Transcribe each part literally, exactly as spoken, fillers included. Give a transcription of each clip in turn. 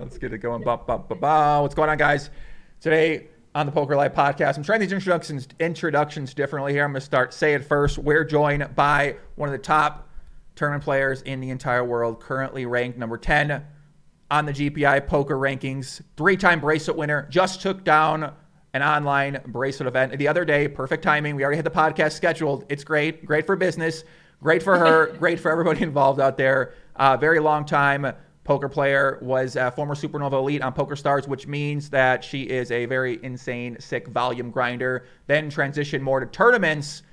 Let's get it going. Ba, ba, ba, ba. What's going on, guys? Today on the Poker Life Podcast, I'm trying these introductions introductions differently here. I'm going to start, say it first. We're joined by one of the top tournament players in the entire world, currently ranked number ten on the G P I poker rankings, three-time bracelet winner, just took down an online bracelet event the other day. Perfect timing. We already had the podcast scheduled. It's great. Great for business. Great for her. Great for everybody involved out there. Uh, very long time poker player, was a former Supernova Elite on PokerStars, which means that she is a very insane, sick volume grinder. Then transitioned more to tournaments.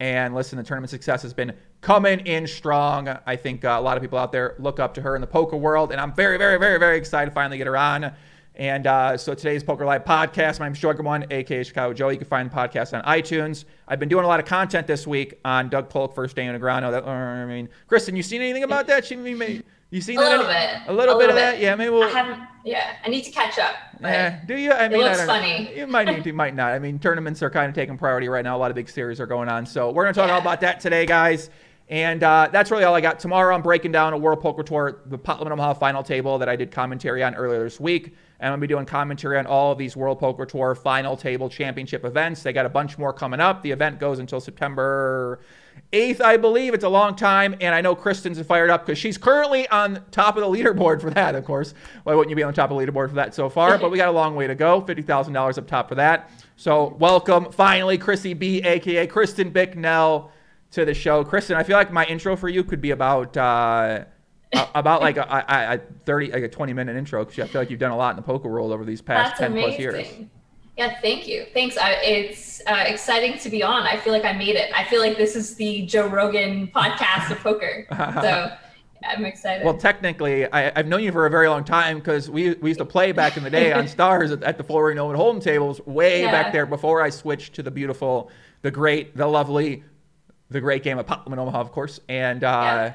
And listen, the tournament success has been coming in strong. I think uh, a lot of people out there look up to her in the poker world. And I'm very, very, very, very excited to finally get her on. And uh, so today's Poker Live Podcast, my name is Joe Ingram, a k a. Chicago Joey. You can find the podcast on iTunes. I've been doing a lot of content this week on Doug Polk versus Dana Negreanu. That, uh, I mean, Kristen, you seen anything about that? She, may, you seen a that? Little any, bit. A little a bit. A little bit of that? Yeah, maybe we'll... I haven't, yeah, I need to catch up. Yeah, do you? I mean, it looks I don't funny. Know. You might need to, you might not. I mean, tournaments are kind of taking priority right now. A lot of big series are going on. So we're going to talk yeah. all about that today, guys. And uh, that's really all I got. Tomorrow, I'm breaking down a World Poker Tour, the Potlum Omaha final table that I did commentary on earlier this week. And I'm going to be doing commentary on all of these World Poker Tour final table championship events. They got a bunch more coming up. The event goes until September eighth, I believe. It's a long time. And I know Kristen's fired up because she's currently on top of the leaderboard for that, of course. Why wouldn't you be on top of the leaderboard for that so far? But we got a long way to go. fifty thousand dollars up top for that. So welcome, finally, Chrissy B, a k a. Kristen Bicknell, to the show. Kristen, I feel like my intro for you could be about uh, about like a, a, a thirty, like a twenty minute intro, because I feel like you've done a lot in the poker world over these past That's ten amazing. Plus years. Yeah, thank you. Thanks. I, it's uh, exciting to be on. I feel like I made it. I feel like this is the Joe Rogan podcast of poker. So I'm excited. Well, technically, I, I've known you for a very long time because we we used to play back in the day on Stars at, at the Flooring Owen Holden tables way yeah. back there before I switched to the beautiful, the great, the lovely. The great game of Potlum in Omaha, of course. And, uh, yeah.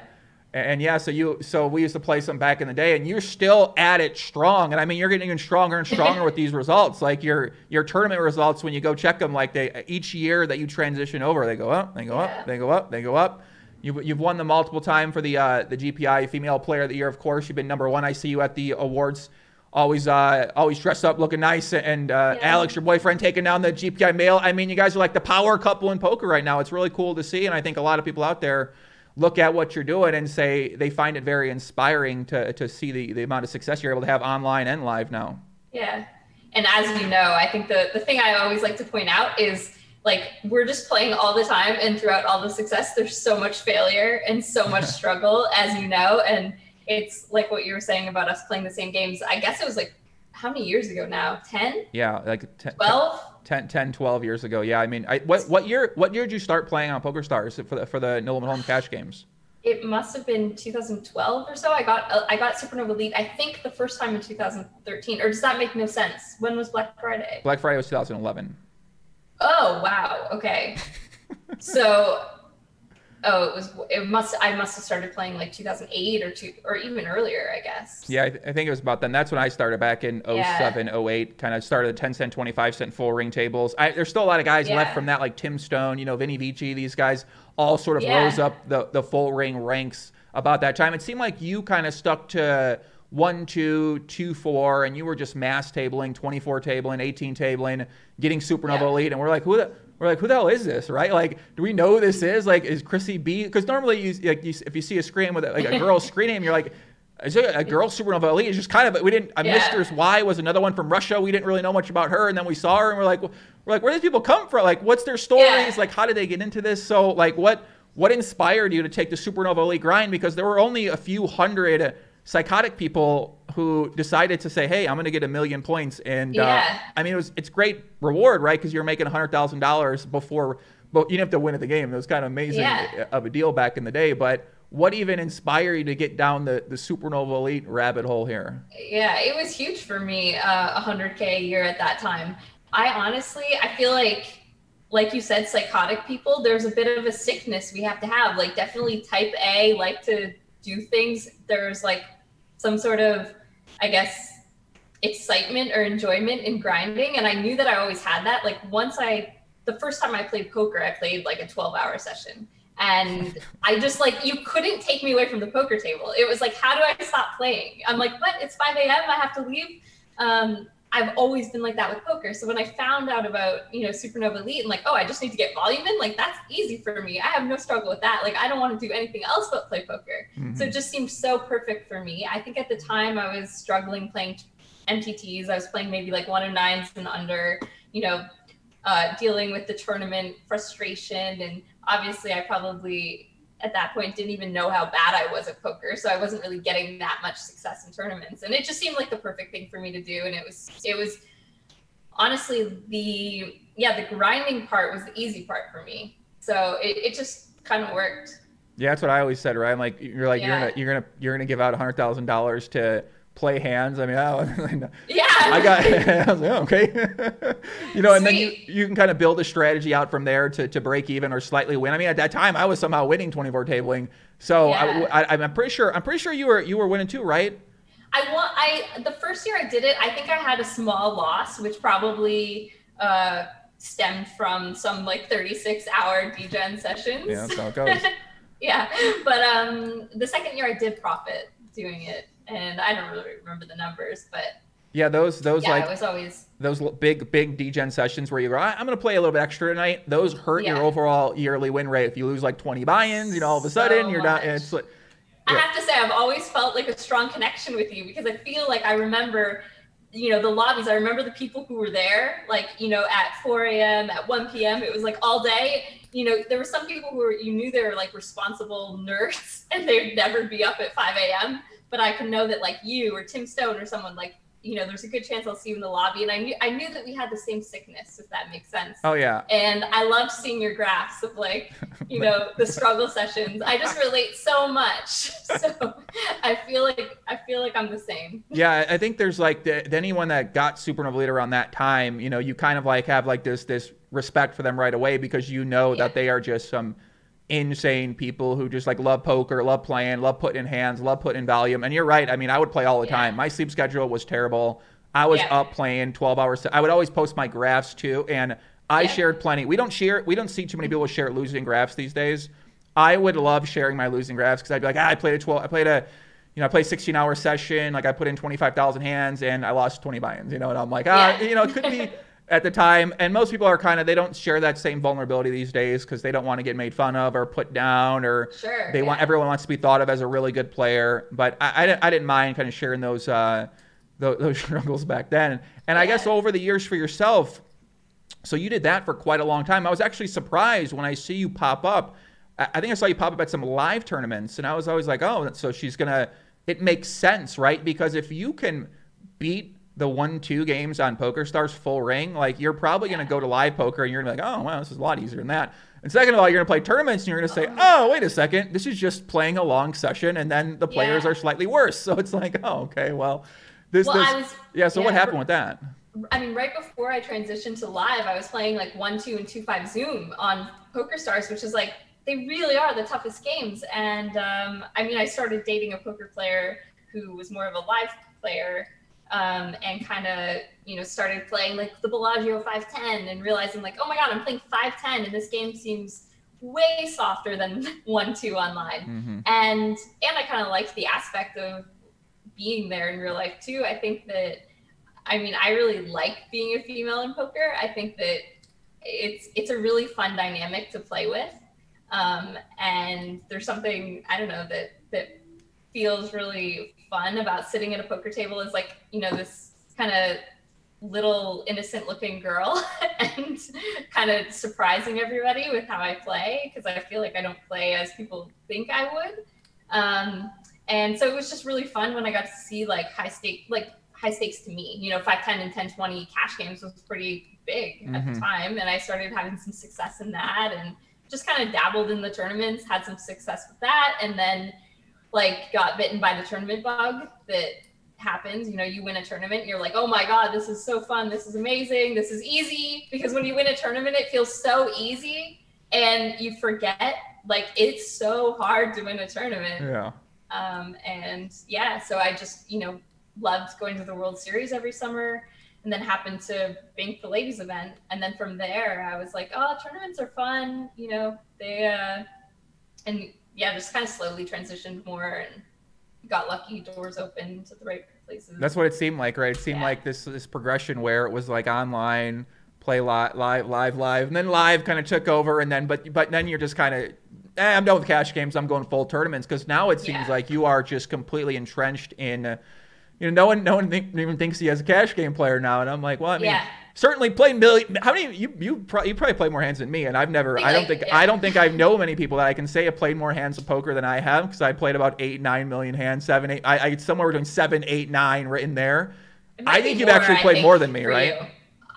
and yeah, so you, so we used to play some back in the day, and you're still at it strong. And I mean, you're getting even stronger and stronger with these results. Like your, your tournament results, when you go check them, like they, each year that you transition over, they go up, they go yeah. up, they go up, they go up. You, you've won them multiple time for the, uh, the G P I Female Player of the Year. Of course, you've been number one. I see you at the awards, always, uh, always dressed up, looking nice. And uh, yeah. Alex, your boyfriend, taking down the G P I male. I mean, you guys are like the power couple in poker right now. It's really cool to see. And I think a lot of people out there look at what you're doing and say they find it very inspiring to, to see the, the amount of success you're able to have online and live now. Yeah. And as you know, I think the, the thing I always like to point out is, like, we're just playing all the time, and throughout all the success, there's so much failure and so much struggle, as you know. And it's like what you were saying about us playing the same games. I guess it was like, how many years ago now? ten? Yeah, like ten, twelve? ten, ten, twelve years ago. Yeah, I mean, I, what what year What year did you start playing on PokerStars for the, for the Nolan Home cash games? It must have been two thousand twelve or so. I got I got Supernova Elite, I think, the first time in two thousand thirteen. Or does that make no sense? When was Black Friday? Black Friday was two thousand eleven. Oh, wow. Okay. So... Oh, it was. It must. I must have started playing like two thousand eight or two, or even earlier, I guess. Yeah, I, th I think it was about then. That's when I started back in oh seven, oh eight. Kind of started the ten cent, twenty-five cent full ring tables. I, there's still a lot of guys yeah. left from that, like Tim Stone, you know, Vinny Vici. These guys all sort of yeah. rose up the the full ring ranks about that time. It seemed like you kind of stuck to one, two, two, four, and you were just mass tabling, twenty-four tabling, eighteen tabling, getting Supernova yeah. Elite, and we're like, who the. We're like, who the hell is this, right? Like, do we know who this is? Like, is Chrissy B? Because normally, you, like, you, if you see a screen with a, like a girl's screen name, you're like, is it a girl Supernova Elite? It's just kind of, we didn't. Yeah. Mister Y was another one from Russia. We didn't really know much about her, and then we saw her, and we're like, we're like, where do these people come from? Like, what's their stories? Yeah. Like, how did they get into this? So, like, what what inspired you to take the Supernova Elite grind? Because there were only a few hundred psychotic people who decided to say, hey, I'm going to get a million points. And yeah. uh, I mean, it was, it's great reward, right? Because you're making one hundred thousand dollars before, but you didn't have to win at the game. It was kind of amazing yeah. of a deal back in the day. But what even inspired you to get down the, the Supernova Elite rabbit hole here? Yeah, it was huge for me, uh, one hundred K a year at that time. I honestly, I feel like, like you said, psychotic people, there's a bit of a sickness we have to have, like definitely type A, like to do things. There's like some sort of, I guess, excitement or enjoyment in grinding. And I knew that I always had that. Like once I, the first time I played poker, I played like a twelve hour session. And I just like, you couldn't take me away from the poker table. It was like, how do I stop playing? I'm like, what? It's five a.m. I have to leave. Um, I've always been like that with poker. So when I found out about, you know, Supernova Elite and like, oh, I just need to get volume in, like that's easy for me. I have no struggle with that. Like, I don't want to do anything else but play poker. Mm-hmm. So it just seemed so perfect for me. I think at the time I was struggling playing M T Ts. I was playing maybe like one oh nines and under, you know, uh, dealing with the tournament frustration. And obviously I probably at that point didn't even know how bad I was at poker. So I wasn't really getting that much success in tournaments. And it just seemed like the perfect thing for me to do. And it was, it was honestly the, yeah, the grinding part was the easy part for me. So it, it just kind of worked. Yeah. That's what I always said, right? I'm like, you're like, yeah. you're gonna, you're gonna, you're gonna give out a hundred thousand dollars to play hands. I mean, oh, yeah, I got, I was like, oh, okay. you know, and Sweet. Then you, you can kind of build a strategy out from there to, to break even or slightly win. I mean, at that time I was somehow winning twenty-four tabling. So yeah. I, I, I'm pretty sure, I'm pretty sure you were, you were winning too, right? I want, I, the first year I did it, I think I had a small loss, which probably, uh, stemmed from some like thirty-six hour D Gen sessions. Yeah, that's how it goes. yeah. But, um, the second year I did profit doing it. And I don't really remember the numbers, but yeah, those those yeah, like it was always those big big D Gen sessions where you go, I'm gonna play a little bit extra tonight. Those hurt yeah. your overall yearly win rate. If you lose like twenty buy-ins, you know, all of a sudden so you're not. It's like, yeah. I have to say, I've always felt like a strong connection with you because I feel like I remember, you know, the lobbies. I remember the people who were there, like you know, at four a.m., at one p.m. It was like all day. You know, there were some people who were, you knew they were like responsible nerds, and they'd never be up at five a.m. But I could know that like you or Tim Stone or someone like, you know, there's a good chance I'll see you in the lobby. And I knew I knew that we had the same sickness, if that makes sense. Oh, yeah. And I loved seeing your graphs of like, you know, the struggle sessions. I just relate so much. So I feel like I feel like I'm the same. Yeah, I think there's like the, anyone that got Supernova Elite around that time, you know, you kind of like have like this this respect for them right away because, you know, yeah. that they are just some insane people who just like love poker, love playing, love putting in hands, love putting in volume. And you're right. I mean, I would play all the yeah. time. My sleep schedule was terrible. I was yeah. up playing twelve hours. I would always post my graphs too. And I yeah. shared plenty. We don't share, we don't see too many people share losing graphs these days. I would love sharing my losing graphs because I'd be like, ah, I played a twelve, I played a, you know, I played sixteen hour session. Like I put in twenty-five thousand hands and I lost twenty buy-ins, you know, and I'm like, ah, yeah. you know, it could be. At the time, and most people are kind of, they don't share that same vulnerability these days because they don't want to get made fun of or put down, or sure, they yeah. want, everyone wants to be thought of as a really good player. But I, I, didn't, I didn't mind kind of sharing those uh, those, those struggles back then. And yeah. I guess over the years for yourself, so you did that for quite a long time. I was actually surprised when I see you pop up. I think I saw you pop up at some live tournaments, and I was always like, oh, so she's gonna. It makes sense, right? Because if you can beat the one, two games on PokerStars full ring, like you're probably yeah. going to go to live poker and you're gonna be like, oh, wow, this is a lot easier than that. And second of all, you're gonna play tournaments and you're gonna say, oh, wait a second, this is just playing a long session and then the players yeah. are slightly worse. So it's like, oh, okay, well, this, well, this, was, yeah. So yeah, what happened with that? I mean, right before I transitioned to live, I was playing like one, two and two, five Zoom on PokerStars, which is like, they really are the toughest games. And um, I mean, I started dating a poker player who was more of a live player, Um, and kind of, you know, started playing like the Bellagio five ten and realizing like, oh my God, I'm playing five ten and this game seems way softer than one two online. Mm-hmm. And, and I kind of liked the aspect of being there in real life too. I think that, I mean, I really like being a female in poker. I think that it's, it's a really fun dynamic to play with. Um, and there's something, I don't know, that, that feels really fun about sitting at a poker table is like, you know, this kind of little innocent looking girl and kind of surprising everybody with how I play, because I feel like I don't play as people think I would. Um, and so it was just really fun when I got to see like high stakes, like high stakes to me, you know, five ten and ten twenty cash games was pretty big mm-hmm. at the time. And I started having some success in that and just kind of dabbled in the tournaments, had some success with that. And then like got bitten by the tournament bug that happens, you know, you win a tournament, you're like, oh my God, this is so fun. This is amazing. This is easy. Because when you win a tournament, it feels so easy and you forget, like it's so hard to win a tournament. Yeah. Um, and yeah, so I just, you know, loved going to the World Series every summer and then happened to bank the ladies event. And then from there I was like, oh, tournaments are fun. You know, they, uh, and yeah, just kind of slowly transitioned more and got lucky, doors open to the right places. That's what it seemed like, right? It seemed yeah. like this this progression where it was like online, play live, live, live, live, and then live kind of took over, and then but but then you're just kind of, eh, I'm done with cash games. I'm going full tournaments, because now it seems yeah. like you are just completely entrenched in. Uh, You know, no one, no one think, even thinks he has a cash game player now, and I'm like, well, I mean, yeah. certainly played million. How many you you, pro you probably play more hands than me, and I've never. I, I don't like, think yeah. I don't think I know many people that I can say have played more hands of poker than I have, because I played about eight, nine million hands, seven, eight. I, I somewhere between seven, eight, nine, written there. I think you've more, actually played more than me, right? You.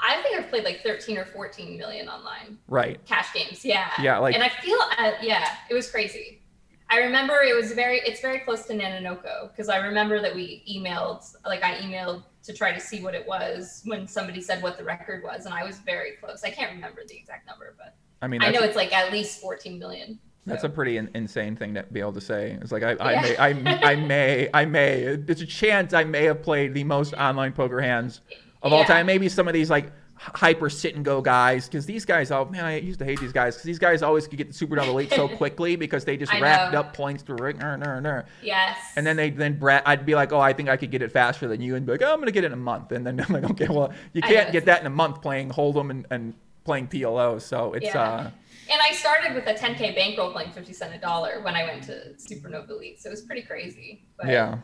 I think I've played like thirteen or fourteen million online. Right. Cash games, yeah. Yeah, like, and I feel, uh, yeah, it was crazy. I remember it was very, it's very close to Nanonoko, because I remember that we emailed, like I emailed to try to see what it was when somebody said what the record was, and I was very close. I can't remember the exact number, but I mean, I know it's like at least fourteen million. So. That's a pretty in insane thing to be able to say. It's like, I, yeah. I, may, I, I may, I may, it's a chance I may have played the most online poker hands of yeah. all time. Maybe some of these like hyper sit and go guys, because these guys, oh man, I used to hate these guys, because these guys always could get the Supernova Elite so quickly, because they just I racked know. up points through it. Nah, nah, nah. Yes. And then they then Brad, I'd be like, oh, I think I could get it faster than you, and be like, oh, I'm gonna get it in a month, and then I'm like, okay, well, you can't get that in a month playing Hold'em and, and playing P L O, so it's yeah. uh. And I started with a ten K bankroll playing fifty cent a dollar when I went to Supernova Elite, so it was pretty crazy. But, yeah.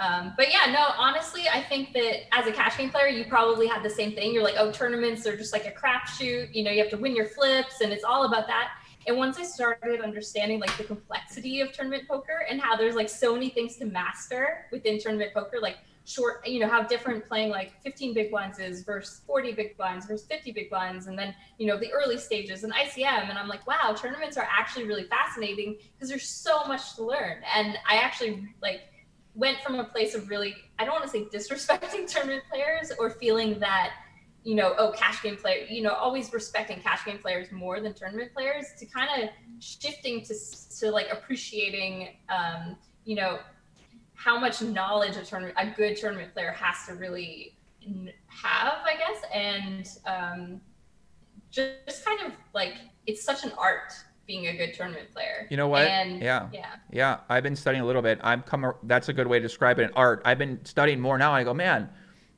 Um, but yeah, no, honestly, I think that as a cash game player, you probably had the same thing. You're like, oh, tournaments are just like a crapshoot. You know, you have to win your flips, and it's all about that. And once I started understanding like the complexity of tournament poker and how there's like so many things to master within tournament poker, like short, you know, how different playing like fifteen big blinds is versus forty big blinds versus fifty big blinds. And then, you know, the early stages and I C M. And I'm like, wow, tournaments are actually really fascinating, because there's so much to learn. And I actually like, went from a place of really, I don't want to say disrespecting tournament players, or feeling that, you know, oh, cash game player, you know, always respecting cash game players more than tournament players, to kind of shifting to, to like appreciating, um, you know, how much knowledge a tournament, a good tournament player has to really have, I guess. And um, just, just kind of like, it's such an art, being a good tournament player. You know what? And, yeah. yeah. Yeah. I've been studying a little bit. I'm come, that's a good way to describe it, an art. I've been studying more now. And I go, man,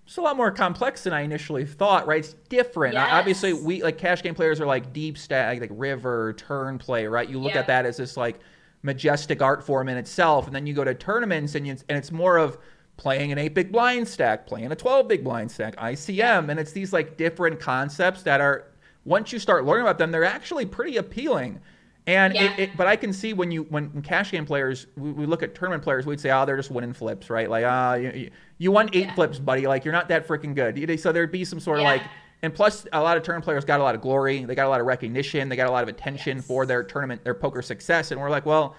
it's a lot more complex than I initially thought, right? It's different. Yes. I, obviously we like cash game players are like deep stack, like river, turn play, right? You look yeah. at that as this like majestic art form in itself. And then you go to tournaments and you, and it's more of playing an eight big blind stack, playing a twelve big blind stack, I C M. Yeah. And it's these like different concepts that are, once you start learning about them, they're actually pretty appealing. And yeah. it, it, but I can see when you, when, when cash game players, we, we look at tournament players, we'd say, oh, they're just winning flips, right? Like, ah, oh, you, you won eight yeah. flips, buddy. Like, you're not that freaking good. So there'd be some sort of yeah. like, and plus a lot of tournament players got a lot of glory. They got a lot of recognition. They got a lot of attention yes. for their tournament, their poker success. And we're like, well,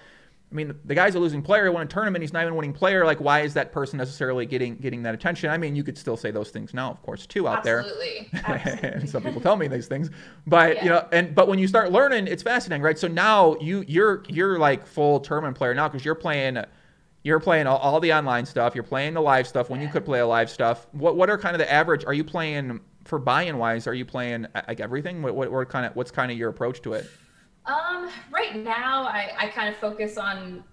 I mean, the guy's a losing player. He won a tournament. He's not even a winning player. Like, why is that person necessarily getting getting that attention? I mean, you could still say those things now, of course, too, out Absolutely. there. Absolutely. And some people tell me these things, but yeah. you know, and but when you start learning, it's fascinating, right? So now you you're you're like full tournament player now, because you're playing you're playing all, all the online stuff. You're playing the live stuff when yeah. you could play a live stuff. What what are kind of the average? Are you playing for buy-in wise? Are you playing like everything? What what, what kind of what's kind of your approach to it? Um, right now I, I kind of focus on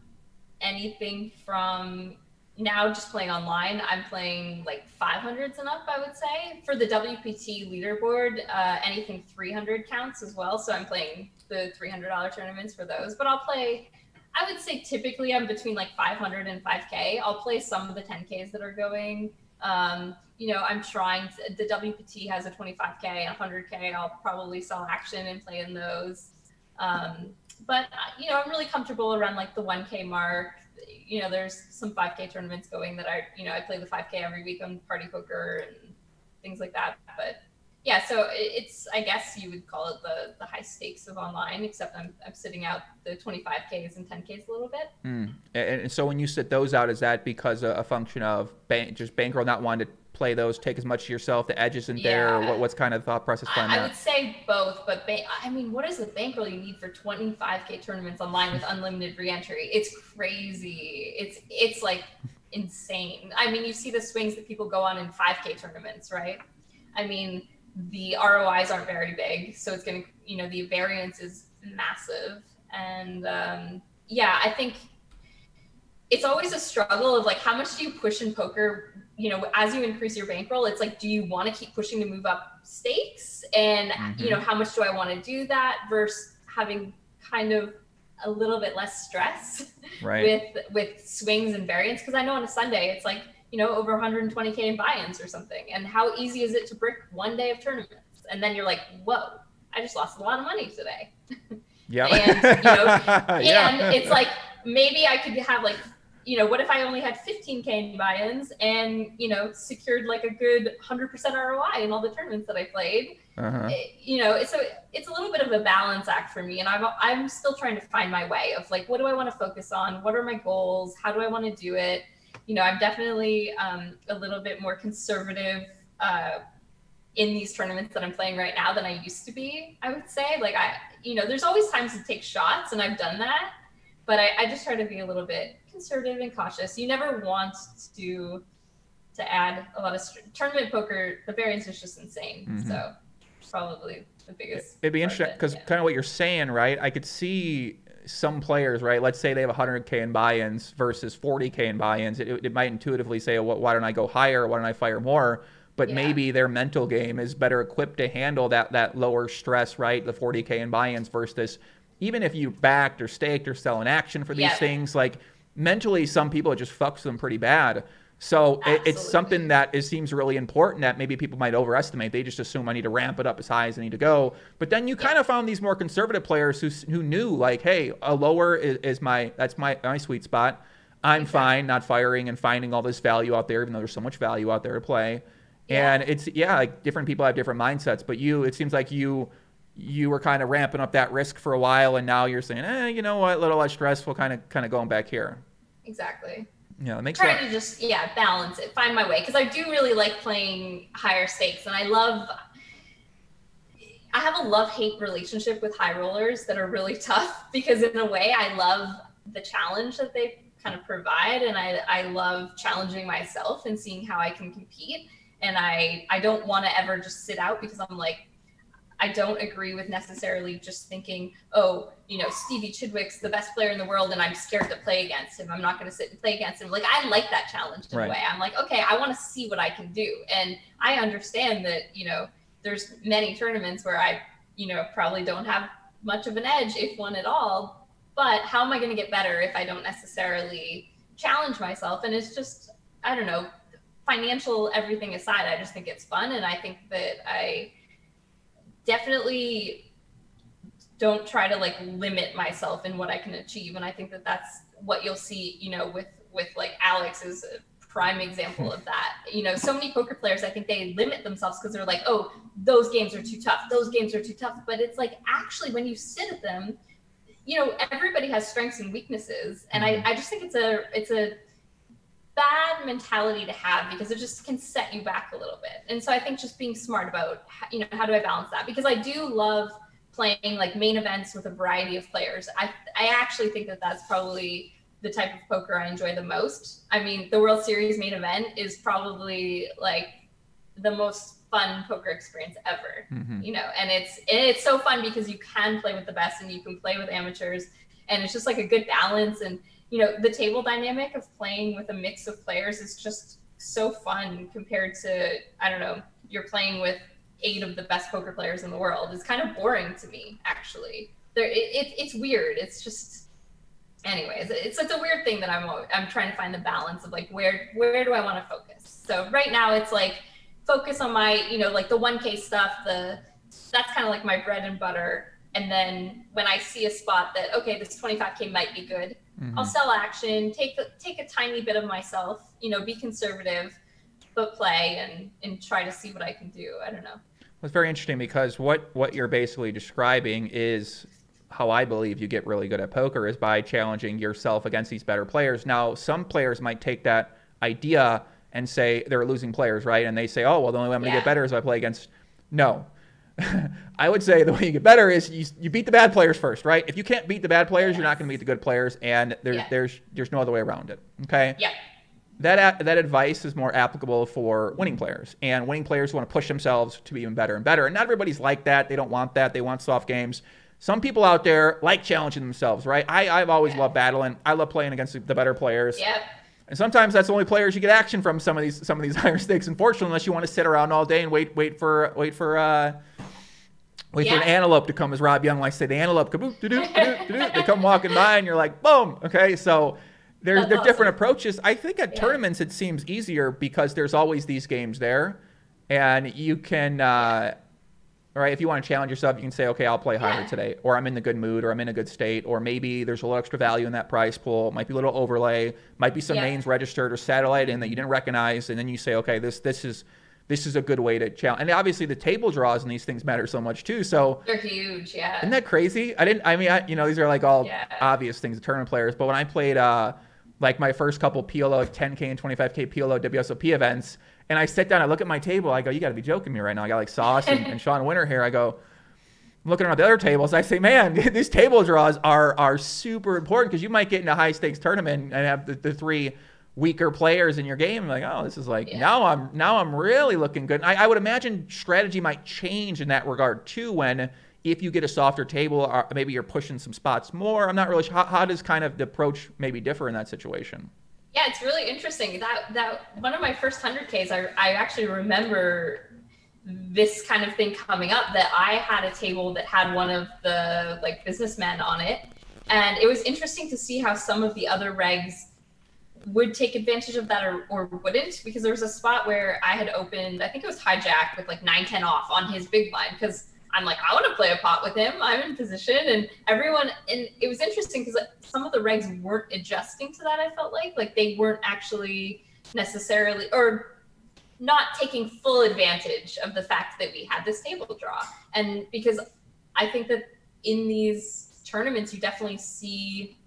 anything from now just playing online. I'm playing like five hundreds and up, I would say. For the W P T leaderboard, uh, anything three hundred counts as well. So I'm playing the three hundred dollar tournaments for those, but I'll play, I would say typically I'm between like five hundred and five K. I'll play some of the ten Ks that are going, um, you know, I'm trying to, the W P T has a twenty-five K and one hundred K. I'll probably sell action and play in those. Um, but, you know, I'm really comfortable around like the one K mark. You know, there's some five K tournaments going that I, you know, I play the five K every week on Party Poker and things like that. But yeah, so it's, I guess you would call it the, the high stakes of online, except I'm, I'm sitting out the twenty-five Ks and ten Ks a little bit. Mm. And, and so when you sit those out, is that because a, a function of bank, just bankroll not wanting to play those, take as much to yourself, the edge isn't yeah. there, or what, what's kind of the thought process behind I, that? I would say both, but ba I mean, what is the bankroll you need for twenty-five K tournaments online with unlimited re-entry? It's crazy. It's, it's like insane. I mean, you see the swings that people go on in five K tournaments, right? I mean, the R O Is aren't very big, so it's going to, you know, the variance is massive. And um, yeah, I think it's always a struggle of like, how much do you push in poker? You know, as you increase your bankroll, it's like, do you want to keep pushing to move up stakes? And, mm-hmm. you know, how much do I want to do that versus having kind of a little bit less stress right. with, with swings and variance? Because I know on a Sunday, it's like, you know, over one hundred twenty K in buy-ins or something. And how easy is it to brick one day of tournaments? And then you're like, whoa, I just lost a lot of money today. Yeah. And, you know, and yeah. it's like, maybe I could have like, you know, what if I only had fifteen K in buy-ins and, you know, secured like a good one hundred percent R O I in all the tournaments that I played? Uh-huh. It, you know, so it's a little bit of a balance act for me. And I'm, I'm still trying to find my way of like, what do I want to focus on? What are my goals? How do I want to do it? You know, I'm definitely um, a little bit more conservative uh, in these tournaments that I'm playing right now than I used to be, I would say. Like, I, you know, there's always times to take shots, and I've done that. But I, I just try to be a little bit conservative and cautious. You never want to to add a lot of st- tournament poker. The variance is just insane. Mm-hmm. So probably the biggest. It'd be interesting because yeah. kind of what you're saying, right? I could see some players, right? Let's say they have one hundred K in buy-ins versus forty K in buy-ins. It, it might intuitively say, well, why don't I go higher? Why don't I fire more? But yeah. maybe their mental game is better equipped to handle that that lower stress, right? The forty K in buy-ins versus this. Even if you backed or staked or sell an action for these yeah. things, like mentally, some people, it just fucks them pretty bad. So it, it's something that it seems really important that maybe people might overestimate. They just assume I need to ramp it up as high as I need to go. But then you yeah. kind of found these more conservative players who who knew like, hey, a lower is, is my, that's my, my sweet spot. I'm exactly. fine not firing and finding all this value out there, even though there's so much value out there to play. Yeah. And it's, yeah, like different people have different mindsets, but you, it seems like you, you were kind of ramping up that risk for a while, and now you're saying, eh, you know what, a little less stressful, kind of kind of going back here. Exactly. Yeah, it makes sense. Trying to just, yeah, balance it, find my way. Because I do really like playing higher stakes, and I love, I have a love-hate relationship with high rollers that are really tough, because in a way I love the challenge that they kind of provide, and I, I love challenging myself and seeing how I can compete. And I, I don't want to ever just sit out, because I'm like, I don't agree with necessarily just thinking, oh, you know, Stevie Chidwick's the best player in the world and I'm scared to play against him. I'm not going to sit and play against him. Like, I like that challenge in right. a way. I'm like, okay, I want to see what I can do. And I understand that, you know, there's many tournaments where I, you know, probably don't have much of an edge, if one at all. But how am I going to get better if I don't necessarily challenge myself? And it's just, I don't know, financial everything aside, I just think it's fun. And I think that I... definitely don't try to like limit myself in what I can achieve. And I think that that's what you'll see, you know, with, with like Alex is a prime example of that. You know, so many poker players, I think they limit themselves because they're like, oh, those games are too tough. Those games are too tough. But it's like, actually, when you sit at them, you know, everybody has strengths and weaknesses. And I, I just think it's a, it's a bad mentality to have, because it just can set you back a little bit. And so I think just being smart about, you know, how do I balance that? Because I do love playing like main events with a variety of players. I I actually think that that's probably the type of poker I enjoy the most. I mean, the World Series main event is probably like the most fun poker experience ever, mm-hmm. you know, and it's, and it's so fun because you can play with the best and you can play with amateurs, and it's just like a good balance. And you know, the table dynamic of playing with a mix of players is just so fun compared to, I don't know, you're playing with eight of the best poker players in the world. It's kind of boring to me, actually. There, it, it, it's weird. It's just, anyways, it's it's a weird thing that I'm I'm trying to find the balance of like, where where do I want to focus? So right now it's like, focus on my, you know, like the one K stuff, the that's kind of like my bread and butter. And then when I see a spot that, okay, this twenty-five K might be good, mm-hmm. I'll sell action, take a, take a tiny bit of myself, you know, be conservative, but play and, and try to see what I can do. I don't know. Well, it's very interesting because what, what you're basically describing is how I believe you get really good at poker is by challenging yourself against these better players. Now, some players might take that idea and say they're losing players, right? And they say, oh, well, the only way I'm going to yeah. get better is if I play against... No. I would say the way you get better is you, you beat the bad players first, right? If you can't beat the bad players, yes. you're not going to beat the good players, and there's yeah. there's there's no other way around it. Okay. Yeah. That that advice is more applicable for winning players, and winning players who want to push themselves to be even better and better. And not everybody's like that. They don't want that. They want soft games. Some people out there like challenging themselves, right? I, I've always yeah. loved battling. I love playing against the better players. Yep. And sometimes that's the only players you get action from, some of these some of these higher stakes, unfortunately, unless you want to sit around all day and wait wait for wait for uh wait yeah. for an antelope to come, as Rob Young likes to say. The antelope, kaboop, doo-doo, doo-doo, doo-doo. They come walking by and you're like, boom. Okay, so there's there are awesome. different approaches. I think at yeah. tournaments it seems easier because there's always these games there, and you can uh all right, if you want to challenge yourself, you can say, okay, I'll play higher yeah. today, or I'm in the good mood, or I'm in a good state, or maybe there's a little extra value in that prize pool, might be a little overlay, might be some yeah. mains registered or satellite in that you didn't recognize, and then you say, okay, this this is this is a good way to challenge. And obviously the table draws and these things matter so much too. So they're huge, yeah. Isn't that crazy? I didn't I mean I, you know, these are like all yeah. obvious things to tournament players, but when I played uh like my first couple P L O ten K and twenty-five K P L O W S O P events, and I sit down, I look at my table, I go, you gotta be joking me right now. I got like Sauce and, and Sean Winter here. I go, I'm looking around the other tables. I say, man, these table draws are are super important, because you might get in a high stakes tournament and have the, the three weaker players in your game. Like, oh, this is like, yeah. now I'm now I'm really looking good. And I, I would imagine strategy might change in that regard too, when if you get a softer table, or maybe you're pushing some spots more. I'm not really sure. How, how does kind of the approach maybe differ in that situation? Yeah, it's really interesting. That that one of my first one hundred Ks, I, I actually remember this kind of thing coming up, that I had a table that had one of the like businessmen on it. And it was interesting to see how some of the other regs would take advantage of that, or, or wouldn't, because there was a spot where I had opened, I think it was hijack with like nine ten off on his big blind, because I'm like, I want to play a pot with him. I'm in position, and everyone, and it was interesting because some of the regs weren't adjusting to that. I felt like, like they weren't actually necessarily, or not taking full advantage of the fact that we had this table draw. And because I think that in these tournaments, you definitely see,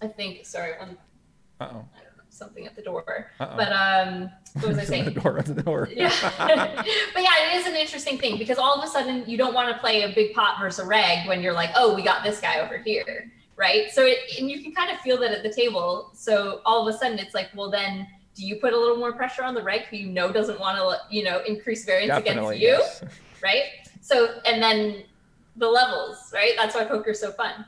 I think, sorry, I'm, uh-oh. something at the door, uh-oh. but um, what was I saying? the door, the door. Yeah. But yeah, it is an interesting thing, because all of a sudden you don't want to play a big pot versus a reg when you're like, oh, we got this guy over here, right? So it, and you can kind of feel that at the table. So all of a sudden it's like, well, then do you put a little more pressure on the reg who you know doesn't want to, you know, increase variance Definitely, against you, yes. right? So, and then the levels, right? That's why poker's so fun.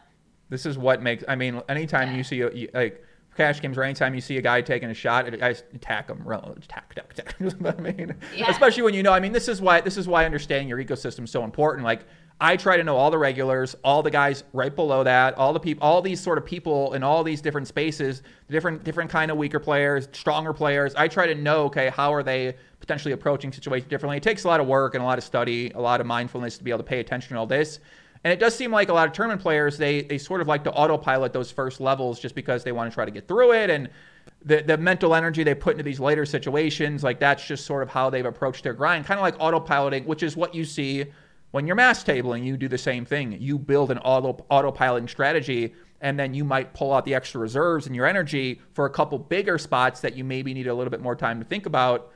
This is what makes, I mean, anytime yeah. you see, you, like, cash games, or anytime you see a guy taking a shot, I attack him. Attack, attack, attack. You know what I mean? Yeah. Especially when you know, I mean, this is why this is why understanding your ecosystem is so important. Like, I try to know all the regulars, all the guys right below that, all the people, all these sort of people in all these different spaces, different different kind of weaker players, stronger players. I try to know, okay, how are they potentially approaching situations differently? It takes a lot of work and a lot of study, a lot of mindfulness to be able to pay attention to all this. And it does seem like a lot of tournament players, they they sort of like to autopilot those first levels just because they want to try to get through it. And the, the mental energy they put into these later situations, like that's just sort of how they've approached their grind. Kind of like autopiloting, which is what you see when you're mass tabling. You do the same thing. You build an auto autopiloting strategy, and then you might pull out the extra reserves and your energy for a couple bigger spots that you maybe need a little bit more time to think about.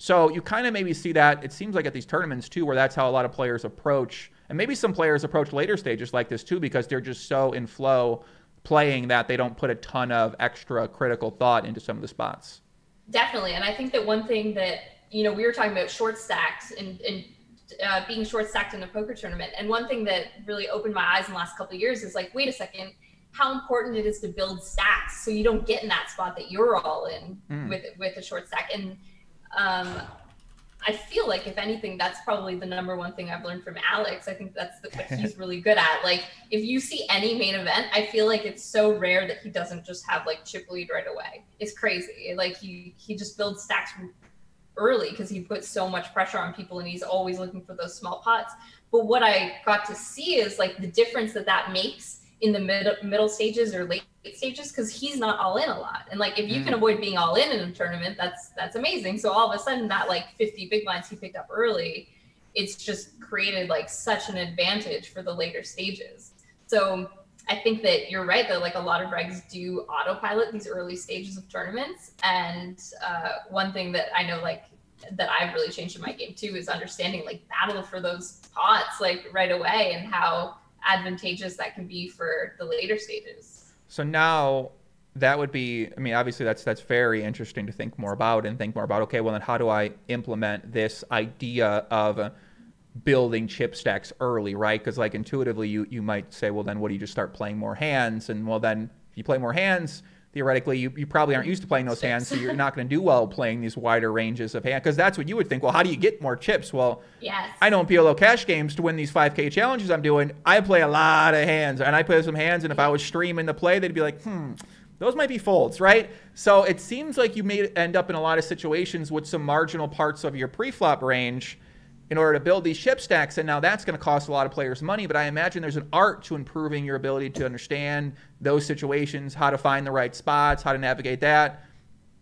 So you kind of maybe see that, it seems like at these tournaments too, where that's how a lot of players approach. And maybe some players approach later stages like this too, because they're just so in flow playing that they don't put a ton of extra critical thought into some of the spots. Definitely. And I think that one thing that, you know, we were talking about short stacks and, and uh, being short stacked in a poker tournament. And one thing that really opened my eyes in the last couple of years is like, wait a second, how important it is to build stacks so you don't get in that spot that you're all in mm. with, with a short stack. And um, I feel like, if anything, that's probably the number one thing I've learned from Alex. I think that's the, what he's really good at. Like, if you see any main event, I feel like it's so rare that he doesn't just have like chip lead right away. It's crazy. Like he, he just builds stacks early because he puts so much pressure on people, and he's always looking for those small pots. But what I got to see is like the difference that that makes in the middle, middle stages or late stages, because he's not all in a lot. And like, if you mm. can avoid being all in in a tournament, that's that's amazing. So all of a sudden that like fifty big blinds he picked up early, it's just created like such an advantage for the later stages. So I think that you're right, though, like a lot of regs do autopilot these early stages of tournaments. And uh, one thing that I know like that I've really changed in my game too is understanding like battle for those pots like right away, and how advantageous that can be for the later stages. So now that would be, I mean, obviously that's that's very interesting to think more about and think more about, okay, well then how do I implement this idea of building chip stacks early, right? Because like intuitively you you might say, well, then what do you just start playing more hands? And well, then if you play more hands, theoretically you, you probably aren't used to playing those Six. hands, so you're not going to do well playing these wider ranges of hand, because that's what you would think. Well, how do you get more chips? Well, yes, I don't P L O cash games to win these five K challenges I'm doing. I play a lot of hands, and I play some hands, and if I was streaming the play, they'd be like, hmm, those might be folds, right? So it seems like you may end up in a lot of situations with some marginal parts of your pre-flop range in order to build these chip stacks. And now that's going to cost a lot of players money, but I imagine there's an art to improving your ability to understand those situations, how to find the right spots, how to navigate that.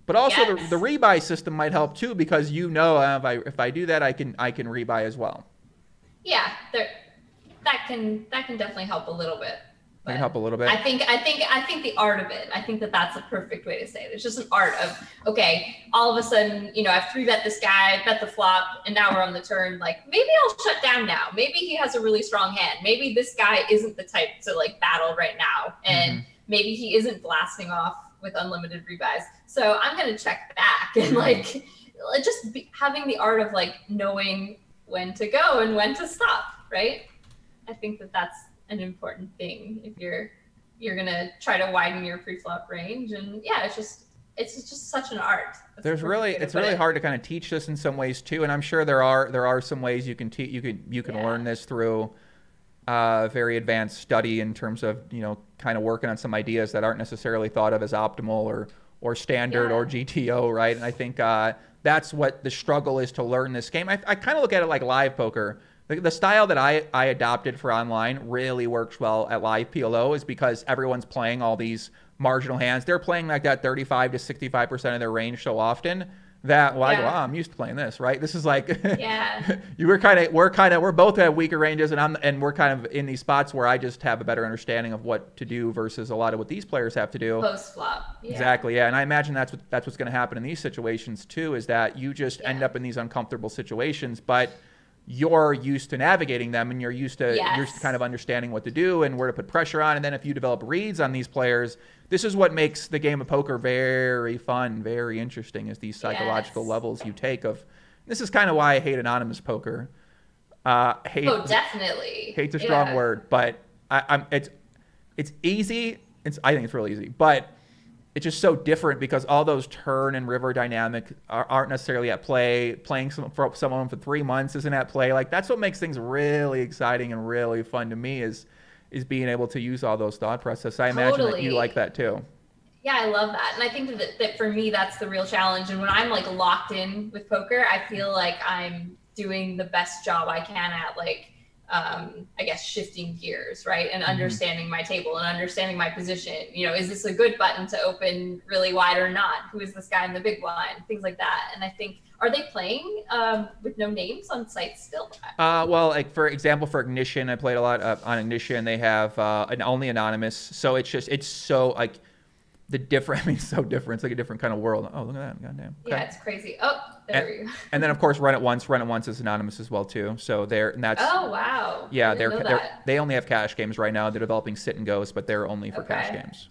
But also yes. the, the rebuy system might help too, because you know, uh, if, I, if I do that, I can I can rebuy as well. Yeah, there, that can that can definitely help a little bit. That can help a little bit. I think I think I think the art of it. I think that that's a perfect way to say it. It's just an art of, okay, all of a sudden, you know, I've three bet this guy, bet the flop, and now we're on the turn. Like, maybe I'll shut down now. Maybe he has a really strong hand. Maybe this guy isn't the type to like battle right now, and mm-hmm. maybe he isn't blasting off with unlimited rebuys. So I'm gonna check back and like just be, having the art of like knowing when to go and when to stop. Right? I think that that's an important thing if you're you're gonna try to widen your pre-flop range. And yeah, it's just it's just such an art. That's there's really it's really it. hard to kind of teach this in some ways too, and I'm sure there are there are some ways you can teach you can you can yeah. learn this through uh, very advanced study in terms of, you know, kind of working on some ideas that aren't necessarily thought of as optimal or or standard yeah. or G T O, right? And I think uh, that's what the struggle is to learn this game. I, I kind of look at it like live poker. The style that I, I adopted for online really works well at live P L O is because everyone's playing all these marginal hands. They're playing like that thirty-five to sixty-five percent of their range so often that, well, yeah. I go, oh, I'm used to playing this, right? This is like, yeah. you were kind of, we're kind of, we're both at weaker ranges, and I'm, and we're kind of in these spots where I just have a better understanding of what to do versus a lot of what these players have to do. Post flop. Yeah. Exactly. Yeah. And I imagine that's what, that's what's going to happen in these situations too, is that you just yeah. end up in these uncomfortable situations, but you're used to navigating them, and you're used to yes. you're used to kind of understanding what to do and where to put pressure on. And then if you develop reads on these players, this is what makes the game of poker very fun, very interesting, is these psychological yes. levels you take of, this is kind of why I hate anonymous poker. Uh, hate, oh, definitely. Hate's a strong yeah. word, but I, I'm, it's, it's easy. It's, I think it's really easy, but it's just so different because all those turn and river dynamic are, aren't necessarily at play. Playing some, for someone for three months isn't at play. Like, that's what makes things really exciting and really fun to me is is being able to use all those thought processes. I totally. imagine that you like that too. Yeah, I love that. And I think that, that for me, that's the real challenge. And when I'm like locked in with poker, I feel like I'm doing the best job I can at like, um, I guess, shifting gears, right? And understanding mm-hmm. my table and understanding my position. You know, is this a good button to open really wide or not? Who is this guy in the big blind? Things like that. And I think, are they playing um, with no names on site still? Uh, well, like for example, for Ignition, I played a lot uh, on Ignition. They have uh, an only anonymous. So it's just, it's so like the different, I mean, so different. It's like a different kind of world. Oh, look at that. Goddamn. Okay. Yeah, it's crazy. Oh, there and, we go. And then of course, Run It Once. Run It Once is anonymous as well too. So they're, and that's, oh, wow. Yeah. They're, they're, they only have cash games right now. They're developing sit and goes, but they're only for okay. cash games.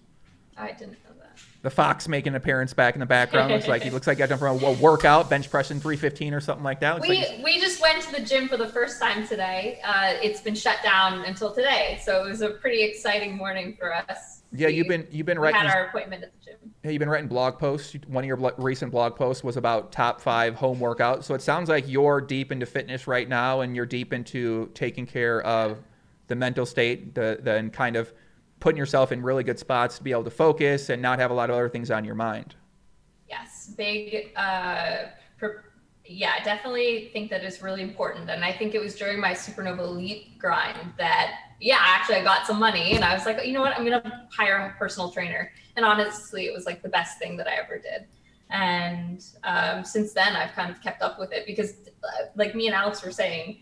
I didn't know that. The Fox making an appearance back in the background. Looks like he looks like he got done from a workout, bench pressing three fifteen or something like that. Looks we, like we just went to the gym for the first time today. Uh, it's been shut down until today. So it was a pretty exciting morning for us. Yeah, we, you've been you've been writing. Had our appointment at the gym. Yeah, you've been writing blog posts. One of your blo recent blog posts was about top five home workouts. So it sounds like you're deep into fitness right now, and you're deep into taking care of the mental state, the the and kind of putting yourself in really good spots to be able to focus and not have a lot of other things on your mind. Yes, big. Uh, per yeah, I definitely think that is really important, and I think it was during my Supernova Elite grind that. Yeah, actually I got some money and I was like, you know what, I'm going to hire a personal trainer. And honestly, it was like the best thing that I ever did. And um, since then I've kind of kept up with it because uh, like me and Alex were saying,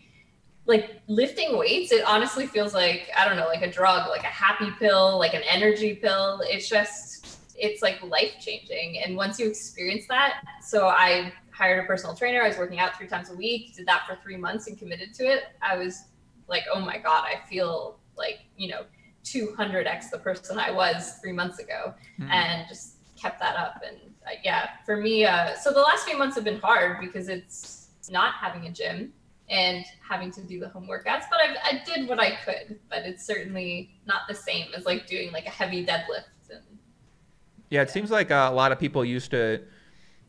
like lifting weights, it honestly feels like, I don't know, like a drug, like a happy pill, like an energy pill. It's just, it's like life changing. And once you experience that, so I hired a personal trainer. I was working out three times a week, did that for three months and committed to it. I was like, oh my God, I feel like, you know, two hundred X the person I was three months ago mm. and just kept that up. And uh, yeah, for me, uh, so the last few months have been hard because it's not having a gym. and having to do the home workouts, but I've, I did what I could, but it's certainly not the same as like doing like a heavy deadlift. And, yeah, it yeah. seems like a lot of people used to,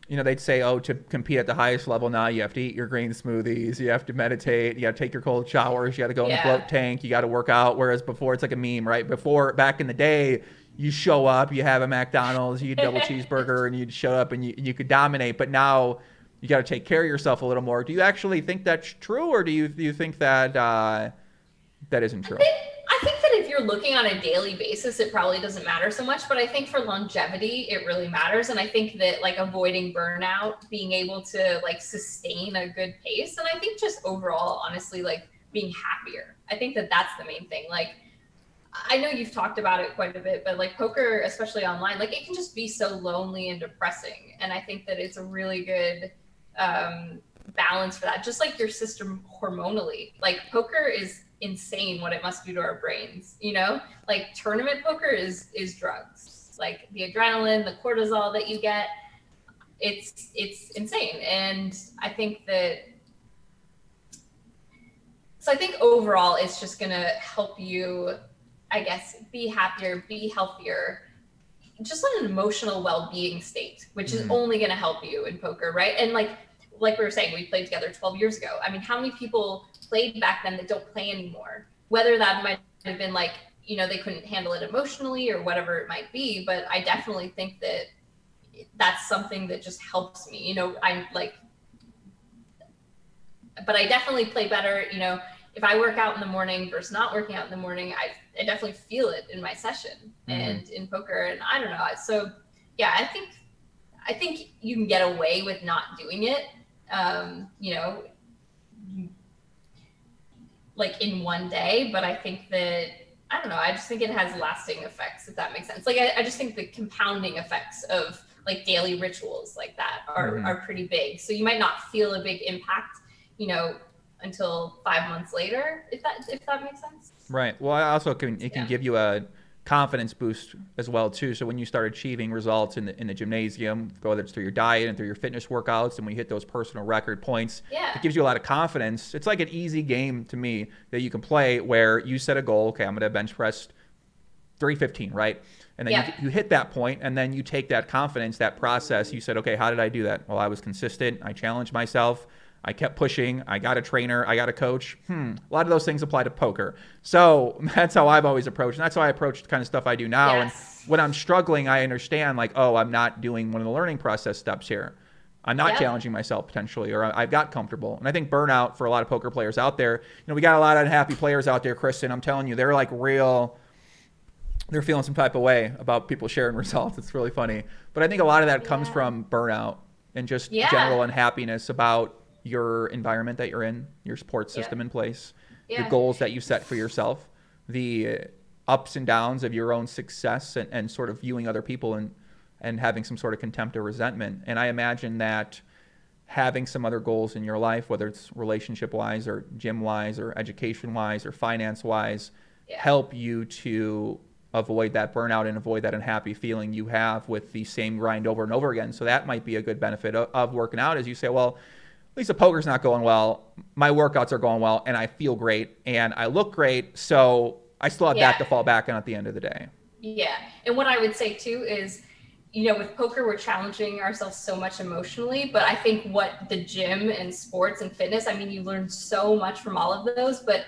you know, they'd say, oh, to compete at the highest level now, you have to eat your green smoothies, you have to meditate, you got to take your cold showers, you got to go yeah. in the float tank, you got to work out. Whereas before, it's like a meme, right? Before, back in the day, you show up, you have a McDonald's, you double cheeseburger, and you'd show up and you, you could dominate. But now you got to take care of yourself a little more. Do you actually think that's true, or do you do you think that uh, that isn't true? I think, I think that if you're looking on a daily basis, it probably doesn't matter so much. But I think for longevity, it really matters. And I think that like avoiding burnout, being able to like sustain a good pace, and I think just overall, honestly, like being happier. I think that that's the main thing. Like, I know you've talked about it quite a bit, but like poker, especially online, like it can just be so lonely and depressing. And I think that it's a really good um, balance for that. Just like your system hormonally, like poker is insane what it must do to our brains, you know, like tournament poker is, is drugs, like the adrenaline, the cortisol that you get, it's, it's insane. And I think that, so I think overall, it's just going to help you, I guess, be happier, be healthier, just on an emotional well-being state, which mm-hmm. is only going to help you in poker, right? And like, like we were saying, we played together twelve years ago. I mean, how many people played back then that don't play anymore? Whether that might have been like, you know, they couldn't handle it emotionally or whatever it might be, but I definitely think that that's something that just helps me. You know, I'm like, but I definitely play better, you know, if I work out in the morning versus not working out in the morning, I, I definitely feel it in my session mm-hmm. and in poker. And I don't know. So yeah, I think, I think you can get away with not doing it. Um, you know, like in one day, but I think that, I don't know. I just think it has lasting effects, if that makes sense. Like, I, I just think the compounding effects of like daily rituals like that are, mm-hmm. are pretty big. So you might not feel a big impact, you know, until five months later, if that if that makes sense. Right. Well, I also can it can yeah. give you a confidence boost as well too. So when you start achieving results in the in the gymnasium, whether it's through your diet and through your fitness workouts, and we hit those personal record points, yeah. it gives you a lot of confidence. It's like an easy game to me that you can play where you set a goal. Okay, I'm going to bench press three fifteen, right? And then yeah. you, you hit that point, and then you take that confidence, that process. You said, okay, how did I do that? Well, I was consistent. I challenged myself. I kept pushing. I got a trainer. I got a coach. Hmm. A lot of those things apply to poker. So that's how I've always approached. And that's how I approach the kind of stuff I do now. Yes. And when I'm struggling, I understand like, oh, I'm not doing one of the learning process steps here. I'm not yeah. challenging myself potentially, or I've got comfortable. And I think burnout for a lot of poker players out there, you know, we got a lot of unhappy players out there, Kristen. I'm telling you, they're like real, they're feeling some type of way about people sharing results. It's really funny. But I think a lot of that yeah. comes from burnout and just yeah. general unhappiness about your environment that you're in, your support system yeah. in place, yeah. the goals that you set for yourself, the ups and downs of your own success, and, and sort of viewing other people and, and having some sort of contempt or resentment. And I imagine that having some other goals in your life, whether it's relationship-wise or gym-wise or education-wise or finance-wise, yeah. help you to avoid that burnout and avoid that unhappy feeling you have with the same grind over and over again. So that might be a good benefit of, of working out, as you say, well, at least the poker's not going well, my workouts are going well, and I feel great and I look great. So I still have yeah. that to fall back on at the end of the day. Yeah. And what I would say too is, you know, with poker, we're challenging ourselves so much emotionally, but I think what the gym and sports and fitness, I mean, you learn so much from all of those, but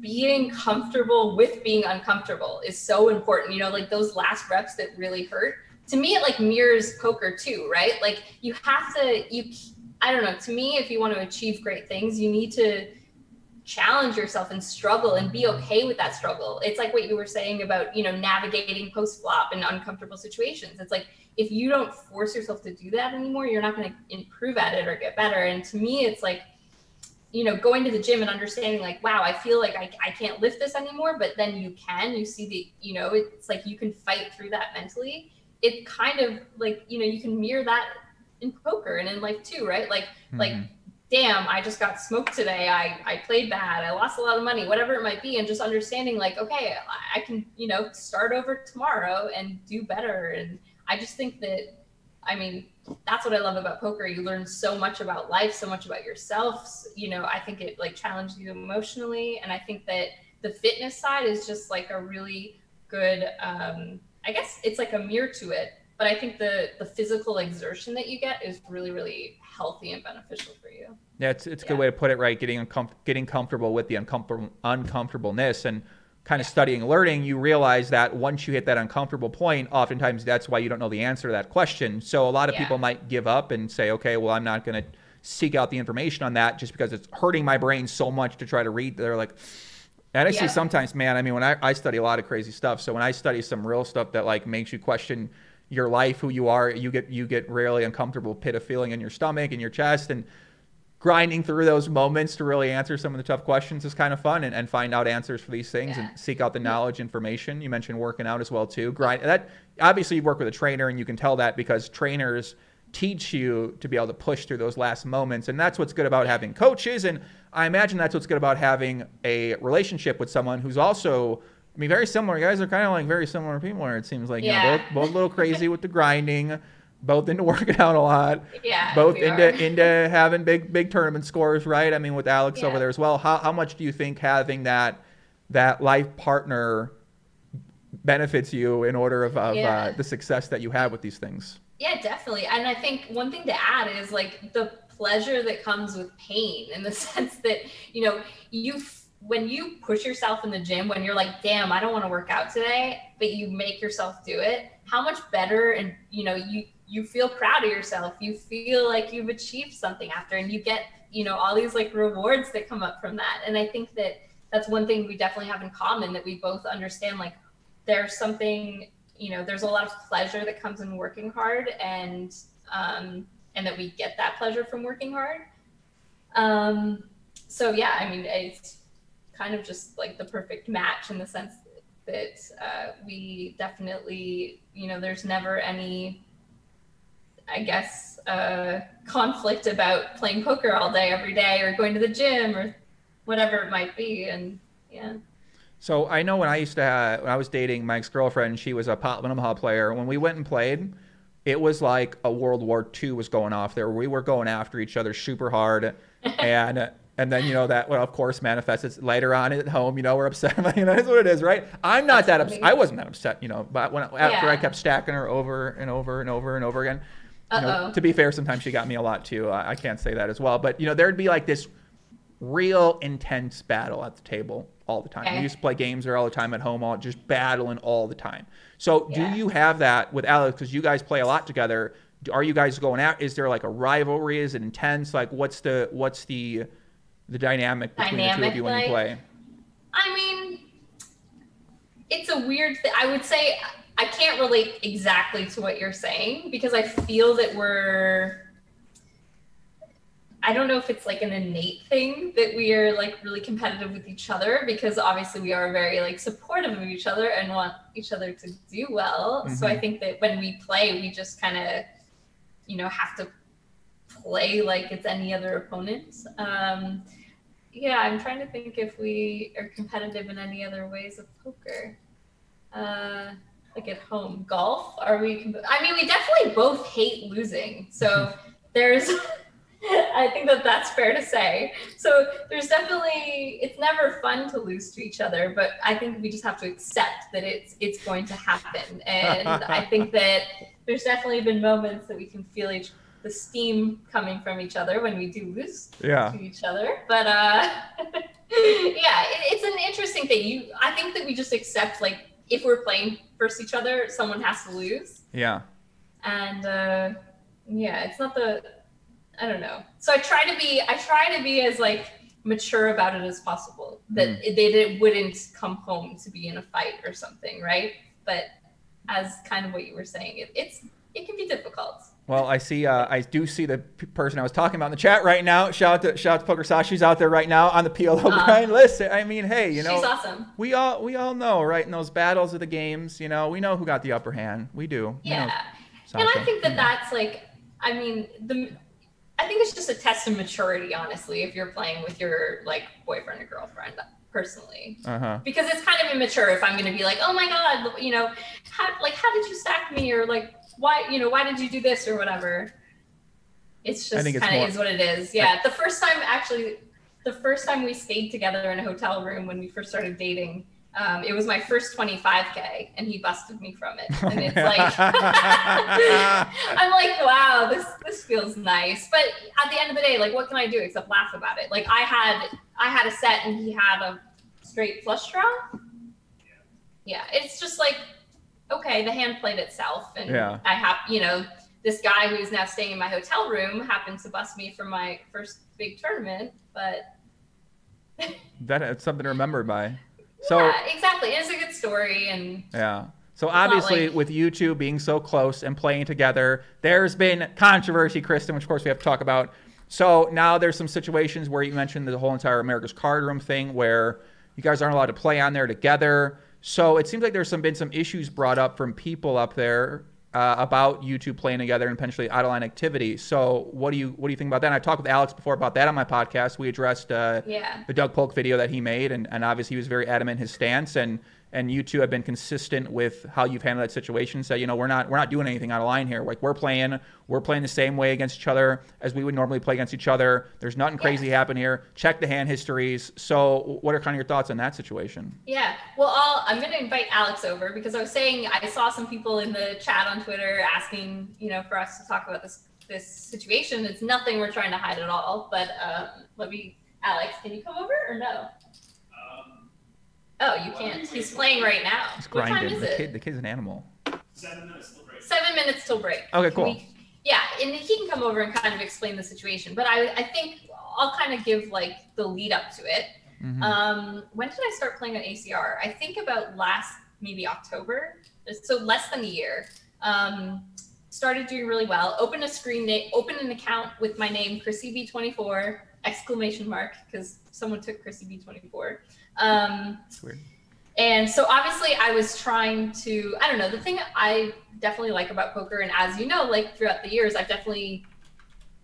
being comfortable with being uncomfortable is so important. You know, like those last reps that really hurt, to me, it like mirrors poker too, right? Like you have to, you I don't know, to me, if you want to achieve great things, you need to challenge yourself and struggle and be okay with that struggle. It's like what you were saying about, you know, navigating post-flop and uncomfortable situations. It's like, if you don't force yourself to do that anymore, you're not going to improve at it or get better. And to me, it's like, you know, going to the gym and understanding like, wow, I feel like I, I can't lift this anymore, but then you can, you see the, you know, it's like you can fight through that mentally. It kind of like, you know, you can mirror that in poker and in life too, right? Like, mm-hmm. like, damn, I just got smoked today. I, I played bad. I lost a lot of money, whatever it might be. And just understanding like, okay, I can, you know, start over tomorrow and do better. And I just think that I mean, that's what I love about poker. You learn so much about life, so much about yourself. You know, I think it like challenges you emotionally. And I think that the fitness side is just like a really good, um, I guess it's like a mirror to it. But I think the the physical exertion that you get is really, really healthy and beneficial for you. Yeah, it's it's a good yeah. way to put it, right? Getting uncom getting comfortable with the uncomfortable uncomfortableness and kind of yeah. studying and learning, you realize that once you hit that uncomfortable point, oftentimes that's why you don't know the answer to that question. So a lot of yeah. people might give up and say, okay, well, I'm not going to seek out the information on that just because it's hurting my brain so much to try to read. They're like, and I yeah. see sometimes, man, I mean, when I, I study a lot of crazy stuff. So when I study some real stuff that like makes you question your life, who you are, you get you get really uncomfortable pit of feeling in your stomach and your chest, and grinding through those moments to really answer some of the tough questions is kind of fun, and, and find out answers for these things yeah. and seek out the knowledge, information. You mentioned working out as well too. Grind that, obviously you work with a trainer and you can tell that because trainers teach you to be able to push through those last moments. And that's what's good about having coaches. And I imagine that's what's good about having a relationship with someone who's also, I mean, very similar. You guys are kind of like very similar people where it seems like, yeah. you know, both, both a little crazy with the grinding, both into working out a lot, yeah, both into, into having big, big tournament scores, right? I mean, with Alex yeah. over there as well, how, how much do you think having that, that life partner benefits you in order of, of yeah. uh, the success that you have with these things? Yeah, definitely. And I think one thing to add is like the pleasure that comes with pain, in the sense that, you know, you when you push yourself in the gym, when you're like, damn, I don't want to work out today, but you make yourself do it, how much better. And, you know, you, you feel proud of yourself. You feel like you've achieved something after, and you get, you know, all these like rewards that come up from that. And I think that that's one thing we definitely have in common, that we both understand, like there's something, you know, there's a lot of pleasure that comes in working hard, and, um, and that we get that pleasure from working hard. Um, so yeah, I mean, it's kind of just like the perfect match, in the sense that uh, we definitely, you know, there's never any, I guess, uh, conflict about playing poker all day, every day, or going to the gym, or whatever it might be. And yeah. So I know when I used to, have, when I was dating Mike's girlfriend, she was a Potlum Omaha player. When we went and played, it was like a World War Two was going off there. We were going after each other super hard. And And then, you know, that, well, of course, manifests later on at home. You know, we're upset. You know, that's what it is, right? I'm not That's that upset. I wasn't that upset, you know, but when, after yeah. I kept stacking her over and over and over and over again. Uh-oh. You know, to be fair, sometimes she got me a lot, too. I can't say that as well. But, you know, there'd be like this real intense battle at the table all the time. Okay. We used to play games there all the time at home, all just battling all the time. So yeah. do you have that with Alex? Because you guys play a lot together. Are you guys going out? Is there like a rivalry? Is it intense? Like, what's the what's the... the dynamic between dynamic, the two of you when like, you play? I mean, it's a weird thing. I would say I can't relate exactly to what you're saying, because I feel that we're, I don't know if it's like an innate thing that we are like really competitive with each other, because obviously we are very like supportive of each other and want each other to do well. Mm-hmm. So I think that when we play, we just kind of, you know, have to play like it's any other opponent. Um, yeah, I'm trying to think if we are competitive in any other ways of poker. Uh, like at home, golf, are we? I mean, we definitely both hate losing. So there's, I think that that's fair to say. So there's definitely, it's never fun to lose to each other, but I think we just have to accept that it's, it's going to happen. And I think that there's definitely been moments that we can feel each the steam coming from each other when we do lose yeah. to each other. But uh, yeah, it, it's an interesting thing. You, I think that we just accept, like, if we're playing versus each other, someone has to lose. Yeah. And uh, yeah, it's not the, I don't know. So I try to be, I try to be as like mature about it as possible, that mm. it, they it wouldn't come home to be in a fight or something. Right. But as kind of what you were saying, it, it's, it can be difficult. Well, I see. Uh, I do see the p person I was talking about in the chat right now. Shout out to shout out to PokerStars. She's out there right now on the P L O uh, grind. Listen, I mean, hey, you know, she's awesome. We all we all know, right? In those battles of the games, you know, we know who got the upper hand. We do. Yeah, we and I think that yeah. that's like, I mean, the I think it's just a test of maturity, honestly, if you're playing with your like boyfriend or girlfriend. Personally, uh-huh. because it's kind of immature if I'm going to be like, oh my god, you know, how, like how did you stack me, or like why, you know, why did you do this or whatever? It's just kind of is what it is. Yeah. The first time, actually, the first time we stayed together in a hotel room when we first started dating, um, it was my first twenty-five K and he busted me from it. And it's like, I'm like, wow, this, this feels nice. But at the end of the day, like, what can I do except laugh about it? Like I had, I had a set and he had a straight flush draw. Yeah. It's just like, okay, the hand played itself. And yeah. I have, you know, this guy who's now staying in my hotel room happened to bust me for my first big tournament, but. That's something to remember by. So yeah, exactly. It's a good story. And yeah. So obviously like... with you two being so close and playing together, there's been controversy, Kristen, which of course we have to talk about. So now there's some situations where you mentioned the whole entire America's Card Room thing where you guys aren't allowed to play on there together. So it seems like there's some been some issues brought up from people up there uh, about you two playing together and potentially out-of-line activity. So what do you what do you think about that? And I talked with Alex before about that on my podcast. We addressed uh, yeah. the Doug Polk video that he made, and, and obviously he was very adamant in his stance. And and you two have been consistent with how you've handled that situation. So you know we're not we're not doing anything out of line here. Like we're playing we're playing the same way against each other as we would normally play against each other. There's nothing crazy yeah. happening here. Check the hand histories. So what are kind of your thoughts on that situation? Yeah, well, I'll, I'm going to invite Alex over because I was saying I saw some people in the chat on Twitter asking you know for us to talk about this this situation. It's nothing we're trying to hide at all. But um, let me, Alex, can you come over or no? Oh, you can't. He's playing right now. He's grinding. What time is it? The kid, the kid's an animal. Seven minutes till break. Seven minutes till break. Okay, cool. We, yeah, and he can come over and kind of explain the situation. But I, I think I'll kind of give like the lead up to it. Mm-hmm. Um, when did I start playing on A C R? I think about last, maybe October. So less than a year. Um, started doing really well. Opened a screen name, opened an account with my name, Chrissy B twenty-four, exclamation mark, because someone took Chrissy B twenty-four. Um, Weird. And so obviously I was trying to, I don't know, the thing I definitely like about poker, and as you know, like throughout the years, I've definitely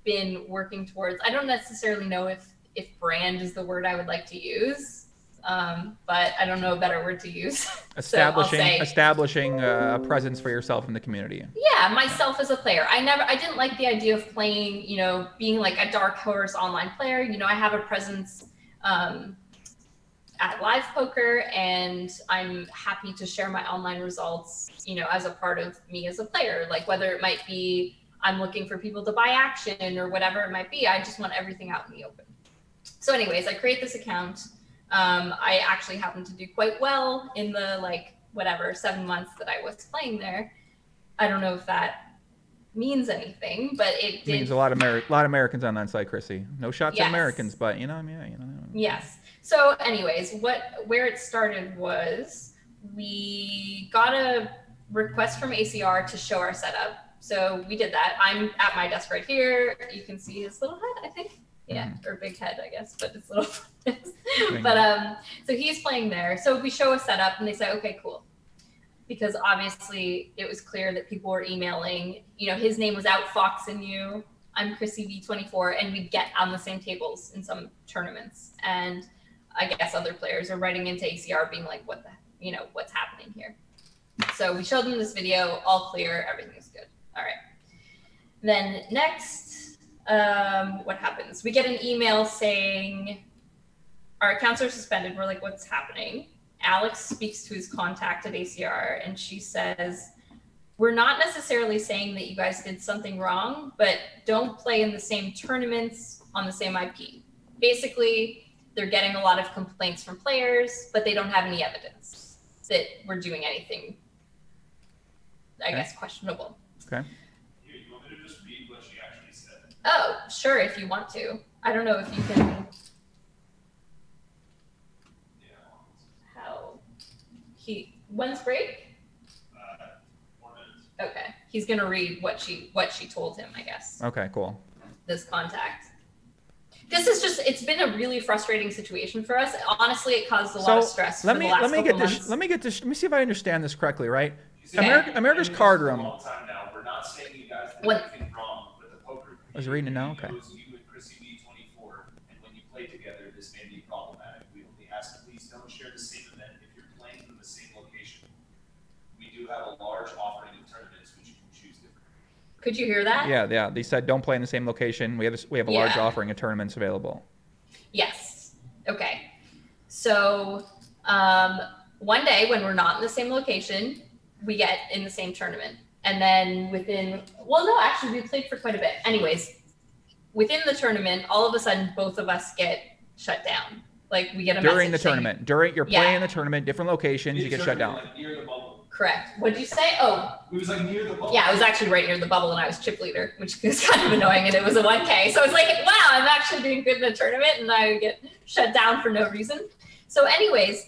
been working towards, I don't necessarily know if, if brand is the word I would like to use, um, but I don't know a better word to use. Establishing, so say, establishing a presence for yourself in the community. Yeah. Myself as a player. I never, I didn't like the idea of playing, you know, being like a dark horse online player. You know, I have a presence, um, at live poker, and I'm happy to share my online results, you know, as a part of me as a player, like whether it might be, I'm looking for people to buy action or whatever it might be. I just want everything out in the open. So anyways, I create this account. Um, I actually happened to do quite well in the like, whatever, seven months that I was playing there. I don't know if that means anything, but it did. Means a lot of, Ameri lot of Americans on that side, Chrissy. No shots yes. at Americans, but you know, I mean, yeah, you know. Yes. So anyways, what where it started was we got a request from A C R to show our setup. So we did that. I'm at my desk right here. You can see his little head, I think. Yeah, mm-hmm. Or big head, I guess, but it's little. But um, so he's playing there. So we show a setup and they say, okay, cool. Because obviously it was clear that people were emailing, you know, his name was out foxing you. I'm Chrissy B twenty-four, and we'd get on the same tables in some tournaments. And I guess other players are writing into A C R being like, what the, you know, what's happening here? So we showed them this video, all clear, everything is good. All right. Then next, um, what happens? We get an email saying our accounts are suspended. We're like, what's happening? Alex speaks to his contact at A C R and she says, we're not necessarily saying that you guys did something wrong, but don't play in the same tournaments on the same I P. Basically, they're getting a lot of complaints from players, but they don't have any evidence that we're doing anything, I okay. guess, questionable. Okay. Here, you want me to just read what she actually said? Oh, sure, if you want to. I don't know if you can. Yeah. How? He. When's break? Uh, four minutes. Okay. He's gonna read what she what she told him, I guess. Okay. Cool. This contact. This is just, it's been a really frustrating situation for us. Honestly, it caused a lot so of stress let me, for the last let me couple get months. This, let me get this, let me see if I understand this correctly, right? Okay. America, America's Card Room. We're not saying you guys did anything wrong with the poker. I was reading it now, okay. You and Chrissy B twenty-four, and when you play together, this may be problematic. We only ask that please don't share the same event if you're playing from the same location. We do have a large offering of tournaments which you can choose to Could you hear that? Yeah, yeah. They said don't play in the same location. We have a, we have a yeah. large offering of tournaments available. Yes. Okay. So um, one day when we're not in the same location, we get in the same tournament. And then within, well, no, actually we played for quite a bit. Anyways, within the tournament, all of a sudden, both of us get shut down. Like we get a during message the tournament. Saying, during you're yeah. playing the tournament, different locations, you, you get shut down. Like near the bubble. Correct. What'd you say? Oh, it was like near the bubble. Yeah, it was actually right near the bubble, and I was chip leader, which is kind of annoying. And it was a one K, so it's like, wow, I'm actually doing good in the tournament, and I get shut down for no reason. So, anyways,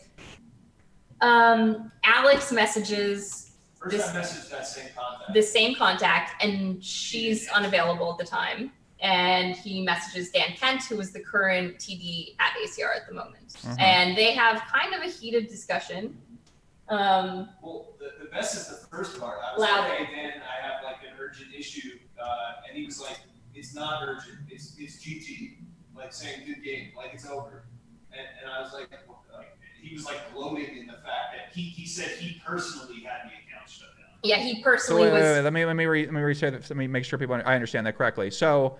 um, Alex messages. First this, I messaged that same contact. The same contact, and she's unavailable at the time. And he messages Dan Kent, who is the current T D at A C R at the moment. Mm-hmm. And they have kind of a heated discussion. Um, well, the, the best is the first part. I was louder. like, hey, Dan, I have like an urgent issue. Uh, and he was like, it's not urgent. It's, it's G G. Like saying good game, like it's over. And, and I was like, uh, he was like bloated in the fact that he, he said he personally had the account shut down. Yeah, he personally so, wait, was. Wait, wait, let me, let me, re, let me re-say that. Let me make sure people, I understand that correctly. So,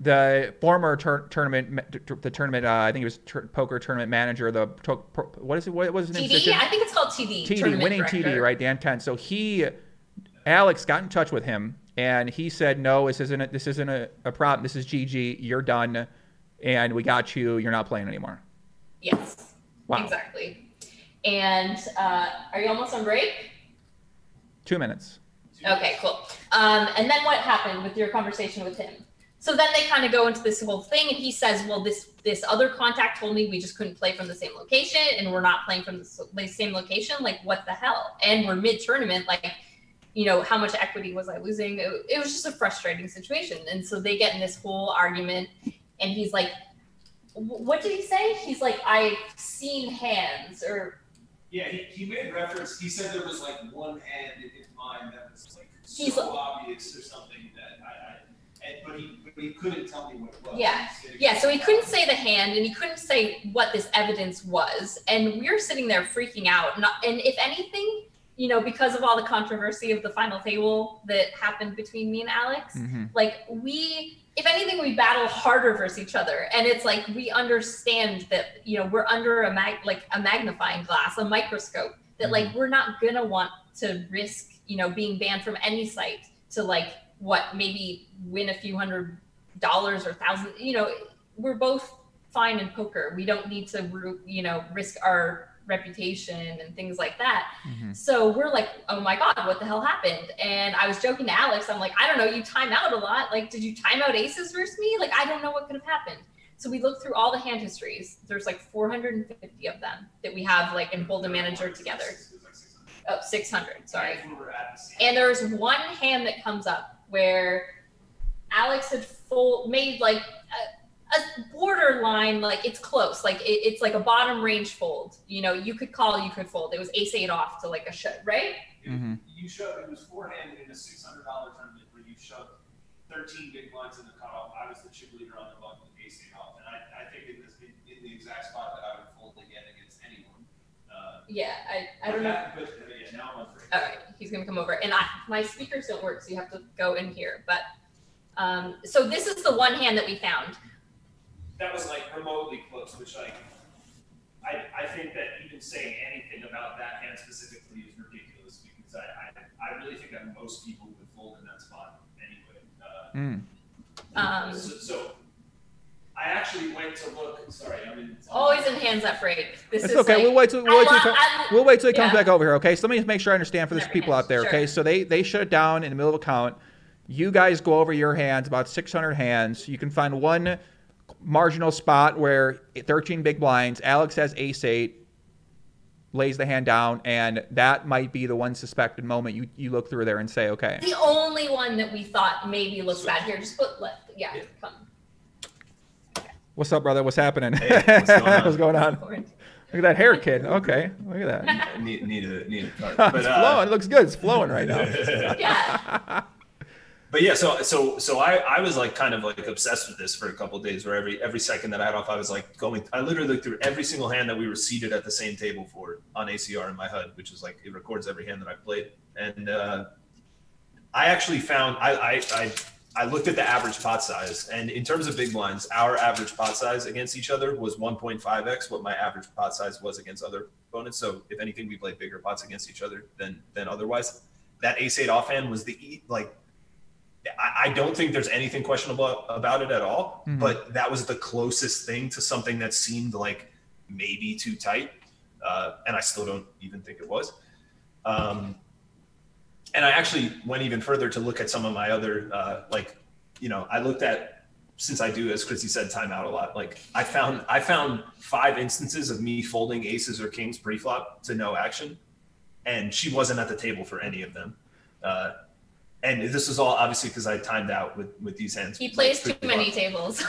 the former tur tournament, the tournament, uh, I think it was poker tournament manager, the, what is it, what was his name? T D, I think it's called T D. T D, winning director. T D, right, Dan Kent. So he, Alex got in touch with him and he said, no, this isn't, a, this isn't a, a problem. This is G G, you're done and we got you, you're not playing anymore. Yes, wow. Exactly. And uh, are you almost on break? Two minutes. Okay, cool. Um, and then what happened with your conversation with him? So then they kind of go into this whole thing, and he says, well, this this other contact told me we just couldn't play from the same location, and we're not playing from the same location. Like, what the hell? And we're mid-tournament. Like, you know, how much equity was I losing? It, it was just a frustrating situation. And so they get in this whole argument, and he's like, what did he say? He's like, I've seen hands, or... Yeah, he, he made reference. He said there was, like, one hand in his mind that was, like, so he's like, obvious or something that I... I And, but, he, but he couldn't tell me what it was. Yeah, yeah. So he couldn't say the hand, and he couldn't say what this evidence was. And we were sitting there freaking out. Not, and if anything, you know, because of all the controversy of the final table that happened between me and Alex, mm-hmm. like we, if anything, we battle harder versus each other. And it's like we understand that, you know, we're under a mag like a magnifying glass, a microscope. That mm-hmm. like we're not gonna want to risk, you know, being banned from any site to like. What maybe win a few hundred dollars or thousand, you know, we're both fine in poker. We don't need to, you know, risk our reputation and things like that. Mm-hmm. So we're like, oh my God, what the hell happened? And I was joking to Alex. I'm like, I don't know. You time out a lot. Like, did you time out aces versus me? Like, I don't know what could have happened. So we looked through all the hand histories. There's like four hundred fifty of them that we have like and hold a manager together. Oh, six hundred, sorry. And there's one hand that comes up where Alex had full made like a, a borderline, like it's close, like it, it's like a bottom range fold. You know, you could call, you could fold. It was ace eight off to like a shove, right? Mm-hmm. You shove. It was four-handed in a six hundred dollar tournament where you shoved thirteen big blinds in the cutoff. I was the chip leader on the button with ace eight off, and I, I think it was in, in the exact spot that I would fold again against anyone. Uh, yeah, I I don't know. But, uh, yeah, now I'm afraid. All right. He's going to come over and I, my speakers don't work. So you have to go in here. But um, so this is the one hand that we found. That was like remotely close, which like, I, I think that even saying anything about that hand specifically is ridiculous because I, I, I really think that most people would fold in that spot anyway. Uh, mm. um, so, so I actually went to look. Sorry, I mean. Always in hands up for eight. This it's is okay. Like, we'll wait till we'll wait till, come, we'll wait till he comes yeah. back over here. Okay. So let me make sure I understand for these people hands. out there. Sure. Okay. So they they shut it down in the middle of a count. You guys go over your hands, about six hundred hands. You can find one marginal spot where thirteen big blinds. Alex has ace eight, lays the hand down, and that might be the one suspected moment you you look through there and say, okay. The only one that we thought maybe looked so, bad here. Just put left. Yeah. yeah. Come. What's up, brother? What's happening? Hey, what's going on? What's going on? Look at that hair, kid. Okay, look at that. need, need a need a card. But, it's uh, flowing. It looks good. It's flowing right now. yeah. But yeah, so so so I I was like kind of like obsessed with this for a couple of days. Where every every second that I had off, I was like going. I literally looked through every single hand that we were seated at the same table for on A C R in my H U D, which is like it records every hand that I played. And uh, I actually found I, I I I looked at the average pot size, and in terms of big blinds, our average pot size against each other was one point five x what my average pot size was against other opponents. So if anything, we played bigger pots against each other than than otherwise. That ace eight offhand was the like. I don't think there's anything questionable about it at all, mm-hmm. but that was the closest thing to something that seemed like maybe too tight. Uh, and I still don't even think it was. Um, and I actually went even further to look at some of my other, uh, like, you know, I looked at, since I do, as Chrissy said, timeout a lot, like I found, I found five instances of me folding aces or kings pre-flop to no action. And she wasn't at the table for any of them. Uh, And this was all obviously because I timed out with, with these hands. He plays like, too many tables.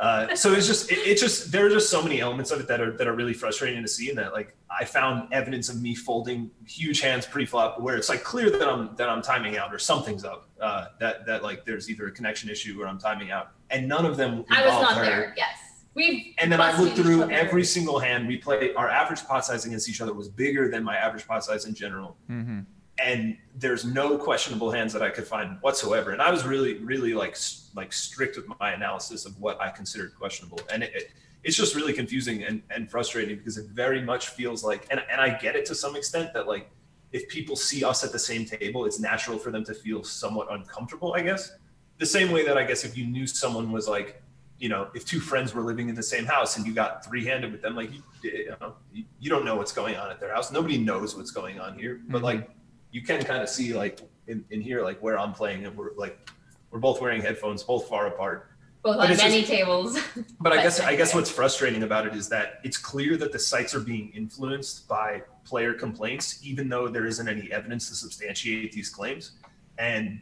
uh, so it's just, it, it just, there are just so many elements of it that are, that are really frustrating to see. And that like, I found evidence of me folding huge hands pre-flop where it's like clear that I'm, that I'm timing out or something's up, uh, that, that like there's either a connection issue or I'm timing out, and none of them. I was not her. there. Yes. We've and then I looked through every single hand we played. Our average pot size against each other was bigger than my average pot size in general. Mm-hmm. And there's no questionable hands that I could find whatsoever. And I was really, really like, like strict with my analysis of what I considered questionable. And it, it, it's just really confusing and, and frustrating because it very much feels like, and, and I get it to some extent that like, if people see us at the same table, it's natural for them to feel somewhat uncomfortable, I guess. The same way that I guess if you knew someone was like, you know, if two friends were living in the same house and you got three-handed with them, like, you, you know, you don't know what's going on at their house. Nobody knows what's going on here, but mm-hmm. like, you can kind of see like in, in here, like where I'm playing and we're like, we're both wearing headphones, both far apart. Both on many just, tables. But I guess, I guess what's frustrating about it is that it's clear that the sites are being influenced by player complaints, even though there isn't any evidence to substantiate these claims. And,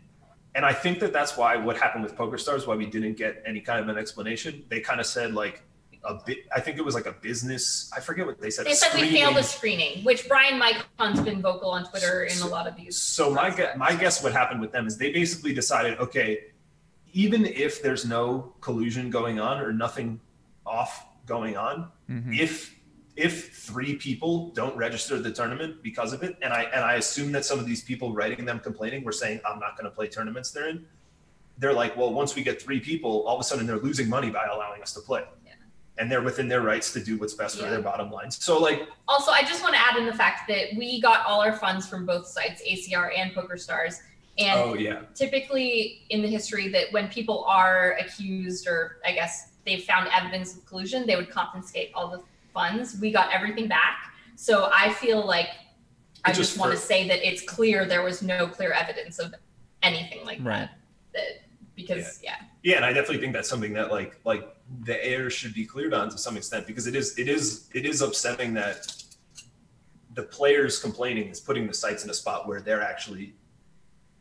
and I think that that's why what happened with PokerStars, why we didn't get any kind of an explanation. They kind of said like, a bit, I think it was like a business, I forget what they said. They said screening. We failed a screening, which Brian Micon's been vocal on Twitter in so, a lot of these. So my, gu- my guess what happened with them is they basically decided, okay, even if there's no collusion going on or nothing off going on, mm-hmm. if if three people don't register the tournament because of it, and I and I assume that some of these people writing them complaining were saying, I'm not going to play tournaments they're in, they're like, well, once we get three people, all of a sudden they're losing money by allowing us to play. And they're within their rights to do what's best yeah. for their bottom line. So like, also, I just want to add in the fact that we got all our funds from both sites, A C R and PokerStars. And oh, yeah. typically in the history that when people are accused or I guess they've found evidence of collusion, they would confiscate all the funds. We got everything back. So I feel like it I just, just want for- to say that it's clear there was no clear evidence of anything like right. that. that because yeah. yeah. Yeah, and I definitely think that's something that like like the air should be cleared on to some extent because it is it is it is upsetting that the players complaining is putting the sites in a spot where they're actually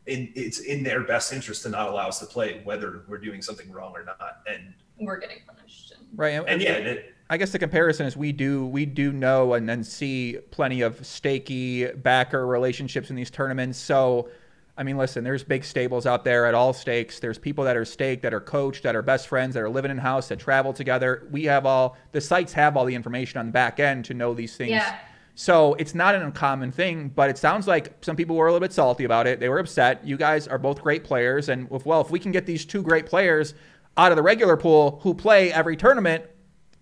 in it's in their best interest to not allow us to play whether we're doing something wrong or not, and we're getting punished. Right. And, and yeah, and it, I guess the comparison is we do we do know and then see plenty of stakey backer relationships in these tournaments, so I mean, listen, there's big stables out there at all stakes. There's people that are staked, that are coached, that are best friends, that are living in house, that travel together. We have all, the sites have all the information on the back end to know these things. Yeah. So it's not an uncommon thing, but it sounds like some people were a little bit salty about it. They were upset. You guys are both great players. And if, well, if we can get these two great players out of the regular pool who play every tournament,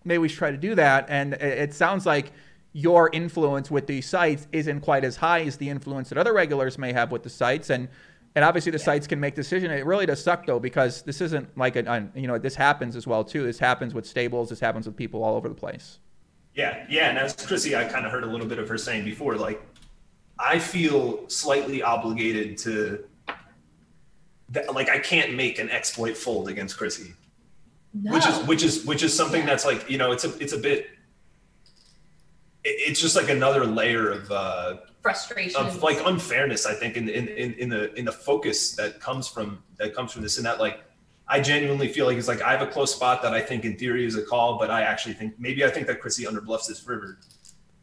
maybe we should try to do that. And it sounds like your influence with these sites isn't quite as high as the influence that other regulars may have with the sites. And, and obviously the yeah. sites can make decisions. It really does suck though, because this isn't like a, a, you know, this happens as well too. This happens with stables. This happens with people all over the place. Yeah. Yeah. And as Chrissy, I kind of heard a little bit of her saying before, like I feel slightly obligated to that. Like I can't make an exploit fold against Chrissy, no. which is, which is, which is something yeah. that's like, you know, it's a, it's a bit, it's just like another layer of uh, frustration, of like unfairness, I think, in, in in in the in the focus that comes from that comes from this. And that, like, I genuinely feel like it's like I have a close spot that I think in theory is a call, but I actually think maybe I think that Chrissy underbluffs this river,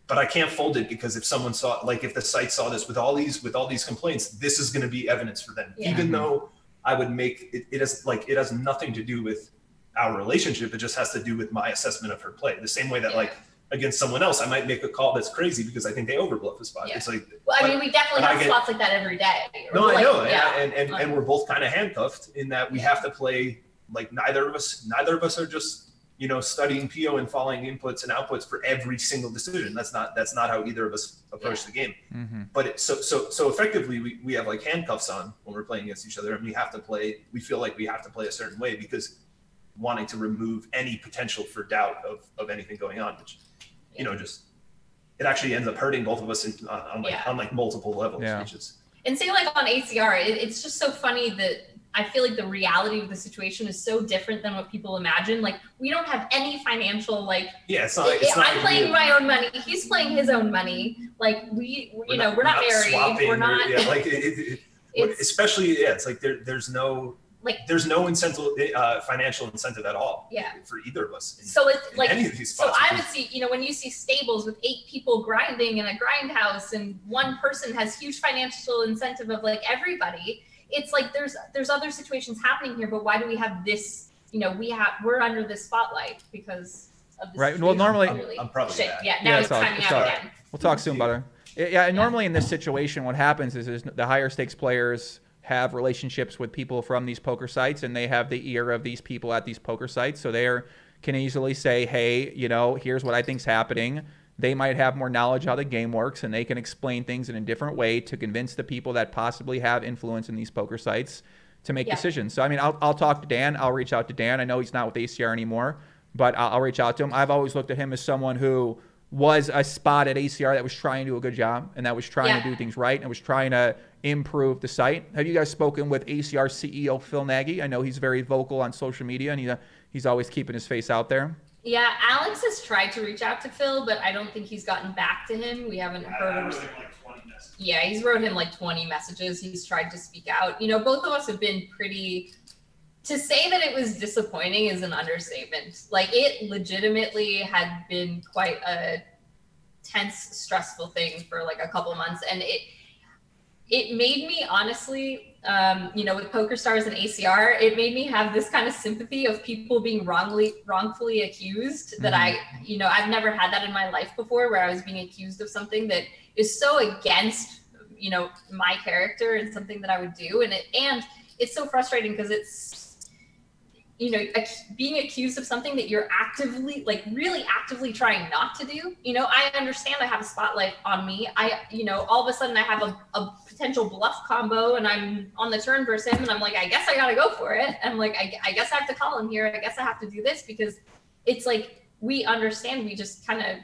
but I can't fold it because if someone saw, like, if the site saw this with all these with all these complaints, this is going to be evidence for them. Yeah. Even though I would make it, it is like it has nothing to do with our relationship. It just has to do with my assessment of her play. The same way that yeah. like. against someone else, I might make a call that's crazy because I think they overbluff the spot. Yeah. It's like, well, I mean, we definitely have get, spots like that every day. No, like, I know, yeah. and and, and, and we're both kind of handcuffed in that we have to play. Like neither of us, neither of us are just you know studying P O and following inputs and outputs for every single decision. That's not that's not how either of us approach yeah. the game. Mm-hmm. But it, so so so effectively, we we have like handcuffs on when we're playing against each other, and we have to play. We feel like we have to play a certain way because wanting to remove any potential for doubt of of anything going on, which. You know, just it actually ends up hurting both of us in, on, on like yeah. on like multiple levels. Yeah. Which is, and say like on A C R, it, it's just so funny that I feel like the reality of the situation is so different than what people imagine. Like we don't have any financial like. Yeah, it's not. It, it's not I'm playing real. my own money. He's playing his own money. Like we, we're you know, not, we're not, not married. Swapping, we're not. Or, yeah, like it, it, it's, especially yeah, it's like there, there's no. Like there's no incentive, uh, financial incentive at all yeah. for either of us. In, so it's like, any of these spots. So I would see, you know, when you see stables with eight people grinding in a grind house and one person has huge financial incentive of like everybody, it's like, there's, there's other situations happening here, but why do we have this, you know, we have, we're under this spotlight because of this. Right. Well, normally I'm, I'm probably shit. Yeah. Now yeah, it's timing out again. We'll talk soon about it. Yeah. And normally yeah. in this situation, what happens is, is the higher stakes players have relationships with people from these poker sites, and they have the ear of these people at these poker sites. So they are, can easily say, hey, you know, here's what I think's happening. They might have more knowledge how the game works, and they can explain things in a different way to convince the people that possibly have influence in these poker sites to make yeah. decisions. So, I mean, I'll, I'll talk to Dan. I'll reach out to Dan. I know he's not with A C R anymore, but I'll, I'll reach out to him. I've always looked at him as someone who was a spot at A C R that was trying to do a good job, and that was trying yeah. to do things right, and was trying to improve the site. Have you guys spoken with A C R C E O Phil Nagy? I know he's very vocal on social media, and he, uh, he's always keeping his face out there. Yeah, Alex has tried to reach out to Phil, but I don't think he's gotten back to him. We haven't yeah, heard. Him like twenty yeah, he's wrote him like twenty messages. He's tried to speak out. You know, both of us have been pretty. To say that it was disappointing is an understatement. Like it legitimately had been quite a tense, stressful thing for like a couple of months, and it. It made me honestly, um, you know, with PokerStars and A C R, it made me have this kind of sympathy of people being wrongly, wrongfully accused that mm. I, you know, I've never had that in my life before, where I was being accused of something that is so against, you know, my character and something that I would do. And it, and it's so frustrating because it's, you know, being accused of something that you're actively, like really actively trying not to do. You know, I understand I have a spotlight on me. I, you know, all of a sudden I have a, a potential bluff combo, and I'm on the turn versus him, and I'm like, I guess I gotta go for it. I'm like, I, I guess I have to call him here. I guess I have to do this, because it's like, we understand, we just kind of,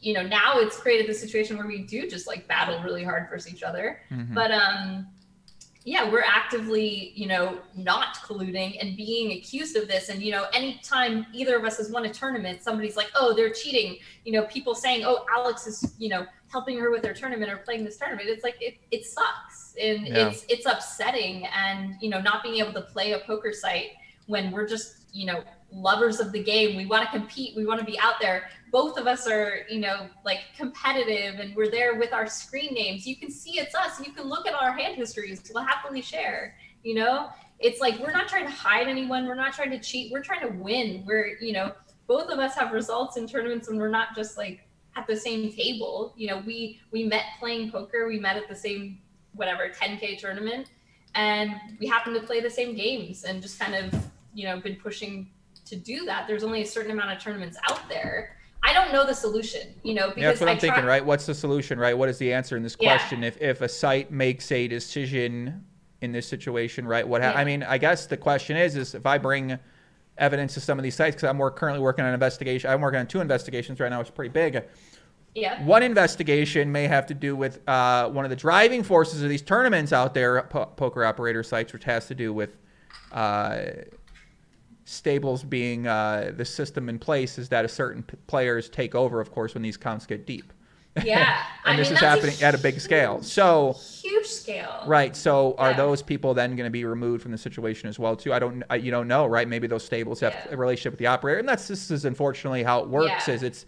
you know, now it's created the situation where we do just like battle really hard versus each other. Mm-hmm. But um, yeah, we're actively, you know, not colluding and being accused of this. And, you know, anytime either of us has won a tournament, somebody's like, oh, they're cheating. You know, people saying, oh, Alex is, you know, helping her with her tournament or playing this tournament. It's like, it, it sucks. And yeah. it's, it's upsetting. And, you know, not being able to play a poker site when we're just, you know, lovers of the game. We want to compete. We want to be out there. Both of us are, you know, like competitive, and we're there with our screen names. You can see it's us. You can look at our hand histories. We'll happily share, you know, it's like, we're not trying to hide anyone. We're not trying to cheat. We're trying to win. We're, you know, both of us have results in tournaments, and we're not just like, at the same table, you know, we, we met playing poker, we met at the same, whatever, ten K tournament, and we happened to play the same games, and just kind of, you know, been pushing to do that. There's only a certain amount of tournaments out there. I don't know the solution, you know, because yeah, that's what I I'm try thinking, right? What's the solution, right? What is the answer in this yeah. question? If, if a site makes a decision in this situation, right? What, ha yeah. I mean, I guess the question is, is if I bring evidence to some of these sites, because I'm work, currently working on an investigation. I'm working on two investigations right now. It's pretty big. Yeah. One investigation may have to do with uh, one of the driving forces of these tournaments out there, po poker operator sites, which has to do with uh, stables being uh, the system in place is that a certain p players take over, of course, when these counts get deep. Yeah. and I this mean, is happening a huge, at a big scale. So huge scale. Right. So yeah. are those people then going to be removed from the situation as well too? I don't, I, you don't know, right? Maybe those stables have yeah. a relationship with the operator, and that's, this is unfortunately how it works yeah. is it's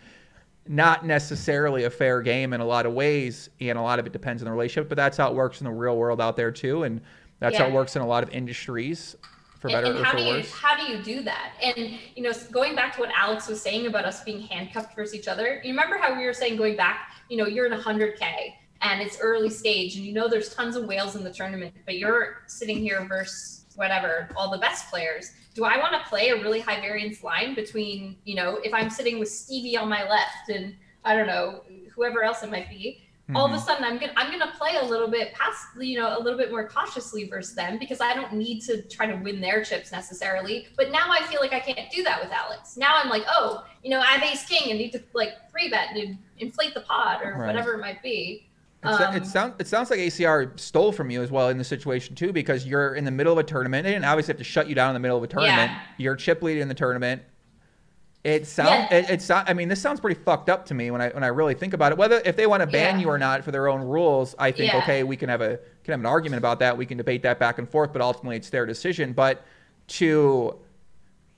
not necessarily a fair game in a lot of ways. And a lot of it depends on the relationship, but that's how it works in the real world out there too. And that's yeah. how it works in a lot of industries. for better and, and or how for do you, worse. How do you do that? And, you know, going back to what Alex was saying about us being handcuffed versus each other, you remember how we were saying going back, you know, you're in one hundred K and it's early stage and you know there's tons of whales in the tournament, but you're sitting here versus whatever, all the best players. Do I want to play a really high variance line between, you know, if I'm sitting with Stevie on my left and I don't know, whoever else it might be, mm-hmm. all of a sudden I'm gonna I'm gonna play a little bit past, you know, a little bit more cautiously versus them because I don't need to try to win their chips necessarily. But now I feel like I can't do that with Alex. Now I'm like, oh, you know, I have ace king and need to like three bet and inflate the pot or right. whatever it might be. Um, it sounds it sounds like A C R stole from you as well in this situation too, because you're in the middle of a tournament. They didn't obviously have to shut you down in the middle of a tournament. Yeah. You're chip lead in the tournament. It sounds, yeah. it, it, I mean, this sounds pretty fucked up to me when I when I really think about it. Whether if they want to ban yeah. you or not for their own rules, I think yeah. okay, we can have a can have an argument about that. We can debate that back and forth, but ultimately it's their decision. But to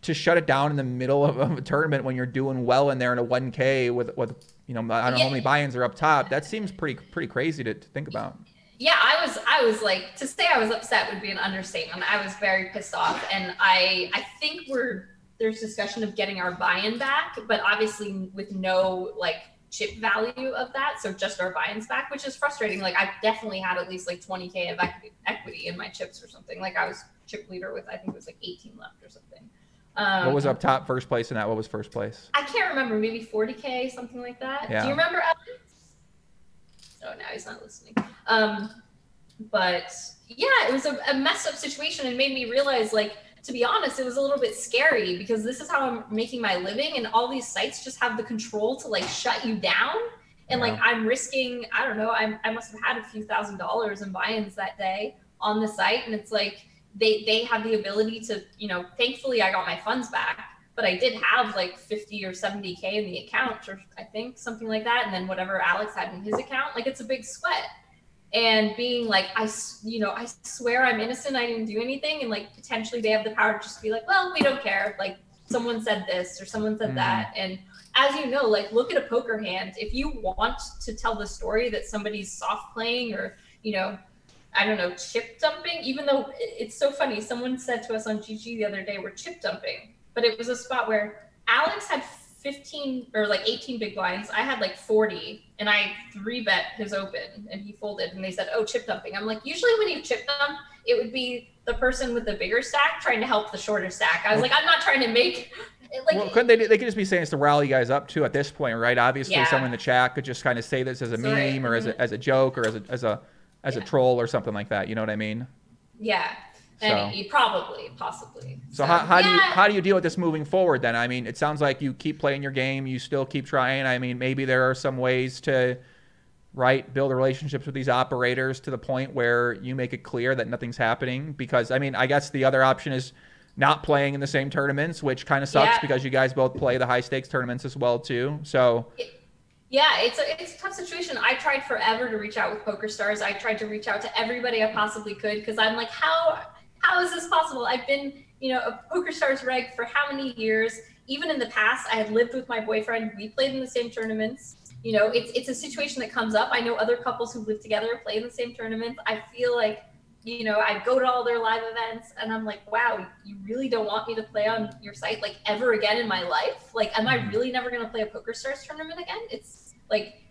to shut it down in the middle of, of a tournament when you're doing well in there in a one K with with you know, I don't know how many buy-ins are up top. That seems pretty pretty crazy to, to think about. Yeah, I was I was like, to say I was upset would be an understatement. I was very pissed off, and I I think we're there's discussion of getting our buy-in back, but obviously with no like chip value of that, so just our buy-ins back, which is frustrating. Like I've definitely had at least like twenty K of equity in my chips or something. Like I was chip leader with I think it was like eighteen left or something. Um, what was up top first place in that? What was first place? I can't remember. Maybe forty K, something like that. Yeah. Do you remember Alex? Oh, now he's not listening. Um, but yeah, it was a, a messed up situation and made me realize, like, to be honest, it was a little bit scary because this is how I'm making my living, and all these sites just have the control to like shut you down. And yeah. like I'm risking, I don't know, I'm, I must have had a few thousand dollars in buy-ins that day on the site, and it's like, they they have the ability to, you know, thankfully I got my funds back, but I did have like fifty or seventy K in the account, or I think something like that. And then whatever Alex had in his account, like it's a big sweat. And being like, I, you know, I swear I'm innocent, I didn't do anything. And like, potentially they have the power to just be like, well, we don't care. Like someone said this or someone said mm. that. And as you know, like look at a poker hand. If you want to tell the story that somebody's soft playing or, you know, I don't know, chip dumping, even though it's so funny. Someone said to us on G G the other day, we're chip dumping, but it was a spot where Alex had fifteen or like eighteen big blinds. I had like forty and I three bet his open and he folded, and they said, oh, chip dumping. I'm like, usually when you chip dump, it would be the person with the bigger stack trying to help the shorter stack. I was like, I'm not trying to make like, well, couldn't they, they could just be saying it's to rally you guys up to at this point, right? Obviously yeah. someone in the chat could just kind of say this as a meme right. or as a, as a joke or as a, as a, as yeah. a troll or something like that. You know what I mean? Yeah. So. And you probably, possibly. So, so how, how yeah. do you, how do you deal with this moving forward then? I mean, it sounds like you keep playing your game. You still keep trying. I mean, maybe there are some ways to, right, build relationships with these operators to the point where you make it clear that nothing's happening. Because I mean, I guess the other option is not playing in the same tournaments, which kind of sucks yeah. because you guys both play the high stakes tournaments as well too. So. It Yeah, it's a, it's a tough situation. I tried forever to reach out with PokerStars. I tried to reach out to everybody I possibly could because I'm like, how how is this possible? I've been, you know, a PokerStars reg for how many years? Even in the past, I had lived with my boyfriend. We played in the same tournaments. You know, it's it's a situation that comes up. I know other couples who live together play in the same tournaments. I feel like, you know, I go to all their live events and I'm like, wow, you really don't want me to play on your site like ever again in my life? Like, am I really never going to play a PokerStars tournament again? It's like,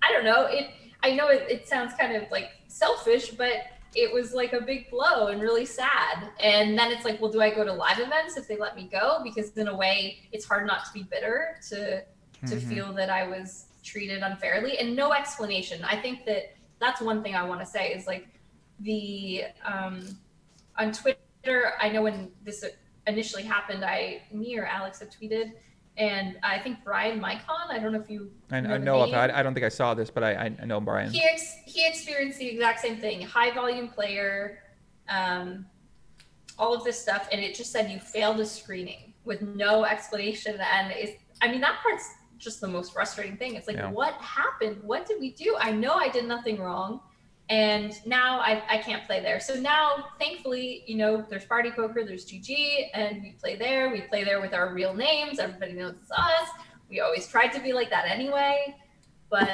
I don't know. It, I know it, it sounds kind of like selfish, but it was like a big blow and really sad. And then it's like, well, do I go to live events if they let me go? Because in a way it's hard not to be bitter, to, to mm-hmm. feel that I was treated unfairly and no explanation. I think that that's one thing I want to say is like, the um on Twitter, I know when this initially happened, I me or Alex had tweeted, and I think Brian Mycon, I don't know if you I know, I know of, I, I don't think I saw this, but I, I know Brian. He ex he experienced the exact same thing, high volume player, um all of this stuff, and it just said you failed a screening with no explanation. And it's, I mean, that part's just the most frustrating thing. It's like yeah. what happened? What did we do? I know I did nothing wrong. And now I, I can't play there. So now, thankfully, you know, there's Party Poker, there's G G, and we play there. We play there with our real names. Everybody knows it's us. We always tried to be like that anyway. But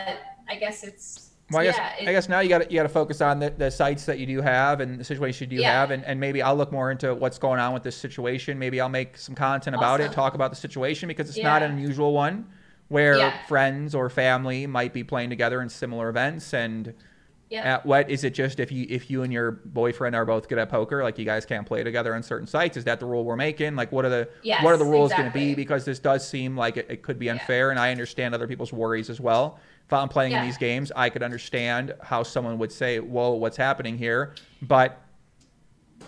I guess it's Well, I, yeah, guess, I guess now you got you got to focus on the, the sites that you do have and the situation you do yeah. have, and, and maybe I'll look more into what's going on with this situation. Maybe I'll make some content about awesome. it, talk about the situation, because it's yeah. not an unusual one where yeah. friends or family might be playing together in similar events. And yep. at what is it just if you if you and your boyfriend are both good at poker, like you guys can't play together on certain sites? Is that the rule we're making? Like, what are the yes, what are the rules exactly. going to be? Because this does seem like it, it could be unfair, yeah. and I understand other people's worries as well. If I'm playing yeah. in these games, I could understand how someone would say, whoa, what's happening here? But,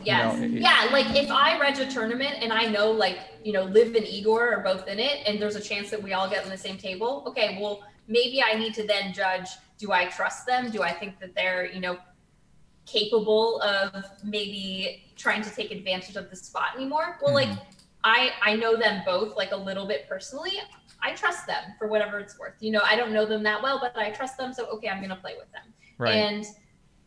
yes. you know, it, yeah, like if I reg a tournament and I know, like, you know, Liv and Igor are both in it and there's a chance that we all get on the same table. Okay, well, maybe I need to then judge, do I trust them? Do I think that they're, you know, capable of maybe trying to take advantage of the spot anymore? Well, mm-hmm. like I, I know them both like a little bit personally. I trust them for whatever it's worth. You know, I don't know them that well, but I trust them. So, okay, I'm going to play with them. Right. And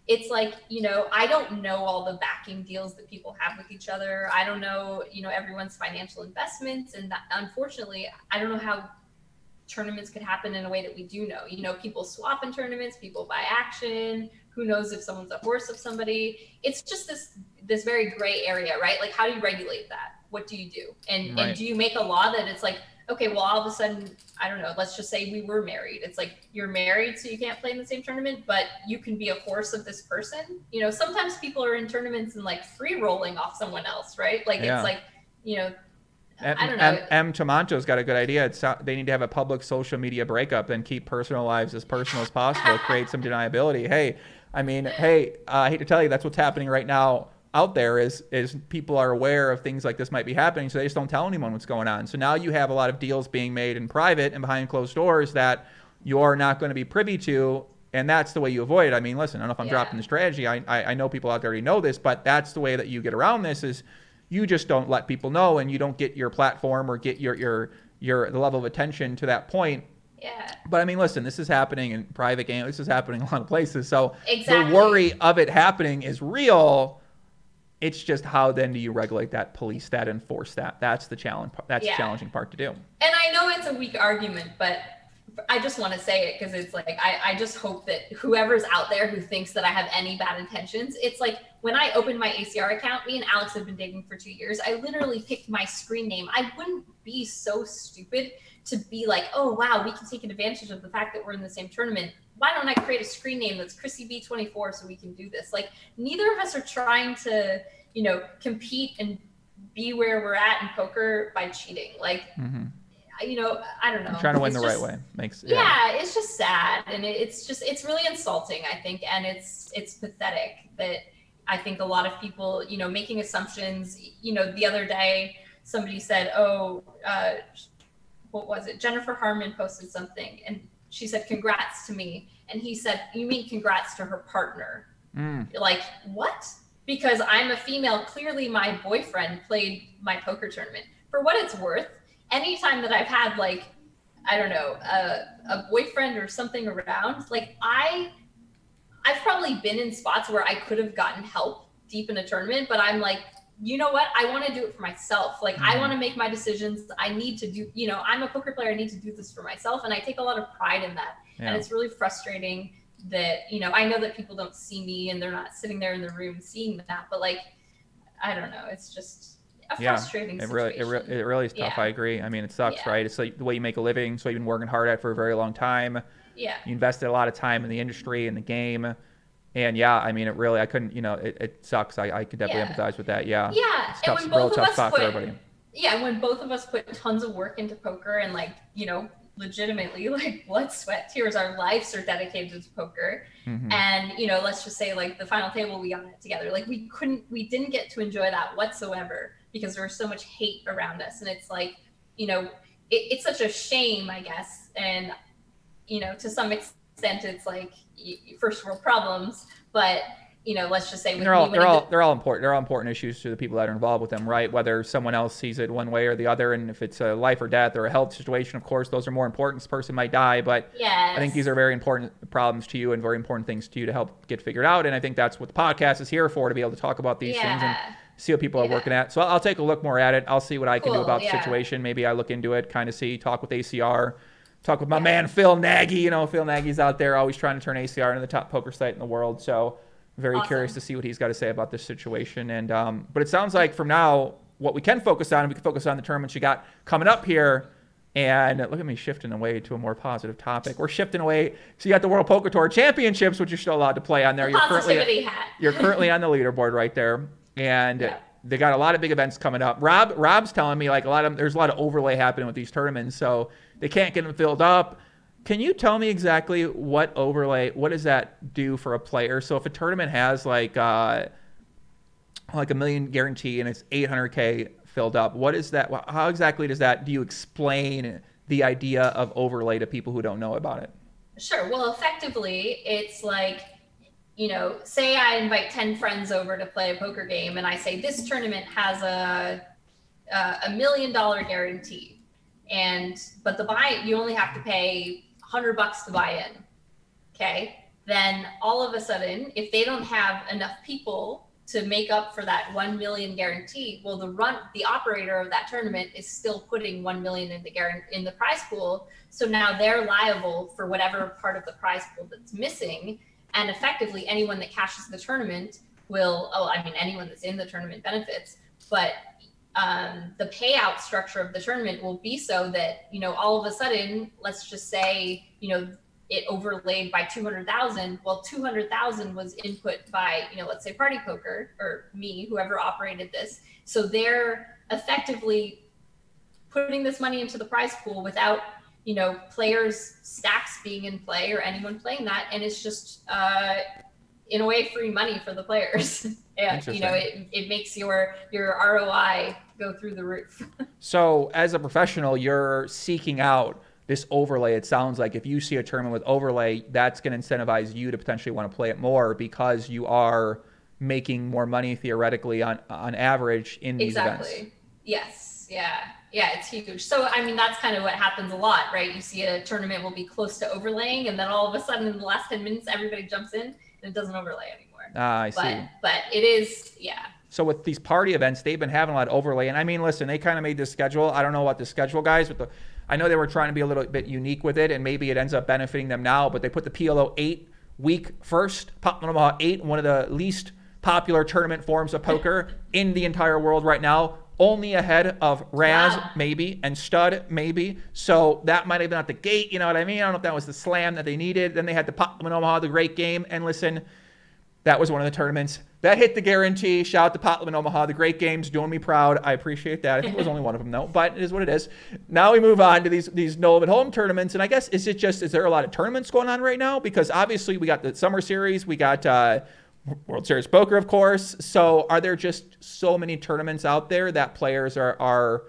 it's like, you know, I don't know all the backing deals that people have with each other. I don't know, you know, everyone's financial investments. And that, unfortunately, I don't know how tournaments could happen in a way that we do know. You know, people swap in tournaments, people buy action. Who knows if someone's a horse of somebody? It's just this, this very gray area, right? Like, how do you regulate that? What do you do? And, right. and do you make a law that it's like, okay, well, all of a sudden, I don't know, let's just say we were married. It's like, you're married, so you can't play in the same tournament, but you can be a horse of this person. You know, sometimes people are in tournaments and like free rolling off someone else, right? Like, yeah. it's like, you know, M I don't know. M, M Tomancho's got a good idea. It's, they need to have a public social media breakup and keep personal lives as personal as possible, create some deniability. Hey, I mean, hey, uh, I hate to tell you, that's what's happening right now. Out there is is people are aware of things like this might be happening, so they just don't tell anyone what's going on. So now you have a lot of deals being made in private and behind closed doors that you're not going to be privy to, and that's the way you avoid it. I mean, listen, I don't know if I'm yeah. dropping the strategy. I, I I know people out there already know this, but that's the way that you get around this is you just don't let people know, and you don't get your platform or get your your your the level of attention to that point. Yeah. But I mean, listen, this is happening in private games. This is happening in a lot of places. So exactly. the worry of it happening is real. It's just how then do you regulate that, police that, enforce that? That's the challenge. That's yeah. the challenging part to do. And I know it's a weak argument, but I just want to say it because it's like, I, I just hope that whoever's out there who thinks that I have any bad intentions, it's like when I opened my A C R account, me and Alex have been dating for two years. I literally picked my screen name. I wouldn't be so stupid to be like, oh, wow, we can take advantage of the fact that we're in the same tournament. Why don't I create a screen name that's Chrissy B twenty-four so we can do this? Like, neither of us are trying to, you know, compete and be where we're at in poker by cheating. Like, mm-hmm. you know, I don't know. I'm trying to win it's the just, right way. Makes yeah. yeah, it's just sad. And it, it's just, it's really insulting, I think. And it's, it's pathetic that I think a lot of people, you know, making assumptions, you know, the other day, somebody said, oh, uh, what was it? Jennifer Harmon posted something and she said, congrats to me. And he said, you mean congrats to her partner? Mm. Like, what? Because I'm a female. Clearly my boyfriend played my poker tournament. For what it's worth, anytime that I've had like, I don't know, a, a boyfriend or something around, like I, I've probably been in spots where I could have gotten help deep in a tournament, but I'm like, you know what? I want to do it for myself. Like, mm-hmm. I want to make my decisions. I need to do, you know, I'm a poker player. I need to do this for myself. And I take a lot of pride in that. Yeah. And it's really frustrating that, you know, I know that people don't see me and they're not sitting there in the room seeing that, but like, I don't know. It's just a yeah. frustrating it really, situation. It, re it really is tough. Yeah. I agree. I mean, it sucks, yeah. right? It's like the way you make a living. So you've been working hard at for a very long time. Yeah. You invested a lot of time in the industry and the game. And yeah, I mean, it really, I couldn't, you know, it, it sucks. I, I could definitely yeah. empathize with that. Yeah. Yeah. It's tough, and when both real of tough us put, for everybody. Yeah. When both of us put tons of work into poker and like, you know, legitimately like blood, sweat, tears, our lives are dedicated to poker. Mm-hmm. And, you know, let's just say like the final table, we got it together. Like we couldn't, we didn't get to enjoy that whatsoever because there was so much hate around us. And it's like, you know, it, it's such a shame, I guess. And, you know, to some extent, it's like first world problems, but you know, let's just say with they're all they're all they're all important. They're all important issues to the people that are involved with them, right? Whether someone else sees it one way or the other, and if it's a life or death or a health situation, of course, those are more important. This person might die, but yes. I think these are very important problems to you and very important things to you to help get figured out. And I think that's what the podcast is here for—to be able to talk about these yeah. things and see what people yeah. are working at. So I'll take a look more at it. I'll see what I can cool. do about yeah. the situation. Maybe I look into it, kind of see, talk with A C R. talk with my man Phil Nagy. You know, Phil Nagy's out there always trying to turn A C R into the top poker site in the world. So very awesome. Curious to see what he's got to say about this situation. And um, but it sounds like from now, what we can focus on, we can focus on the tournaments you got coming up here. And look at me shifting away to a more positive topic. We're shifting away. So you got the World Poker Tour Championships, which you're still allowed to play on there. The you're currently hat. You're currently on the leaderboard right there, and yeah. They got a lot of big events coming up. Rob Rob's telling me like a lot of there's a lot of overlay happening with these tournaments, so they can't get them filled up. Can you tell me exactly what overlay? What does that do for a player? So if a tournament has like uh, like a million guarantee and it's eight hundred K. Filled up. What is that? How exactly does that, do you explain the idea of overlay to people who don't know about it? Sure. Well, effectively, it's like, you know, say I invite ten friends over to play a poker game and I say this tournament has a a million dollar guarantee. And, but the buy, you only have to pay a hundred bucks to buy in. Okay. Then all of a sudden, if they don't have enough people to make up for that one million guarantee, well, the run, the operator of that tournament is still putting one million in the guarantee, in the prize pool. So now they're liable for whatever part of the prize pool that's missing. And effectively anyone that cashes the tournament will, oh, I mean, anyone that's in the tournament benefits, but um, the payout structure of the tournament will be so that, you know, all of a sudden, let's just say, you know, it overlaid by two hundred thousand. Well, two hundred thousand was input by, you know, let's say Party Poker or me, whoever operated this. So they're effectively putting this money into the prize pool without, you know, players' stacks being in play or anyone playing that. And it's just, uh, in a way, free money for the players. And, you know, it, it makes your, your R O I go through the roof. So as a professional, you're seeking out this overlay. It sounds like if you see a tournament with overlay, that's going to incentivize you to potentially want to play it more because you are making more money theoretically on on average in these events. Exactly. Yes. Yeah. Yeah. It's huge. So, I mean, that's kind of what happens a lot, right? You see a tournament will be close to overlaying, and then all of a sudden in the last ten minutes, everybody jumps in and it doesn't overlay anymore. Ah, I see. But it is, yeah. So with these party events, they've been having a lot of overlay. And I mean, listen, they kind of made this schedule. I don't know about the schedule, guys, but the, I know they were trying to be a little bit unique with it, and maybe it ends up benefiting them now, but they put the P L O eight week first, Potlum Omaha eight, one of the least popular tournament forms of poker in the entire world right now, only ahead of Raz, wow, maybe, and Stud, maybe. So that might have been at the gate, you know what I mean? I don't know if that was the slam that they needed. Then they had the Potlum Omaha, the great game, and listen, that was one of the tournaments that hit the guarantee. Shout out to Potlum and Omaha. The great game's doing me proud. I appreciate that. I think it was only one of them, though, but it is what it is. Now we move on to these these Nolan at home tournaments. And I guess, is it just, is there a lot of tournaments going on right now? Because obviously we got the Summer Series. We got uh, World Series Poker, of course. So are there just so many tournaments out there that players are, are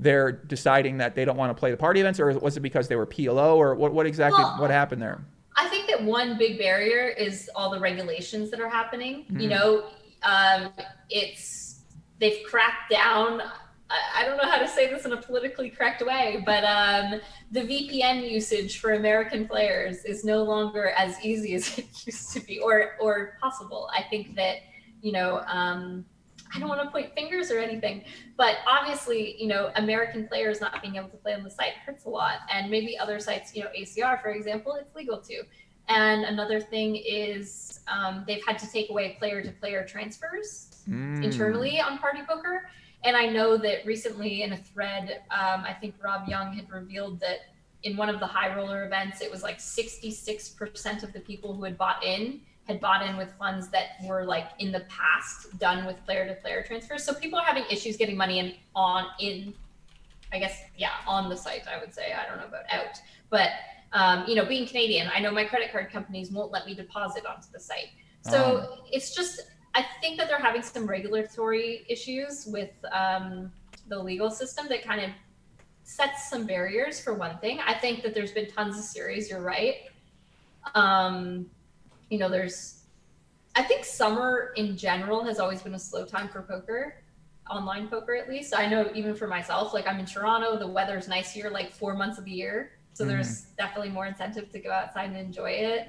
they're deciding that they don't want to play the party events? Or was it because they were P L O? Or what, what exactly, oh, what happened there? I think that one big barrier is all the regulations that are happening. Mm. You know, um, it's, they've cracked down. I, I don't know how to say this in a politically correct way, but um, the V P N usage for American players is no longer as easy as it used to be, or, or possible. I think that, you know, um, I don't want to point fingers or anything, but obviously, you know, American players not being able to play on the site hurts a lot. And maybe other sites, you know, A C R, for example, it's legal too. And another thing is um, they've had to take away player-to-player transfers mm. internally on Party Poker. And I know that recently in a thread, um, I think Rob Young had revealed that in one of the high roller events, it was like sixty-six percent of the people who had bought in had bought in with funds that were like in the past done with player-to-player transfers. So people are having issues getting money in on in, I guess, yeah, on the site, I would say. I don't know about out, but um, you know, being Canadian, I know my credit card companies won't let me deposit onto the site. So um. it's just, I think that they're having some regulatory issues with um, the legal system that kind of sets some barriers for one thing. I think that there's been tons of series, you're right. Um, You know, there's, I think summer in general has always been a slow time for poker, online poker at least. I know even for myself, like I'm in Toronto, the weather's nice here like four months of the year. So mm-hmm. there's definitely more incentive to go outside and enjoy it.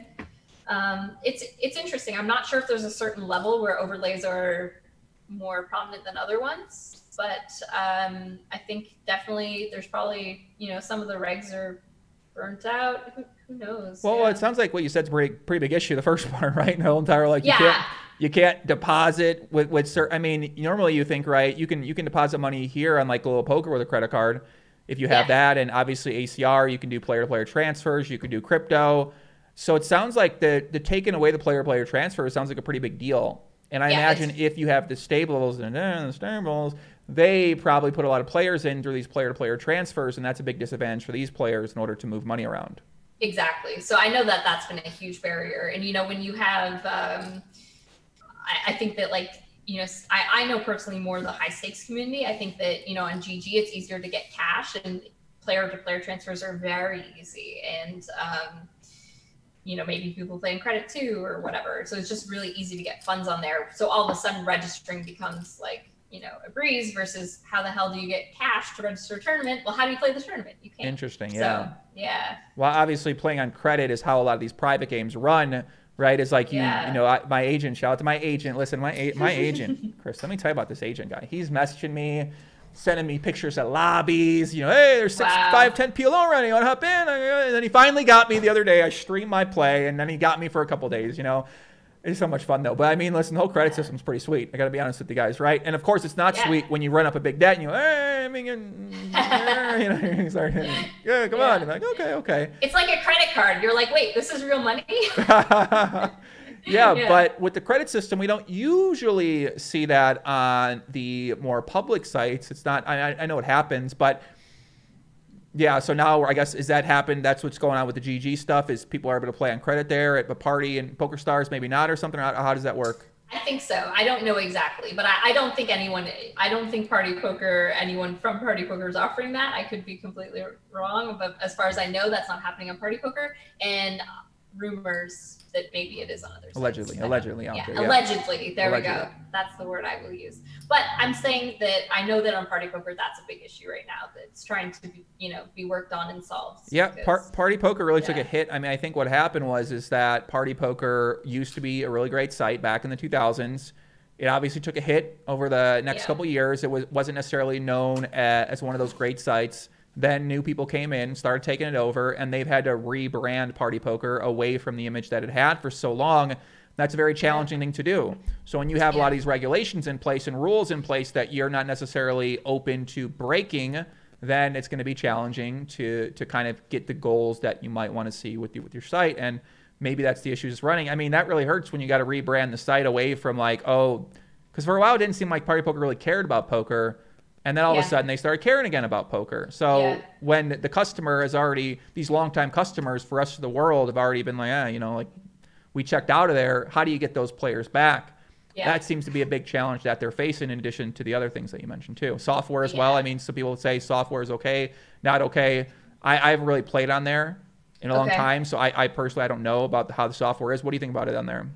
Um, it's, it's interesting. I'm not sure if there's a certain level where overlays are more prominent than other ones, but um, I think definitely there's probably, you know, some of the regs are burnt out. Who, who knows? Well, yeah. It sounds like what you said is a pretty, pretty big issue, the first part, right? The whole entire, like, yeah. you can't, you can't deposit with, with certain, I mean, normally you think, right, you can, you can deposit money here on like a little poker with a credit card if you have yeah. that. And obviously A C R, you can do player-to-player transfers, you can do crypto. So it sounds like the, the taking away the player-to-player transfer sounds like a pretty big deal. And I yeah, imagine if you have the stables and uh, the stables, they probably put a lot of players in through these player-to-player transfers, and that's a big disadvantage for these players in order to move money around. Exactly. So I know that that's been a huge barrier. And, you know, when you have, um, I, I think that, like, you know, I, I know personally more of the high-stakes community. I think that, you know, on G G, it's easier to get cash, and player-to-player transfers are very easy. And, um, you know, maybe people playing credit too or whatever. So it's just really easy to get funds on there. So all of a sudden registering becomes like, you know, a breeze versus how the hell do you get cash to register a tournament? Well, how do you play the tournament? You can't. Interesting, yeah. So, yeah. Well, obviously playing on credit is how a lot of these private games run, right? It's like, you yeah. you know, I, my agent, shout out to my agent. Listen, my my agent, Chris, let me tell you about this agent guy. He's messaging me, sending me pictures at lobbies, you know, hey, there's six, wow. five, ten P L O running, you want to hop in? And then he finally got me the other day. I streamed my play, and then he got me for a couple of days, you know. It's so much fun, though. But, I mean, listen, the whole credit yeah. system's pretty sweet. I got to be honest with you guys, right? And, of course, it's not yeah. sweet when you run up a big debt and you go, hey, I mean, you know, you're sorry. Yeah, come yeah. on. You're like, okay, okay. It's like a credit card. You're like, wait, this is real money? Yeah, yeah, but with the credit system, we don't usually see that on the more public sites. It's not, I, I know it happens, but yeah, so now I guess, is that happened? That's what's going on with the G G stuff, is people are able to play on credit there at the party and PokerStars, maybe not or something? How, how does that work? I think so. I don't know exactly, but I, I don't think anyone, I don't think Party Poker, anyone from Party Poker is offering that. I could be completely wrong, but as far as I know, that's not happening on Party Poker. And rumors that maybe it is on other sites. Allegedly, allegedly. Out yeah. There, yeah. Allegedly, there allegedly. We go. That's the word I will use. But I'm saying that I know that on Party Poker, that's a big issue right now that's trying to be, you know, be worked on and solved. Yeah, because, par Party Poker really yeah. took a hit. I mean, I think what happened was is that Party Poker used to be a really great site back in the two thousands. It obviously took a hit over the next yeah. couple of years. It was, wasn't necessarily known as one of those great sites. Then new people came in, started taking it over, and they've had to rebrand Party Poker away from the image that it had for so long. That's a very challenging thing to do. So when you have yeah. a lot of these regulations in place and rules in place that you're not necessarily open to breaking, then it's going to be challenging to to kind of get the goals that you might want to see with you, with your site. And maybe that's the issue that's running. I mean, that really hurts when you got to rebrand the site away from like, oh, because for a while it didn't seem like Party Poker really cared about poker. And then all yeah. of a sudden they started caring again about poker. So yeah. when the customer is already, these longtime customers for us, the world, have already been like, eh, you know, like we checked out of there. How do you get those players back? Yeah. That seems to be a big challenge that they're facing, in addition to the other things that you mentioned too. Software as yeah. well. I mean, some people would say software is okay, not okay. I, I haven't really played on there in a okay. long time. So I, I personally, I don't know about how the software is. What do you think about it on there?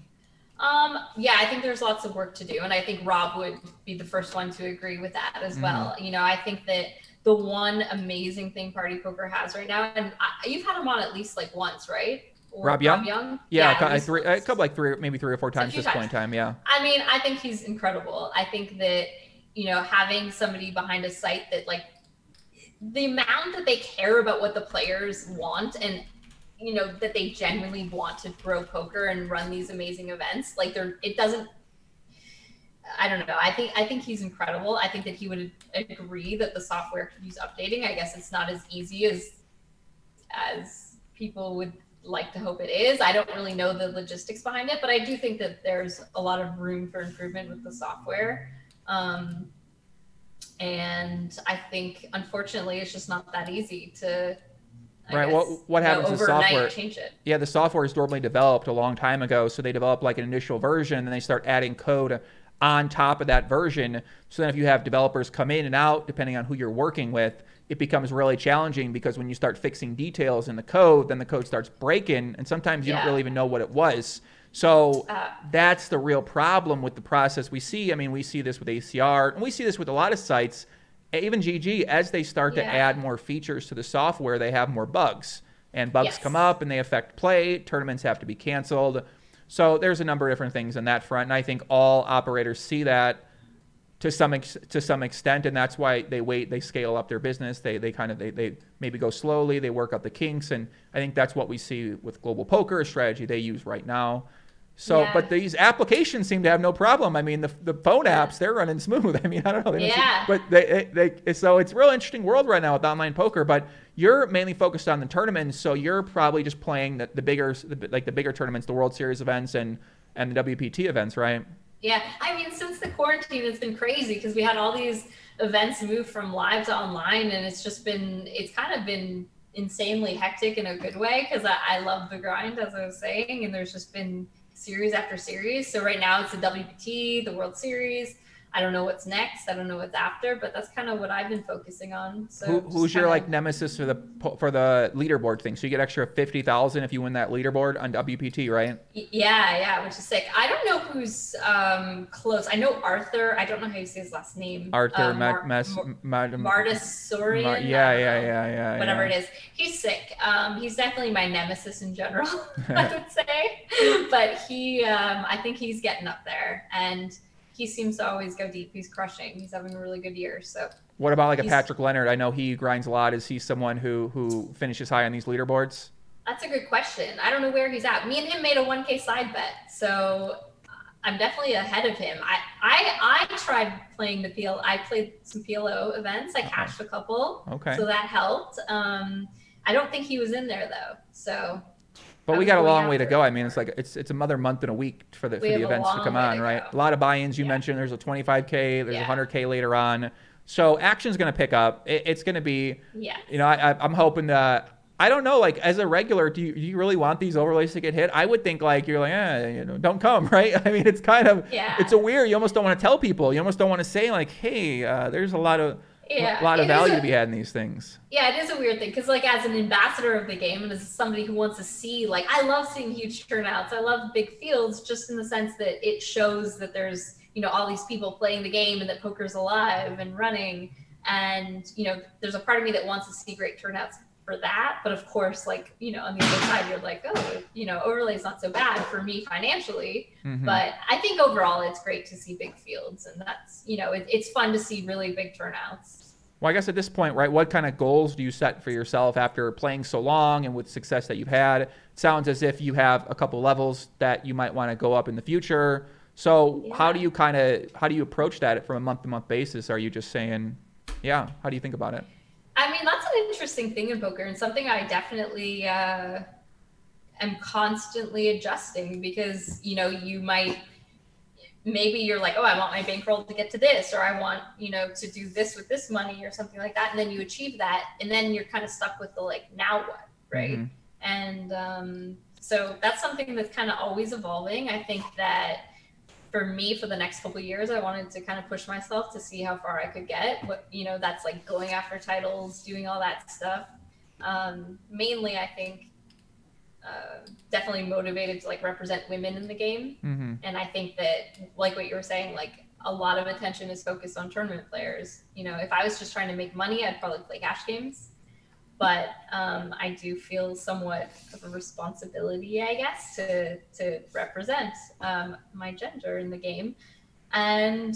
Um, yeah, I think there's lots of work to do. And I think Rob would be the first one to agree with that as mm-hmm. well. You know, I think that the one amazing thing Party Poker has right now, and I, you've had him on at least like once, right? Or Rob Young? Rob Young? Yeah, yeah, a, three, a couple, like three, maybe three or four times at this times. point in time, yeah. I mean, I think he's incredible. I think that, you know, having somebody behind a site that like, the amount that they care about what the players want and you know, that they genuinely want to grow poker and run these amazing events. Like they're, it doesn't, I don't know. I think, I think he's incredible. I think that he would agree that the software needs updating. I guess it's not as easy as, as people would like to hope it is. I don't really know the logistics behind it, but I do think that there's a lot of room for improvement with the software. Um, and I think, unfortunately, it's just not that easy to, I right. Well, what, what happens no, is software. Change it. Yeah, the software is normally developed a long time ago, so they develop like an initial version, and they start adding code on top of that version. So then, if you have developers come in and out, depending on who you're working with, it becomes really challenging because when you start fixing details in the code, then the code starts breaking, and sometimes you yeah. don't really even know what it was. So uh, that's the real problem with the process we see. I mean, we see this with A C R, and we see this with a lot of sites. Even G G, as they start yeah. to add more features to the software, they have more bugs. And bugs yes. come up, and they affect play. Tournaments have to be canceled. So there's a number of different things on that front. And I think all operators see that. to some ex to some extent, and that's why they wait. They scale up their business. They they kind of they they maybe go slowly. They work out the kinks, and I think that's what we see with global poker, a strategy they use right now. So, yeah. But these applications seem to have no problem. I mean, the the phone yeah. apps, they're running smooth. I mean, I don't know. They yeah. But they, they they so it's a real interesting world right now with online poker. But you're mainly focused on the tournaments, so you're probably just playing the the bigger the, like the bigger tournaments, the World Series events and and the W P T events, right? Yeah, I mean, since the quarantine, it's been crazy because we had all these events move from live to online, and it's just been, it's kind of been insanely hectic in a good way because I, I love the grind, as I was saying, and there's just been series after series. So right now it's the W P T, the World Series. I don't know what's next. I don't know what's after, but that's kind of what I've been focusing on. So Who, who's your like nemesis for the for the leaderboard thing? So you get extra fifty thousand if you win that leaderboard on W P T, right? Yeah, yeah, which is sick. I don't know who's um, close. I know Arthur. I don't know how you say his last name. Arthur Martirosian. Yeah, yeah, yeah, yeah. Whatever it is, he's sick. Um, he's definitely my nemesis in general, I would say. But he, um, I think he's getting up there, and he seems to always go deep. He's crushing. He's having a really good year. So what about like a Patrick Leonard? I know he grinds a lot. Is he someone who who finishes high on these leaderboards? That's a good question. I don't know where he's at. Me and him made a one K side bet, so I'm definitely ahead of him. I I I tried playing the P L O. I played some P L O events. I cashed a couple. Okay. So that helped. Um, I don't think he was in there though. So. But we got a long way to go. I mean, it's like it's it's another month and a week for the for the events to come on, right? A lot of buy-ins. You mentioned there's a twenty-five K, there's a one hundred K later on, so action's going to pick up. It, it's going to be, yeah. You know, I, I'm hoping to. I don't know, like as a regular, do you, do you really want these overlays to get hit? I would think like you're like, eh, you know, don't come, right? I mean, it's kind of, yeah. It's a weird. You almost don't want to tell people. You almost don't want to say like, hey, uh, there's a lot of. Yeah, a lot of value a, to be had in these things. Yeah, it is a weird thing because, like, as an ambassador of the game and as somebody who wants to see, like, I love seeing huge turnouts. I love big fields, just in the sense that it shows that there's, you know, all these people playing the game and that poker's alive and running. And you know, there's a part of me that wants to see great turnouts for that. But of course, like, you know, on the other side, you're like, oh, you know, overlay's not so bad for me financially. Mm-hmm. But I think overall, it's great to see big fields, and that's, you know, it, it's fun to see really big turnouts. Well, I guess at this point, right, what kind of goals do you set for yourself after playing so long and with success that you've had? It sounds as if you have a couple levels that you might want to go up in the future. So yeah. How do you kind of, how do you approach that from a month-to-month basis? Are you just saying, yeah, how do you think about it? I mean, that's an interesting thing in poker and something I definitely uh, am constantly adjusting because, you know, you might... Maybe you're like, oh, I want my bankroll to get to this, or I want, you know, to do this with this money or something like that. And then you achieve that. And then you're kind of stuck with the like, now what? Right. Mm-hmm. And um, so that's something that's kind of always evolving. I think that for me, for the next couple of years, I wanted to kind of push myself to see how far I could get. What, you know, that's like going after titles, doing all that stuff. Um, mainly, I think. Uh, definitely motivated to like represent women in the game. Mm-hmm. And I think that like what you were saying, like a lot of attention is focused on tournament players. You know, if I was just trying to make money, I'd probably play cash games. But um, I do feel somewhat of a responsibility, I guess, to, to represent um, my gender in the game. And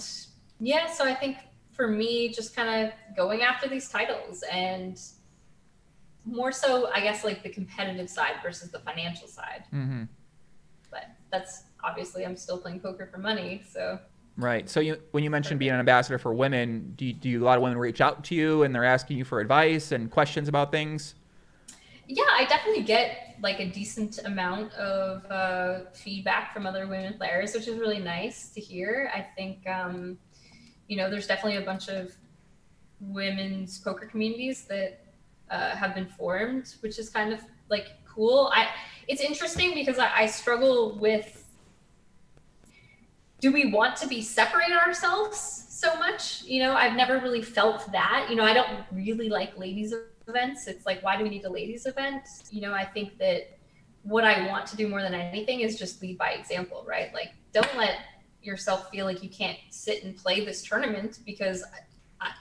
yeah, so I think for me, just kind of going after these titles and more so, I guess, like the competitive side versus the financial side. Mm-hmm. But that's obviously, I'm still playing poker for money, so. Right. So you, when you mentioned being an ambassador for women, do you, do you, a lot of women reach out to you and they're asking you for advice and questions about things? Yeah, I definitely get like a decent amount of uh, feedback from other women players, which is really nice to hear. I think, um, you know, there's definitely a bunch of women's poker communities that Uh, have been formed, which is kind of like cool. I it's interesting because I, I struggle with, do we want to be separate ourselves so much? You know, I've never really felt that. You know, I don't really like ladies events. It's like, why do we need a ladies event? You know, I think that what I want to do more than anything is just lead by example, right? Like, don't let yourself feel like you can't sit and play this tournament because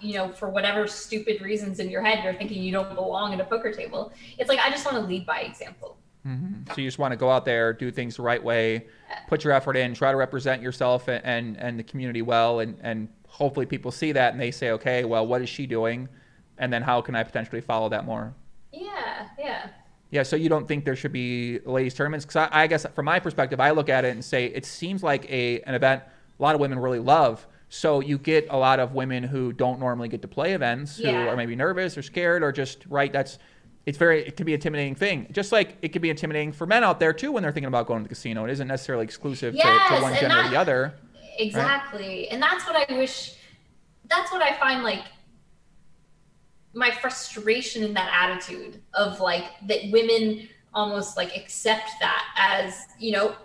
you know, for whatever stupid reasons in your head, you're thinking you don't belong at a poker table. It's like, I just want to lead by example. Mm-hmm. So you just want to go out there, do things the right way, put your effort in, try to represent yourself and, and, and the community well, and, and hopefully people see that and they say, okay, well, what is she doing? And then how can I potentially follow that more? Yeah, yeah. Yeah, so you don't think there should be ladies tournaments? Because I, I guess from my perspective, I look at it and say, it seems like a an event a lot of women really love. So you get a lot of women who don't normally get to play events, who yeah. are maybe nervous or scared or just, right, that's, it's very, it can be an intimidating thing. Just like it can be intimidating for men out there too when they're thinking about going to the casino. It isn't necessarily exclusive yes, to, to one gender that, or the other. Exactly. Right? And that's what I wish, that's what I find like, my frustration in that attitude of like that women almost like accept that as, you know,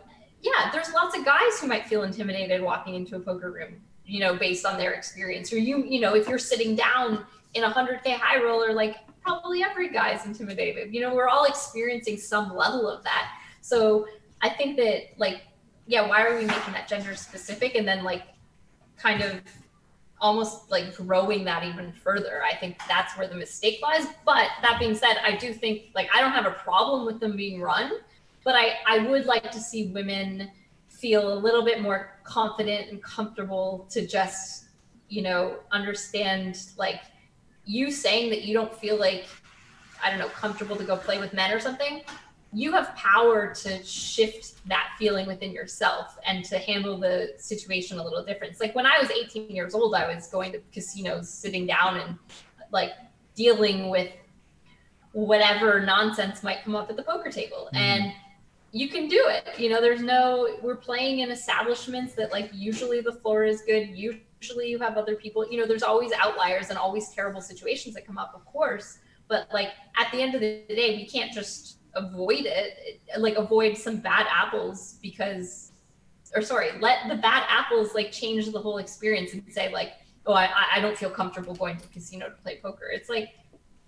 yeah, there's lots of guys who might feel intimidated walking into a poker room, you know, based on their experience, or you, you know, if you're sitting down in a one hundred K high roller, like probably every guy's intimidated, you know, we're all experiencing some level of that. So I think that like, yeah, why are we making that gender specific? And then like kind of almost like growing that even further. I think that's where the mistake lies. But that being said, I do think like, I don't have a problem with them being run, but I, I would like to see women feel a little bit more confident and comfortable to just, you know, understand like you saying that you don't feel like, I don't know, comfortable to go play with men or something. You have power to shift that feeling within yourself and to handle the situation a little different. It's like when I was eighteen years old, I was going to casinos, sitting down and like dealing with whatever nonsense might come up at the poker table. Mm-hmm. And you can do it. You know, there's no, we're playing in establishments that like usually the floor is good. Usually you have other people, you know, there's always outliers and always terrible situations that come up, of course. But like at the end of the day, we can't just avoid it, like avoid some bad apples because, or sorry, let the bad apples like change the whole experience and say like, oh, I, I don't feel comfortable going to the casino to play poker. It's like,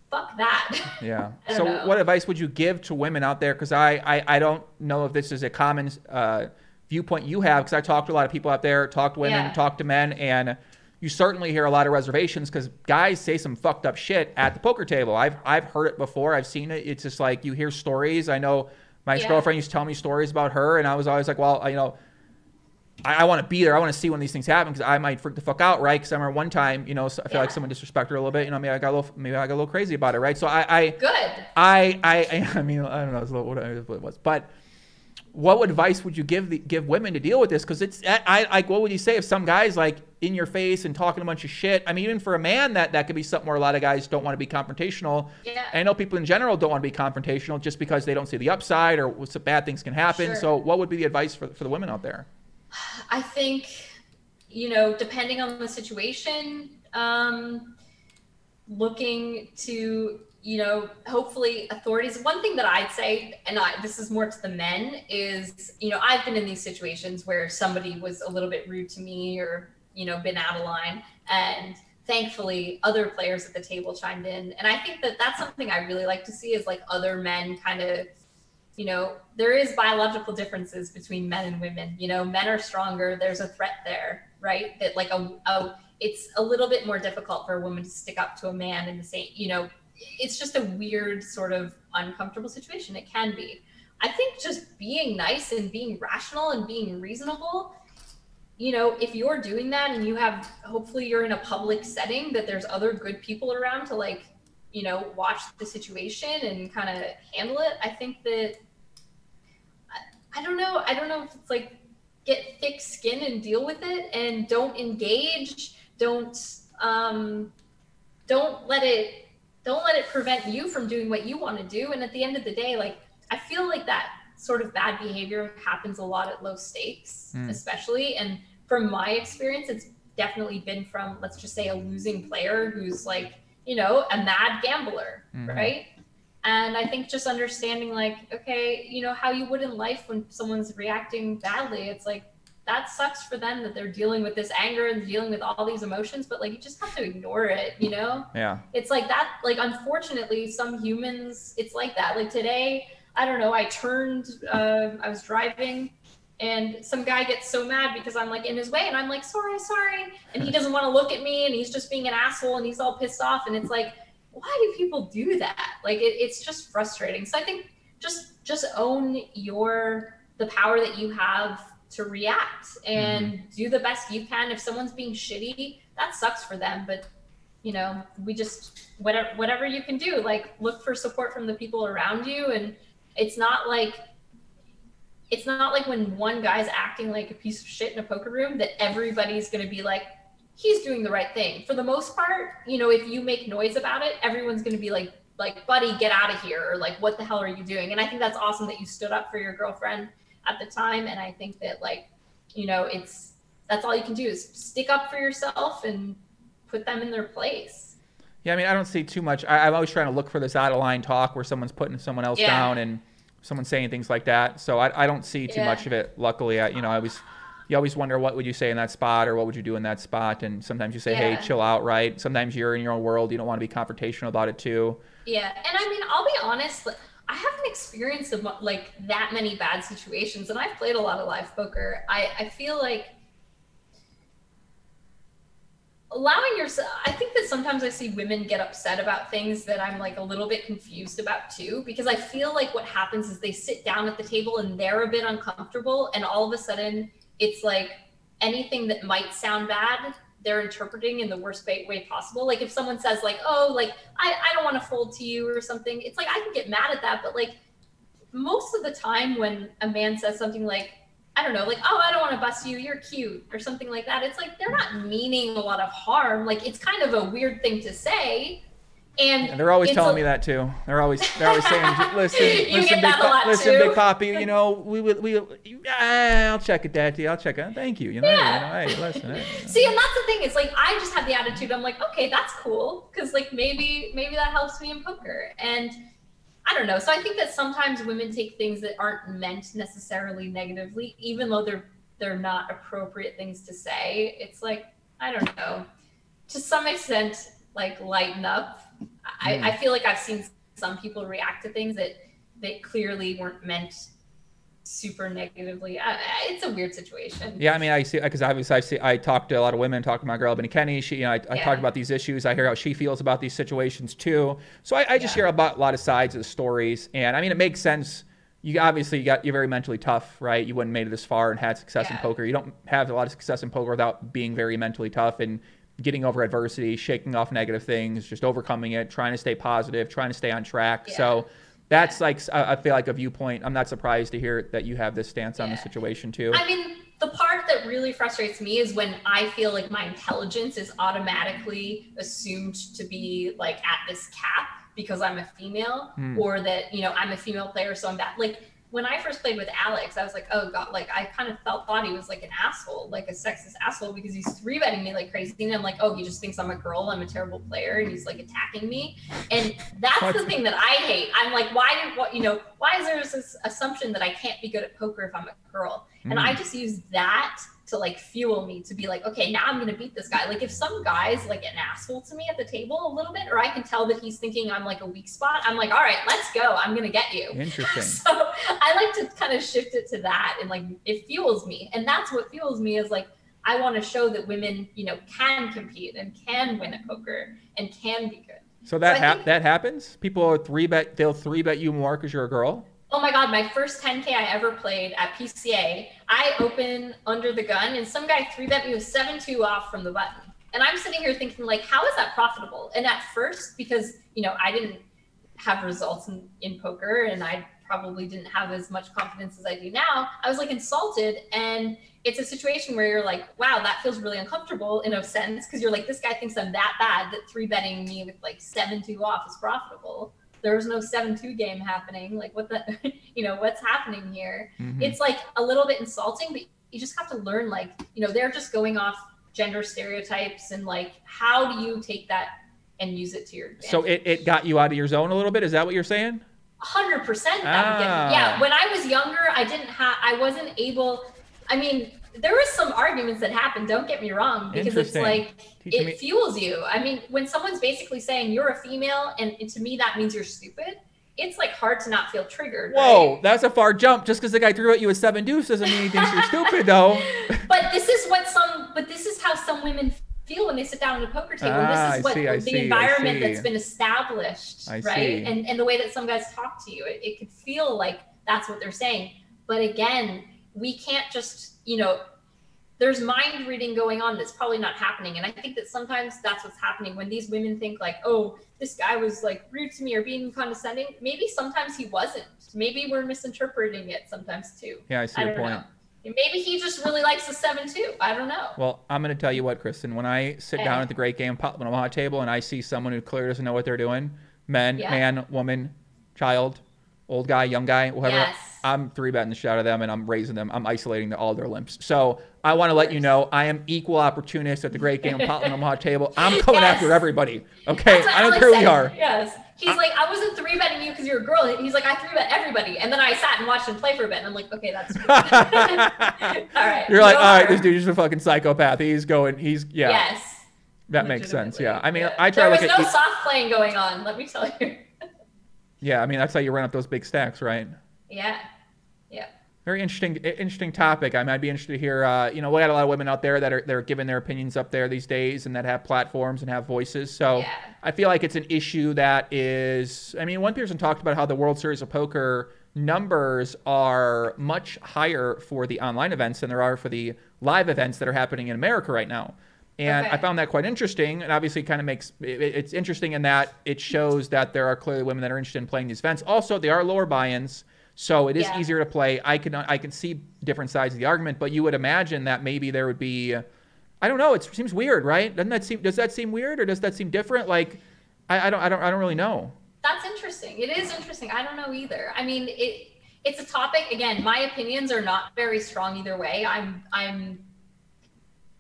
fuck that. Yeah. So know. What advice would you give to women out there? Because I, I, I don't know if this is a common uh, viewpoint you have, because I talked to a lot of people out there, talked to women, yeah. talked to men, and you certainly hear a lot of reservations because guys say some fucked up shit at the poker table. I've I've heard it before. I've seen it. It's just like you hear stories. I know my yeah. ex-girlfriend used to tell me stories about her, and I was always like, well, I, you know, I, I want to be there. I want to see when these things happen because I might freak the fuck out, right? Because I remember one time, you know, so I feel yeah. like someone disrespected her a little bit. You know, maybe I got a little, maybe I got a little crazy about it, right? So I, I good. I, I, I, I mean, I don't know it's a little, what it was, but. What advice would you give the, give women to deal with this? Because it's I like what would you say if some guy's like in your face and talking a bunch of shit? I mean, even for a man, that that could be something where a lot of guys don't want to be confrontational. Yeah. And I know people in general don't want to be confrontational just because they don't see the upside or what's bad things can happen. Sure. So what would be the advice for for the women out there? I think, you know, depending on the situation, um, looking to. You know, hopefully authorities, one thing that I'd say, and I, this is more to the men is, you know, I've been in these situations where somebody was a little bit rude to me or, you know, been out of line. And thankfully other players at the table chimed in. And I think that that's something I really like to see is like other men kind of, you know, there is biological differences between men and women, you know, men are stronger. There's a threat there, right? That like, a, a it's a little bit more difficult for a woman to stick up to a man in the same, you know, it's just a weird sort of uncomfortable situation. It can be. I think just being nice and being rational and being reasonable, you know, if you're doing that and you have, hopefully you're in a public setting that there's other good people around to like, you know, watch the situation and kind of handle it. I think that, I, I don't know. I don't know if it's like get thick skin and deal with it and don't engage. Don't, um, don't let it, Don't let it prevent you from doing what you want to do. And at the end of the day, like, I feel like that sort of bad behavior happens a lot at low stakes, mm. especially. And from my experience, it's definitely been from, let's just say, a losing player who's like, you know, a mad gambler, mm. right? And I think just understanding like, okay, you know, how you would in life when someone's reacting badly, it's like, that sucks for them that they're dealing with this anger and dealing with all these emotions, but like, you just have to ignore it, you know? Yeah. It's like that, like, unfortunately, some humans, it's like that. Like today, I don't know, I turned, uh, I was driving and some guy gets so mad because I'm like in his way and I'm like, sorry, sorry. And he doesn't want to look at me and he's just being an asshole and he's all pissed off. And it's like, why do people do that? Like, it, it's just frustrating. So I think just, just own your, the power that you have to react and mm-hmm. do the best you can. If someone's being shitty, that sucks for them, but you know, we just, whatever, whatever you can do, like look for support from the people around you. And it's not like, it's not like when one guy's acting like a piece of shit in a poker room that everybody's going to be like, he's doing the right thing. For the most part, you know, if you make noise about it, everyone's going to be like, like, buddy, get out of here. Or like, what the hell are you doing? And I think that's awesome that you stood up for your girlfriend at the time. And I think that like, you know, it's, that's all you can do is stick up for yourself and put them in their place. Yeah, I mean, I don't see too much. I, I'm always trying to look for this out of line talk where someone's putting someone else yeah. down and someone's saying things like that. So I, I don't see too yeah. much of it. Luckily, I, you know, I always, you always wonder what would you say in that spot or what would you do in that spot. And sometimes you say, yeah. hey, chill out, right? Sometimes you're in your own world. You don't want to be confrontational about it too. Yeah, and I mean, I'll be honest. I haven't experienced like that many bad situations, and I've played a lot of live poker. I, I feel like allowing yourself, I think that sometimes I see women get upset about things that I'm like a little bit confused about too, because I feel like what happens is they sit down at the table and they're a bit uncomfortable. And all of a sudden it's like anything that might sound bad, they're interpreting in the worst way possible. Like if someone says like, oh, like I, I don't want to fold to you or something. It's like, I can get mad at that. But like most of the time when a man says something like, I don't know, like, oh, I don't want to bust you, you're cute, or something like that. It's like, they're not meaning a lot of harm. Like, it's kind of a weird thing to say. And yeah, they're always telling a... me that too. They're always, they're always saying, listen, you listen, get that big, a lot listen, too. Big Poppy, you know, we will, we, I'll check it, Daddy. I'll check it. Thank you. You know, yeah. you know hey, listen. Hey, you know. See, and that's the thing. It's like, I just have the attitude. I'm like, okay, that's cool. Cause like, maybe, maybe that helps me in poker. And I don't know. So I think that sometimes women take things that aren't meant necessarily negatively, even though they're they're not appropriate things to say. It's like, I don't know, to some extent, like lighten up. Mm. I, I feel like I've seen some people react to things that that clearly weren't meant super negatively. I, it's a weird situation. Yeah, I mean, I see, because obviously I see, I talked to a lot of women, talked to my girl, Ebony Kenny. She, you know, I, I yeah. talked about these issues. I hear how she feels about these situations too. So I, I just yeah. hear about a lot of sides of the stories. And I mean, it makes sense. You obviously you got, you're very mentally tough, right? You wouldn't made it this far and had success yeah. in poker. You don't have a lot of success in poker without being very mentally tough and getting over adversity, shaking off negative things, just overcoming it, trying to stay positive, trying to stay on track. Yeah. So that's like, I feel like a viewpoint. I'm not surprised to hear that you have this stance yeah. on the situation too. I mean, the part that really frustrates me is when I feel like my intelligence is automatically assumed to be like at this cap because I'm a female mm. or that, you know, I'm a female player. So I'm bad. Like when I first played with Alex, I was like, oh God, like I kind of felt, thought he was like an asshole, like a sexist asshole because he's three betting me like crazy. And I'm like, oh, he just thinks I'm a girl. I'm a terrible player. And he's like attacking me. And that's what? The thing that I hate. I'm like, why did, what, you know, why is there this assumption that I can't be good at poker if I'm a girl? Mm. And I just use that to like fuel me to be like, okay, now I'm going to beat this guy. Like if some guy's like an asshole to me at the table a little bit, or I can tell that he's thinking I'm like a weak spot. I'm like, all right, let's go. I'm going to get you. Interesting. So I like to kind of shift it to that. And like, it fuels me. And that's what fuels me is like, I want to show that women, you know, can compete and can win at poker and can be good. So that, so ha think, that happens. People are three bet, they'll three bet you more because you're a girl. Oh my God, my first ten K I ever played at P C A, I open under the gun and some guy three bet me with seven two off from the button. And I'm sitting here thinking like, how is that profitable? And at first, because, you know, I didn't have results in, in poker and I probably didn't have as much confidence as I do now, I was like insulted. And it's a situation where you're like, wow, that feels really uncomfortable in a sense, because you're like, this guy thinks I'm that bad that three betting me with like seven two off is profitable. There was no seven two game happening. Like what the, you know, what's happening here? Mm-hmm. It's like a little bit insulting, but you just have to learn like, you know, they're just going off gender stereotypes and like, how do you take that and use it to your advantage? So it, it got you out of your zone a little bit. Is that what you're saying? A hundred percent. Yeah. When I was younger, I didn't have, I wasn't able, I mean, there was some arguments that happened. Don't get me wrong, because it's like, Teaching it me. fuels you. I mean, when someone's basically saying you're a female and, and to me, that means you're stupid. It's like hard to not feel triggered. Whoa, right? That's a far jump. Just because the guy threw at you a seven deuce doesn't mean he thinks you're stupid though. But this is what some, but this is how some women feel when they sit down at a poker table. Ah, this is what see, the see, environment that's been established, I right? See. And, and the way that some guys talk to you, it, it could feel like that's what they're saying. But again, we can't just, you know, there's mind reading going on that's probably not happening. And I think that sometimes that's what's happening when these women think like, oh, this guy was like rude to me or being condescending. Maybe sometimes he wasn't. Maybe we're misinterpreting it sometimes too. Yeah, I see your point. Maybe he just really likes the seven too. I don't know. Well, I'm going to tell you what, Kristen, when I sit hey. down at the Great Game Potlum Omaha table and I see someone who clearly doesn't know what they're doing, men, yeah. man, woman, child, old guy, young guy, whatever. Yes. I'm three betting the shit out of them and I'm raising them. I'm isolating the, all their limps. So I want to let you know I am equal opportunist at the Great Game Potlum Omaha table. I'm coming yes. after everybody. Okay. I don't Alex care who we are. Yes. He's I, like, I wasn't three betting you because you're a girl. He's like, I three bet everybody. And then I sat and watched him play for a bit. And I'm like, okay, that's all right. You're like, all right, this dude's a fucking psychopath. He's going, he's, yeah. Yes. That makes sense. Yeah. I mean, yeah. I try to look at. There was no soft playing going on, let me tell you. Yeah. I mean, that's how you run up those big stacks, right? Yeah. Yeah. Very interesting, interesting topic. I mean, I'd be interested to hear, uh, you know, we had a lot of women out there that are, that are giving their opinions up there these days and that have platforms and have voices. So yeah. I feel like it's an issue that is, I mean, one person talked about how the World Series of Poker numbers are much higher for the online events than there are for the live events that are happening in America right now. And okay. I found that quite interesting, and obviously kind of makes it, it's interesting in that it shows that there are clearly women that are interested in playing these events. Also, they are lower buy-ins. So it is yeah. easier to play. I can, I can see different sides of the argument, but you would imagine that maybe there would be, I don't know. It seems weird, right? Doesn't that seem, does that seem weird or does that seem different? Like, I, I don't, I don't, I don't really know. That's interesting. It is interesting. I don't know either. I mean, it, it's a topic. Again, my opinions are not very strong either way. I'm, I'm,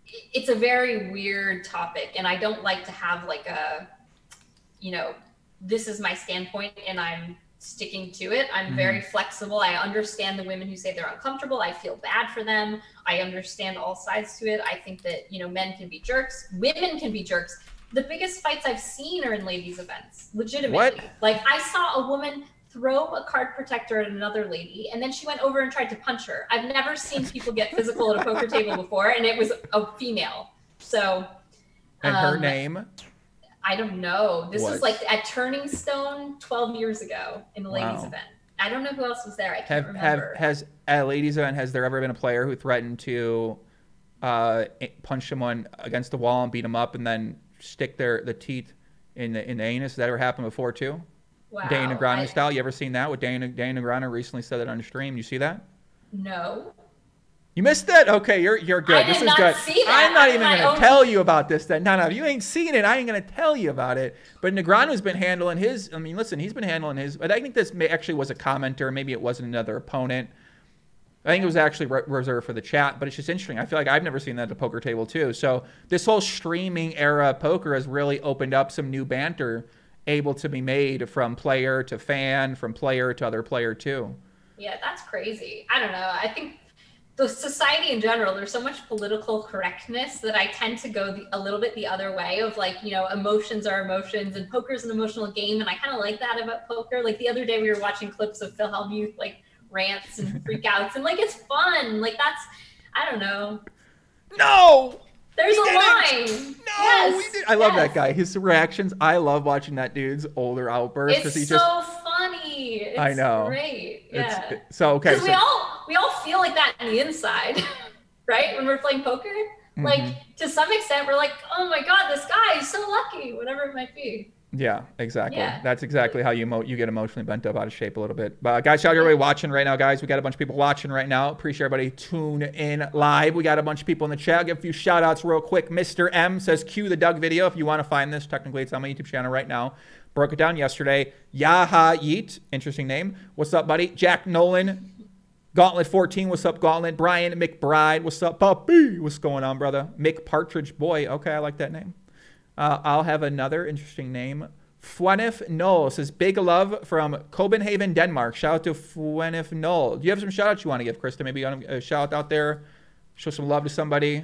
it's a very weird topic and I don't like to have like a, you know, this is my standpoint and I'm sticking to it. I'm very mm. flexible. I understand the women who say they're uncomfortable. I feel bad for them. I understand all sides to it. I think that, you know, men can be jerks. Women can be jerks. The biggest fights I've seen are in ladies' events, legitimately. What? Like, I saw a woman throw a card protector at another lady, and then she went over and tried to punch her. I've never seen people get physical at a poker table before, and it was a female. So, and um, her name? I don't know. This what? was like at Turning Stone twelve years ago in the ladies' wow. event. I don't know who else was there. I can't have, remember. Have, has at a ladies' event, has there ever been a player who threatened to uh, punch someone against the wall and beat them up and then stick their the teeth in the in the anus? Has that ever happened before too? Wow. Dana Negreanu I, style. You ever seen that? What Dana Dana Negreanu recently said that on a stream. You see that? No. You missed that? Okay, you're you're good. I this did is not good. See that. I'm not even going to own... tell you about this. Then no, no, if you ain't seen it, I ain't going to tell you about it. But Negreanu's been handling his. I mean, listen, he's been handling his. But I think this may, actually was a commenter. Maybe it wasn't another opponent. I think it was actually re reserved for the chat. But it's just interesting. I feel like I've never seen that at a poker table too. So this whole streaming era of poker has really opened up some new banter able to be made from player to fan, from player to other player too. Yeah, that's crazy. I don't know. I think. The society in general, there's so much political correctness that I tend to go the, a little bit the other way of like, you know, emotions are emotions and poker is an emotional game. And I kind of like that about poker. Like the other day we were watching clips of Phil Nagy like rants and freakouts and like, it's fun. Like that's, I don't know. No, there's a line. No, yes, we did. I love yes. that guy. His reactions. I love watching that dude's older outbursts. It's he so just, funny. It's I know. Great. Yeah. It's, so, okay. So, we all, We all feel like that on the inside, right? When we're playing poker, mm-hmm. like to some extent, we're like, "Oh my God, this guy is so lucky," whatever it might be. Yeah, exactly. Yeah. That's exactly how you mo you get emotionally bent up, out of shape a little bit. But guys, shout out to everybody watching right now, guys. We got a bunch of people watching right now. Appreciate everybody tune in live. We got a bunch of people in the chat. I'll give a few shout outs real quick. Mister M says, "Cue the Doug video." If you want to find this, technically it's on my YouTube channel right now. Broke it down yesterday. Yaha Yeet, interesting name. What's up, buddy? Jack Nolan. Gauntlet fourteen, what's up, Gauntlet? Brian McBride, what's up, puppy? What's going on, brother? Mick Partridge Boy. Okay, I like that name. Uh, I'll have another interesting name. Fwenif Noll says, big love from Copenhagen, Denmark. Shout out to Fwenif Noll. Do you have some shout-outs you want to give, Krista? Maybe you want a shout-out out there? Show some love to somebody?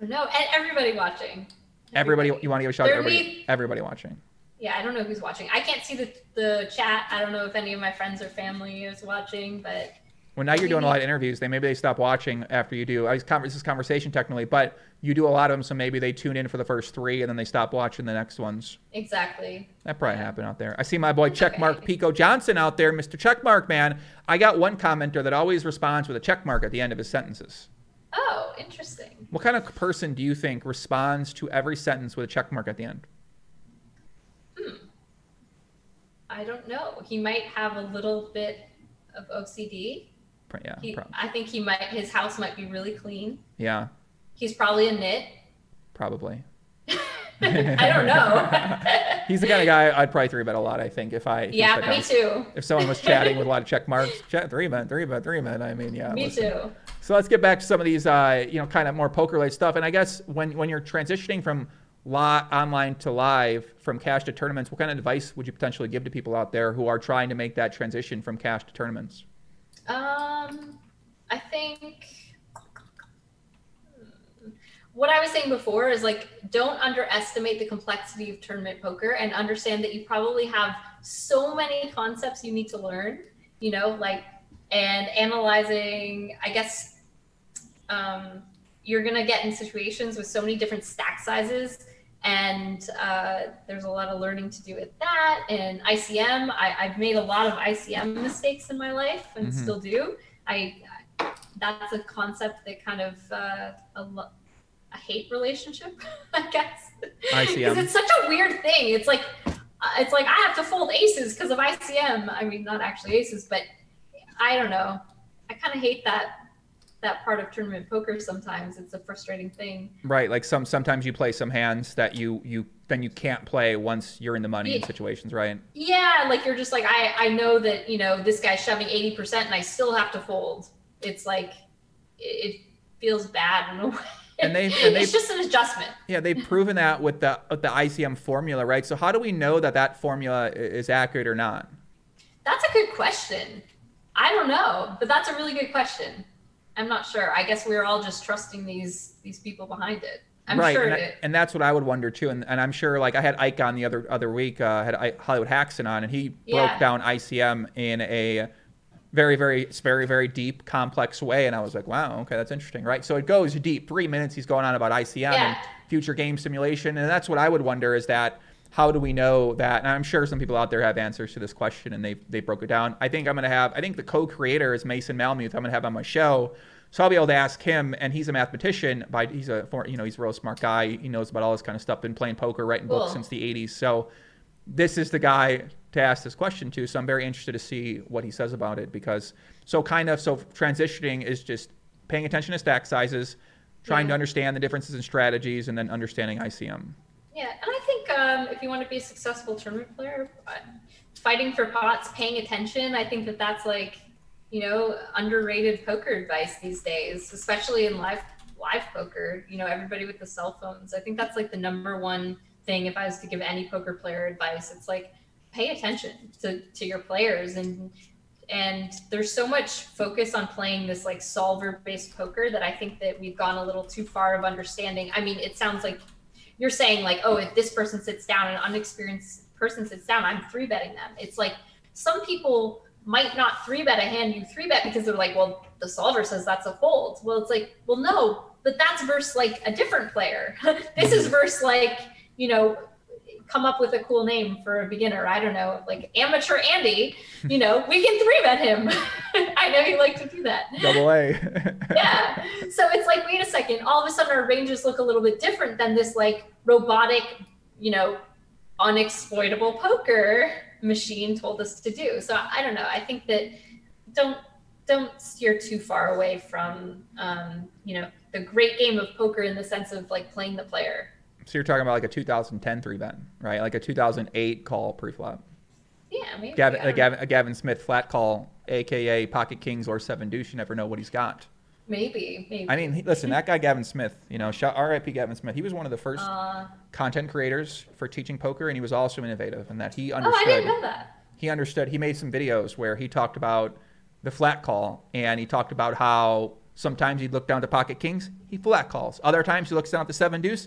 No, and everybody watching. Everybody, everybody you want to give a shout-out to everybody, everybody watching. Yeah, I don't know who's watching. I can't see the, the chat. I don't know if any of my friends or family is watching, but... When now you're doing a lot of interviews, they maybe they stop watching after you do. This is conversation technically, but you do a lot of them, so maybe they tune in for the first three and then they stop watching the next ones. Exactly. That probably yeah. happened out there. I see my boy Checkmark okay. Pico Johnson out there, Mister Checkmark, man. I got one commenter that always responds with a checkmark at the end of his sentences. Oh, interesting. What kind of person do you think responds to every sentence with a checkmark at the end? Hmm. I don't know. He might have a little bit of O C D. Yeah, he, I think he might. His house might be really clean. Yeah. He's probably a nit. Probably. I don't know. He's the kind of guy I'd probably three bet a lot. I think if I. Yeah, me was, too. If someone was chatting with a lot of check marks, chat three bet, three bet, three bet. I mean, yeah. Me listen. too. So let's get back to some of these, uh, you know, kind of more poker-related stuff. And I guess when when you're transitioning from live online to live, from cash to tournaments, what kind of advice would you potentially give to people out there who are trying to make that transition from cash to tournaments? Um, I think what I was saying before is like, don't underestimate the complexity of tournament poker and understand that you probably have so many concepts you need to learn, you know, like, and analyzing, I guess, um, you're going to get in situations with so many different stack sizes and, uh, there's a lot of learning to do with that. And I C M, I, I've made a lot of I C M mistakes in my life and mm-hmm. still do. I, that's a concept that kind of, uh, a, a hate relationship, I guess. I C M. 'Cause it's such a weird thing. It's like, it's like I have to fold aces because of I C M. I mean, not actually aces, but I don't know. I kind of hate that. that part of tournament poker sometimes. It's a frustrating thing, right? Like some sometimes you play some hands that you you then you can't play once you're in the money yeah. in situations, right? Yeah, like you're just like, I I know that, you know, this guy's shoving eighty percent and I still have to fold. It's like it, it feels bad in a way. And they and it's just an adjustment. Yeah, they've proven that with the with the I C M formula, right? So how do we know that that formula is accurate or not? That's a good question. I don't know, but that's a really good question. I'm not sure. I guess we're all just trusting these these people behind it. I'm right. sure and, it. And that's what I would wonder too. And, and I'm sure, like I had Ike on the other other week, uh, had I, Hollywood Haxon on, and he yeah. broke down I C M in a very, very, very, very deep, complex way. And I was like, wow, okay, that's interesting, right? So it goes deep. Three minutes he's going on about I C M yeah. and future game simulation. And that's what I would wonder is that, how do we know that? And I'm sure some people out there have answers to this question and they they broke it down. I think I'm going to have, I think the co-creator is Mason Malmuth. I'm going to have on my show. So I'll be able to ask him, and he's a mathematician. By He's a, you know, he's a real smart guy. He knows about all this kind of stuff. Been playing poker, writing cool. books since the eighties. So this is the guy to ask this question to. So I'm very interested to see what he says about it because so kind of, so transitioning is just paying attention to stack sizes, trying yeah. to understand the differences in strategies, and then understanding I C M. Yeah, and I think um, if you want to be a successful tournament player, fighting for pots, paying attention, I think that that's like, you know, underrated poker advice these days, especially in live live poker, you know, everybody with the cell phones. I think that's like the number one thing if I was to give any poker player advice. It's like, pay attention to, to your players. And and there's so much focus on playing this like solver-based poker that I think that we've gone a little too far of understanding. I mean, it sounds like you're saying like, oh, if this person sits down, an unexperienced person sits down, I'm three betting them. It's like some people might not three bet a hand you three bet because they're like, well, the solver says that's a fold. Well, it's like, well, no, but that's versus like a different player. This is versus like, you know, come up with a cool name for a beginner. I don't know, like amateur Andy, you know, we can three bet him. I know you like to do that. Double A. Yeah. So it's like, wait a second, all of a sudden our ranges look a little bit different than this like robotic, you know, unexploitable poker machine told us to do. So I don't know. I think that don't, don't steer too far away from, um, you know, the great game of poker in the sense of like playing the player. So you're talking about like a two thousand ten three bet, right? Like a two thousand eight call pre-flop. Yeah, maybe. Gavin, a, Gavin, a Gavin Smith flat call, A K A pocket kings or seven deuce. You never know what he's got. Maybe, maybe. I mean, he, listen, that guy Gavin Smith, you know, R I P Gavin Smith. He was one of the first uh, content creators for teaching poker, and he was also innovative in that he understood. Oh, I didn't know that. He understood. He made some videos where he talked about the flat call, and he talked about how sometimes he'd look down to pocket kings, he flat calls. Other times he looks down at the seven deuce.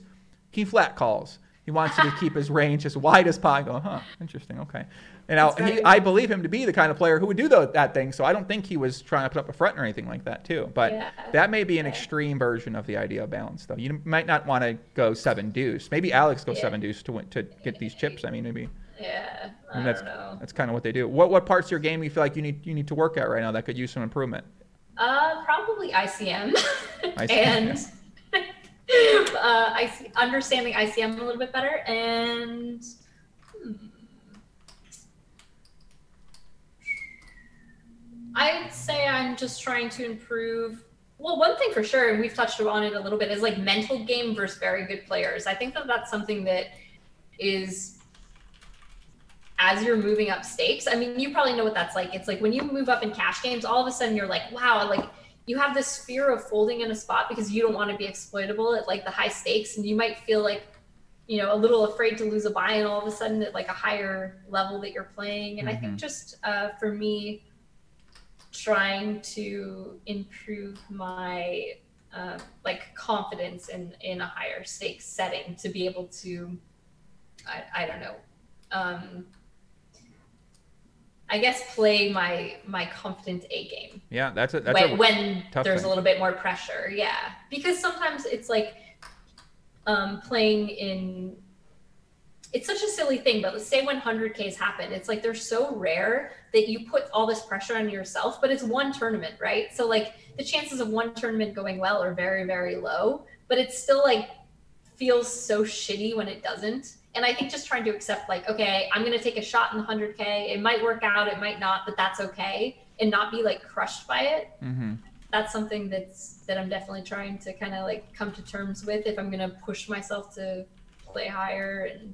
He flat calls. He wants you to keep his range as wide as possible. Huh, interesting, okay. And I, he, I believe him to be the kind of player who would do the, that thing, so I don't think he was trying to put up a front or anything like that, too. But yeah, that may be an extreme version of the idea of balance, though. You might not want to go seven deuce. Maybe Alex goes yeah. seven deuce to, to get these chips. I mean, maybe. Yeah, I, I mean, that's, don't know. That's kind of what they do. What, what parts of your game do you feel like you need, you need to work at right now that could use some improvement? Uh, probably I C M. I C M and yeah. uh, I see, understanding I C M a little bit better, and hmm, I'd say I'm just trying to improve. Well, one thing for sure, and we've touched on it a little bit, is like mental game versus very good players. I think that that's something that is, as you're moving up stakes, I mean, you probably know what that's like. It's like when you move up in cash games, all of a sudden you're like, wow, like you have this fear of folding in a spot because you don't want to be exploitable at like the high stakes. And you might feel like, you know, a little afraid to lose a buy, and all of a sudden at like a higher level that you're playing. And mm-hmm. I think just uh, for me, trying to improve my uh, like confidence in, in a higher stakes setting to be able to, I, I don't know, um, I guess play my my confident A game. Yeah, that's it. When, a when there's thing. a little bit more pressure, yeah, because sometimes it's like um, playing in. It's such a silly thing, but let's say when one hundred Ks happen, it's like they're so rare that you put all this pressure on yourself. But it's one tournament, right? So like the chances of one tournament going well are very very low. But it's still like feels so shitty when it doesn't. And I think just trying to accept like, okay, I'm going to take a shot in the one hundred K. It might work out. It might not, but that's okay. And not be like crushed by it. Mm-hmm. That's something that's, that I'm definitely trying to kind of like come to terms with if I'm going to push myself to play higher and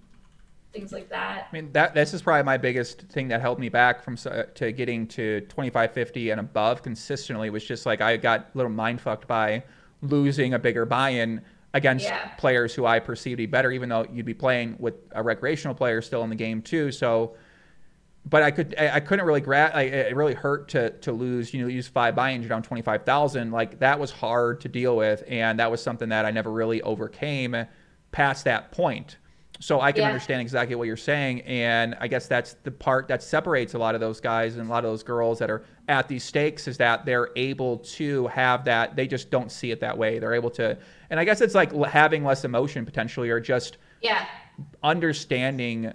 things like that. I mean, that this is probably my biggest thing that held me back from uh, to getting to twenty-five fifty and above consistently was just like, I got a little mind fucked by losing a bigger buy-in against yeah. players who I perceive to be better, even though you'd be playing with a recreational player still in the game too. So, but I could, I, I couldn't really grab, it really hurt to, to lose, you know, use five buy-ins, you're down twenty-five thousand. Like that was hard to deal with. And that was something that I never really overcame past that point. So I can yeah. understand exactly what you're saying. And I guess that's the part that separates a lot of those guys and a lot of those girls that are at these stakes is that they're able to have that. They just don't see it that way. They're able to. And I guess it's like having less emotion potentially, or just yeah. understanding,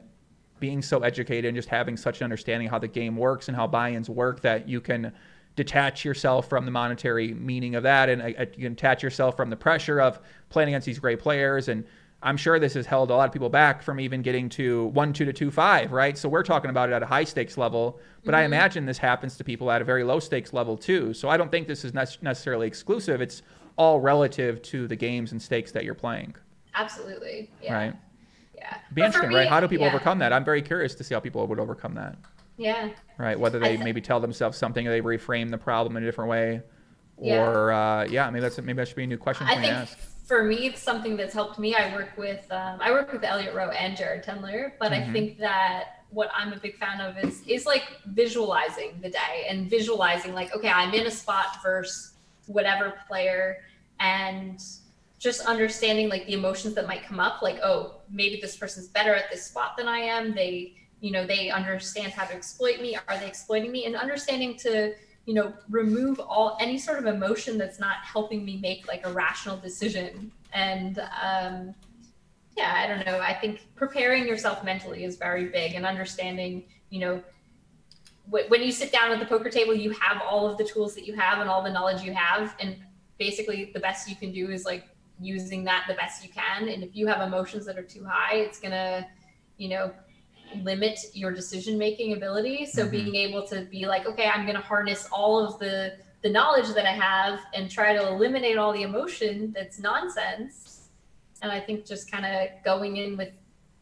being so educated and just having such an understanding of how the game works and how buy-ins work that you can detach yourself from the monetary meaning of that. And uh, you can detach yourself from the pressure of playing against these great players. And I'm sure this has held a lot of people back from even getting to one, two to two, five, right? So we're talking about it at a high stakes level, but mm-hmm. I imagine this happens to people at a very low stakes level too. So I don't think this is ne- necessarily exclusive. It's all relative to the games and stakes that you're playing. Absolutely. Yeah. Right. Yeah. It'd be but interesting, me, right? How do people yeah. overcome that? I'm very curious to see how people would overcome that. Yeah. Right. Whether they th- maybe tell themselves something or they reframe the problem in a different way or, yeah, uh, yeah maybe that's, maybe that should be a new question for I me think- to ask. For me, it's something that's helped me. I work with um, I work with Elliot Rowe and Jared Tendler, but mm-hmm. I think that what I'm a big fan of is is like visualizing the day and visualizing like, okay, I'm in a spot versus whatever player, and just understanding like the emotions that might come up. Like, oh, maybe this person's better at this spot than I am. They, you know, they understand how to exploit me. Are they exploiting me? And understanding to, you know, remove all any sort of emotion that's not helping me make like a rational decision. And um, yeah, I don't know. I think preparing yourself mentally is very big, and understanding, you know, wh- when you sit down at the poker table, you have all of the tools that you have and all the knowledge you have. And basically the best you can do is like using that the best you can. And if you have emotions that are too high, it's gonna, you know, limit your decision-making ability. So mm-hmm. being able to be like, okay, I'm going to harness all of the, the knowledge that I have and try to eliminate all the emotion that's nonsense. And I think just kind of going in with,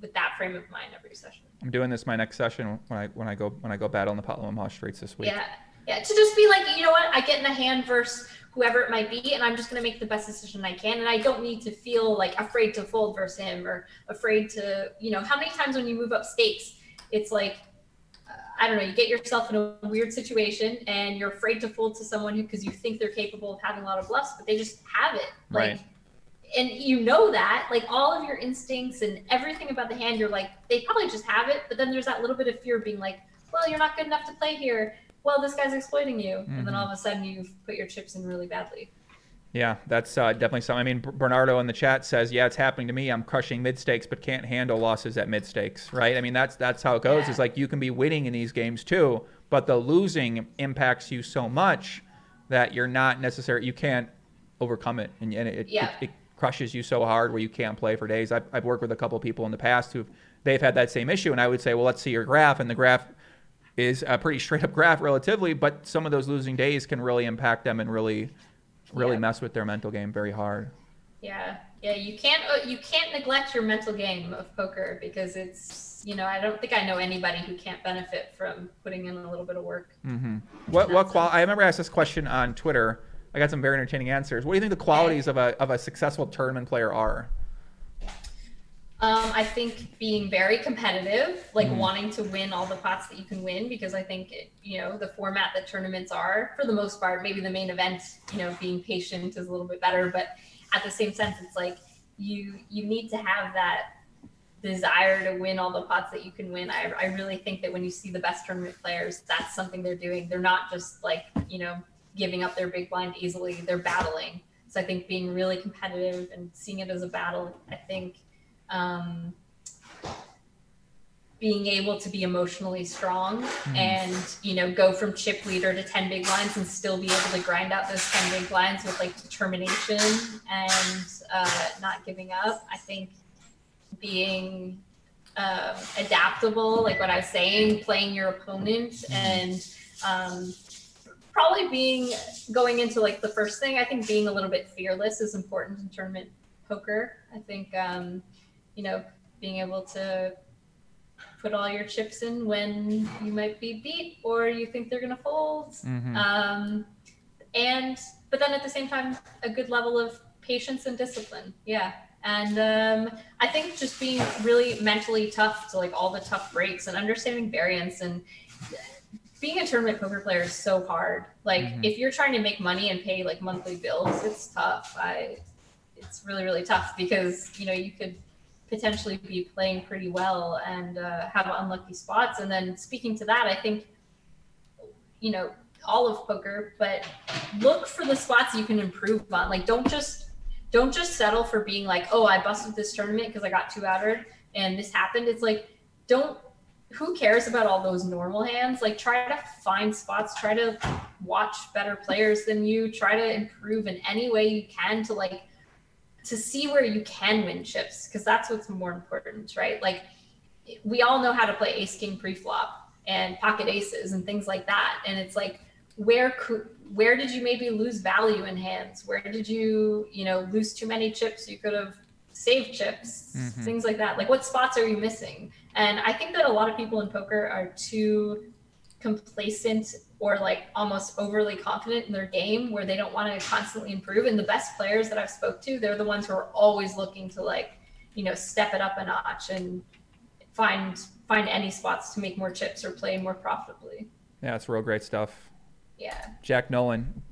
with that frame of mind every session. I'm doing this my next session when I, when I go, when I go battle in the Potlum Omaha streets this week. Yeah. Yeah. To just be like, you know what, I get in a hand versus whoever it might be, and I'm just going to make the best decision I can. And I don't need to feel like afraid to fold versus him, or afraid to, you know, how many times when you move up stakes, it's like, uh, I don't know, you get yourself in a weird situation and you're afraid to fold to someone who, because you think they're capable of having a lot of bluffs, but they just have it. Like, right. and you know that, like, all of your instincts and everything about the hand, you're like, they probably just have it. But then there's that little bit of fear of being like, well, you're not good enough to play here. Well, this guy's exploiting you. Mm-hmm. And then all of a sudden you've put your chips in really badly. Yeah, that's uh, definitely something. I mean, Bernardo in the chat says, yeah, it's happening to me. I'm crushing mid-stakes, but can't handle losses at mid-stakes, right? I mean, that's that's how it goes. Yeah. It's like you can be winning in these games too, but the losing impacts you so much that you're not necessarily, you can't overcome it. And, and it, yeah. it, it crushes you so hard where you can't play for days. I've, I've worked with a couple of people in the past who've, they've had that same issue. And I would say, well, let's see your graph. And the graph is a pretty straight up graph relatively, but some of those losing days can really impact them and really... really yeah. mess with their mental game very hard. Yeah, yeah, you can't you can't neglect your mental game of poker, because it's, you know, I don't think I know anybody who can't benefit from putting in a little bit of work. Mm-hmm. What what qual? I remember I asked this question on Twitter. I got some very entertaining answers. What do you think the qualities yeah. of a of a successful tournament player are? Um, I think being very competitive, like mm-hmm. wanting to win all the pots that you can win, because I think, it, you know, the format that tournaments are, for the most part, maybe the main event, you know, being patient is a little bit better. But at the same sense, it's like you you need to have that desire to win all the pots that you can win. I, I really think that when you see the best tournament players, that's something they're doing. They're not just like, you know, giving up their big blind easily. They're battling. So I think being really competitive and seeing it as a battle, I think... Um, being able to be emotionally strong mm. and, you know, go from chip leader to ten big blinds and still be able to grind out those ten big blinds with like determination and uh, not giving up. I think being uh, adaptable, like what I was saying, playing your opponent and um, probably being, going into like the first thing, I think being a little bit fearless is important in tournament poker. I think, um, you know, being able to put all your chips in when you might be beat or you think they're going to fold. Mm-hmm. Um, and, but then at the same time, a good level of patience and discipline. Yeah. And um, I think just being really mentally tough to like all the tough breaks and understanding variance. And being a tournament poker player is so hard. Like mm-hmm. if you're trying to make money and pay like monthly bills, it's tough. I, it's really, really tough because, you know, you could potentially be playing pretty well and uh, have unlucky spots. And then speaking to that, I think, you know, all of poker, but look for the spots you can improve on. Like, don't just, don't just settle for being like, oh, I busted this tournament because I got two outered and this happened. It's like, don't, who cares about all those normal hands? Like, try to find spots, try to watch better players than you, try to improve in any way you can to like, to see where you can win chips, because that's what's more important, right? Like, we all know how to play ace king pre-flop and pocket aces and things like that, and it's like, where could, where did you maybe lose value in hands? Where did you, you know, lose too many chips? You could have saved chips, mm-hmm. things like that. Like, what spots are you missing? And I think that a lot of people in poker are too complacent or like almost overly confident in their game, where they don't want to constantly improve. And the best players that I've spoke to, they're the ones who are always looking to like, you know, step it up a notch and find find any spots to make more chips or play more profitably. Yeah, it's real great stuff. Yeah. Jack Nolan,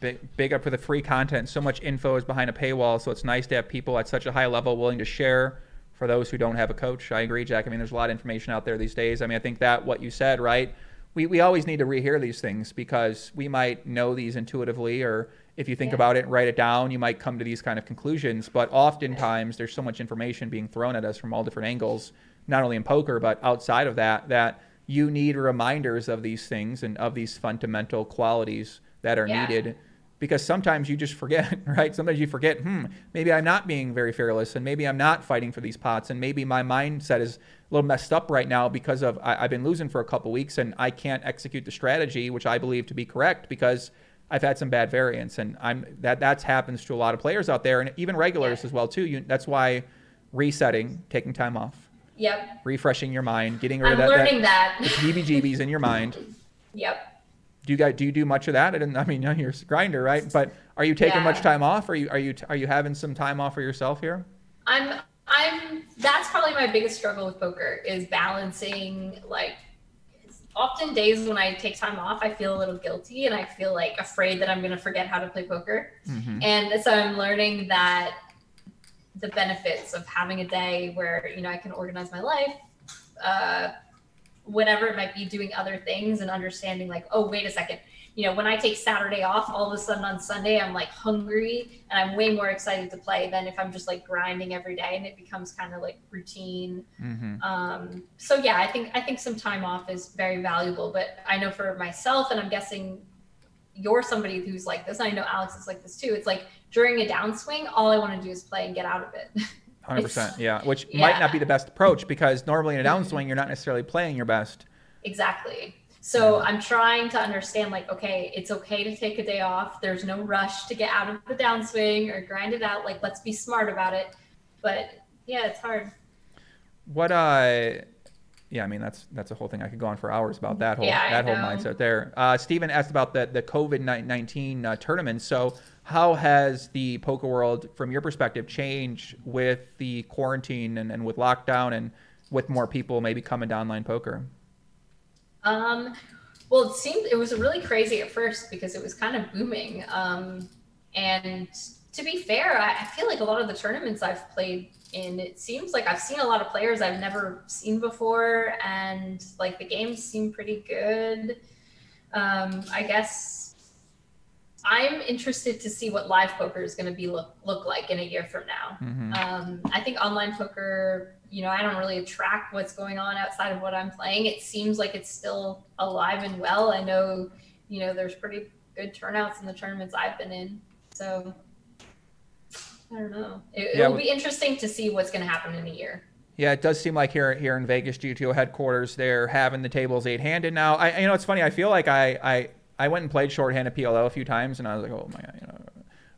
big, big up for the free content. So much info is behind a paywall, so it's nice to have people at such a high level willing to share for those who don't have a coach. I agree, Jack. I mean, there's a lot of information out there these days. I mean, I think that what you said, right? We, we always need to rehear these things, because we might know these intuitively, or if you think yeah. about it and write it down, you might come to these kind of conclusions. But oftentimes there's so much information being thrown at us from all different angles, not only in poker, but outside of that, that you need reminders of these things and of these fundamental qualities that are yeah. needed. Because sometimes you just forget, right? Sometimes you forget, hmm, maybe I'm not being very fearless, and maybe I'm not fighting for these pots, and maybe my mindset is a little messed up right now because of I, I've been losing for a couple weeks and I can't execute the strategy, which I believe to be correct, because I've had some bad variance. And I'm that that happens to a lot of players out there, and even regulars yeah. as well too. You, that's why resetting, taking time off, yep, refreshing your mind, getting rid I'm of that, learning that, that. heebie-jeebies in your mind. Yep. Do you guys do you do much of that? I didn't. I mean, you're a grinder, right? But are you taking yeah. much time off? Are you are you are you having some time off for yourself here? I'm. I'm, that's probably my biggest struggle with poker, is balancing, like, often days when I take time off, I feel a little guilty and I feel like afraid that I'm going to forget how to play poker. Mm-hmm. And so I'm learning that the benefits of having a day where, you know, I can organize my life, uh, whenever it might be, doing other things and understanding like, oh, wait a second, you know, when I take Saturday off, all of a sudden on Sunday, I'm like hungry and I'm way more excited to play than if I'm just like grinding every day and it becomes kind of like routine. Mm-hmm. Um, so yeah, I think, I think some time off is very valuable, but I know for myself, and I'm guessing you're somebody who's like this, and I know Alex is like this too. It's like during a downswing, all I want to do is play and get out of it. one hundred percent. Yeah. Which yeah. might not be the best approach, because normally in a downswing, you're not necessarily playing your best. Exactly. So yeah. I'm trying to understand like, okay, it's okay to take a day off. There's no rush to get out of the downswing or grind it out. Like, let's be smart about it. But yeah, it's hard. What I, uh, yeah, I mean, that's, that's a whole thing. I could go on for hours about that whole, yeah, that whole mindset there. Uh, Steven asked about the, the COVID nineteen uh, tournament. So how has the poker world, from your perspective, changed with the quarantine and, and with lockdown and with more people maybe coming to online poker? Um, well, it seemed, it was really crazy at first because it was kind of booming. Um, and to be fair, I, I feel like a lot of the tournaments I've played in, it seems like I've seen a lot of players I've never seen before, and like the games seem pretty good. Um, I guess I'm interested to see what live poker is going to be look, look like in a year from now. Mm-hmm. Um, I think online poker, you know, I don't really track what's going on outside of what I'm playing. It seems like it's still alive and well. I know, you know, there's pretty good turnouts in the tournaments I've been in. So I don't know. It, yeah, it'll well, be interesting to see what's going to happen in a year. Yeah, it does seem like here here in Vegas, G T O headquarters, they're having the tables eight-handed now. I, you know, it's funny. I feel like I, I, I went and played shorthand at P L O a few times, and I was like, oh my God, you know,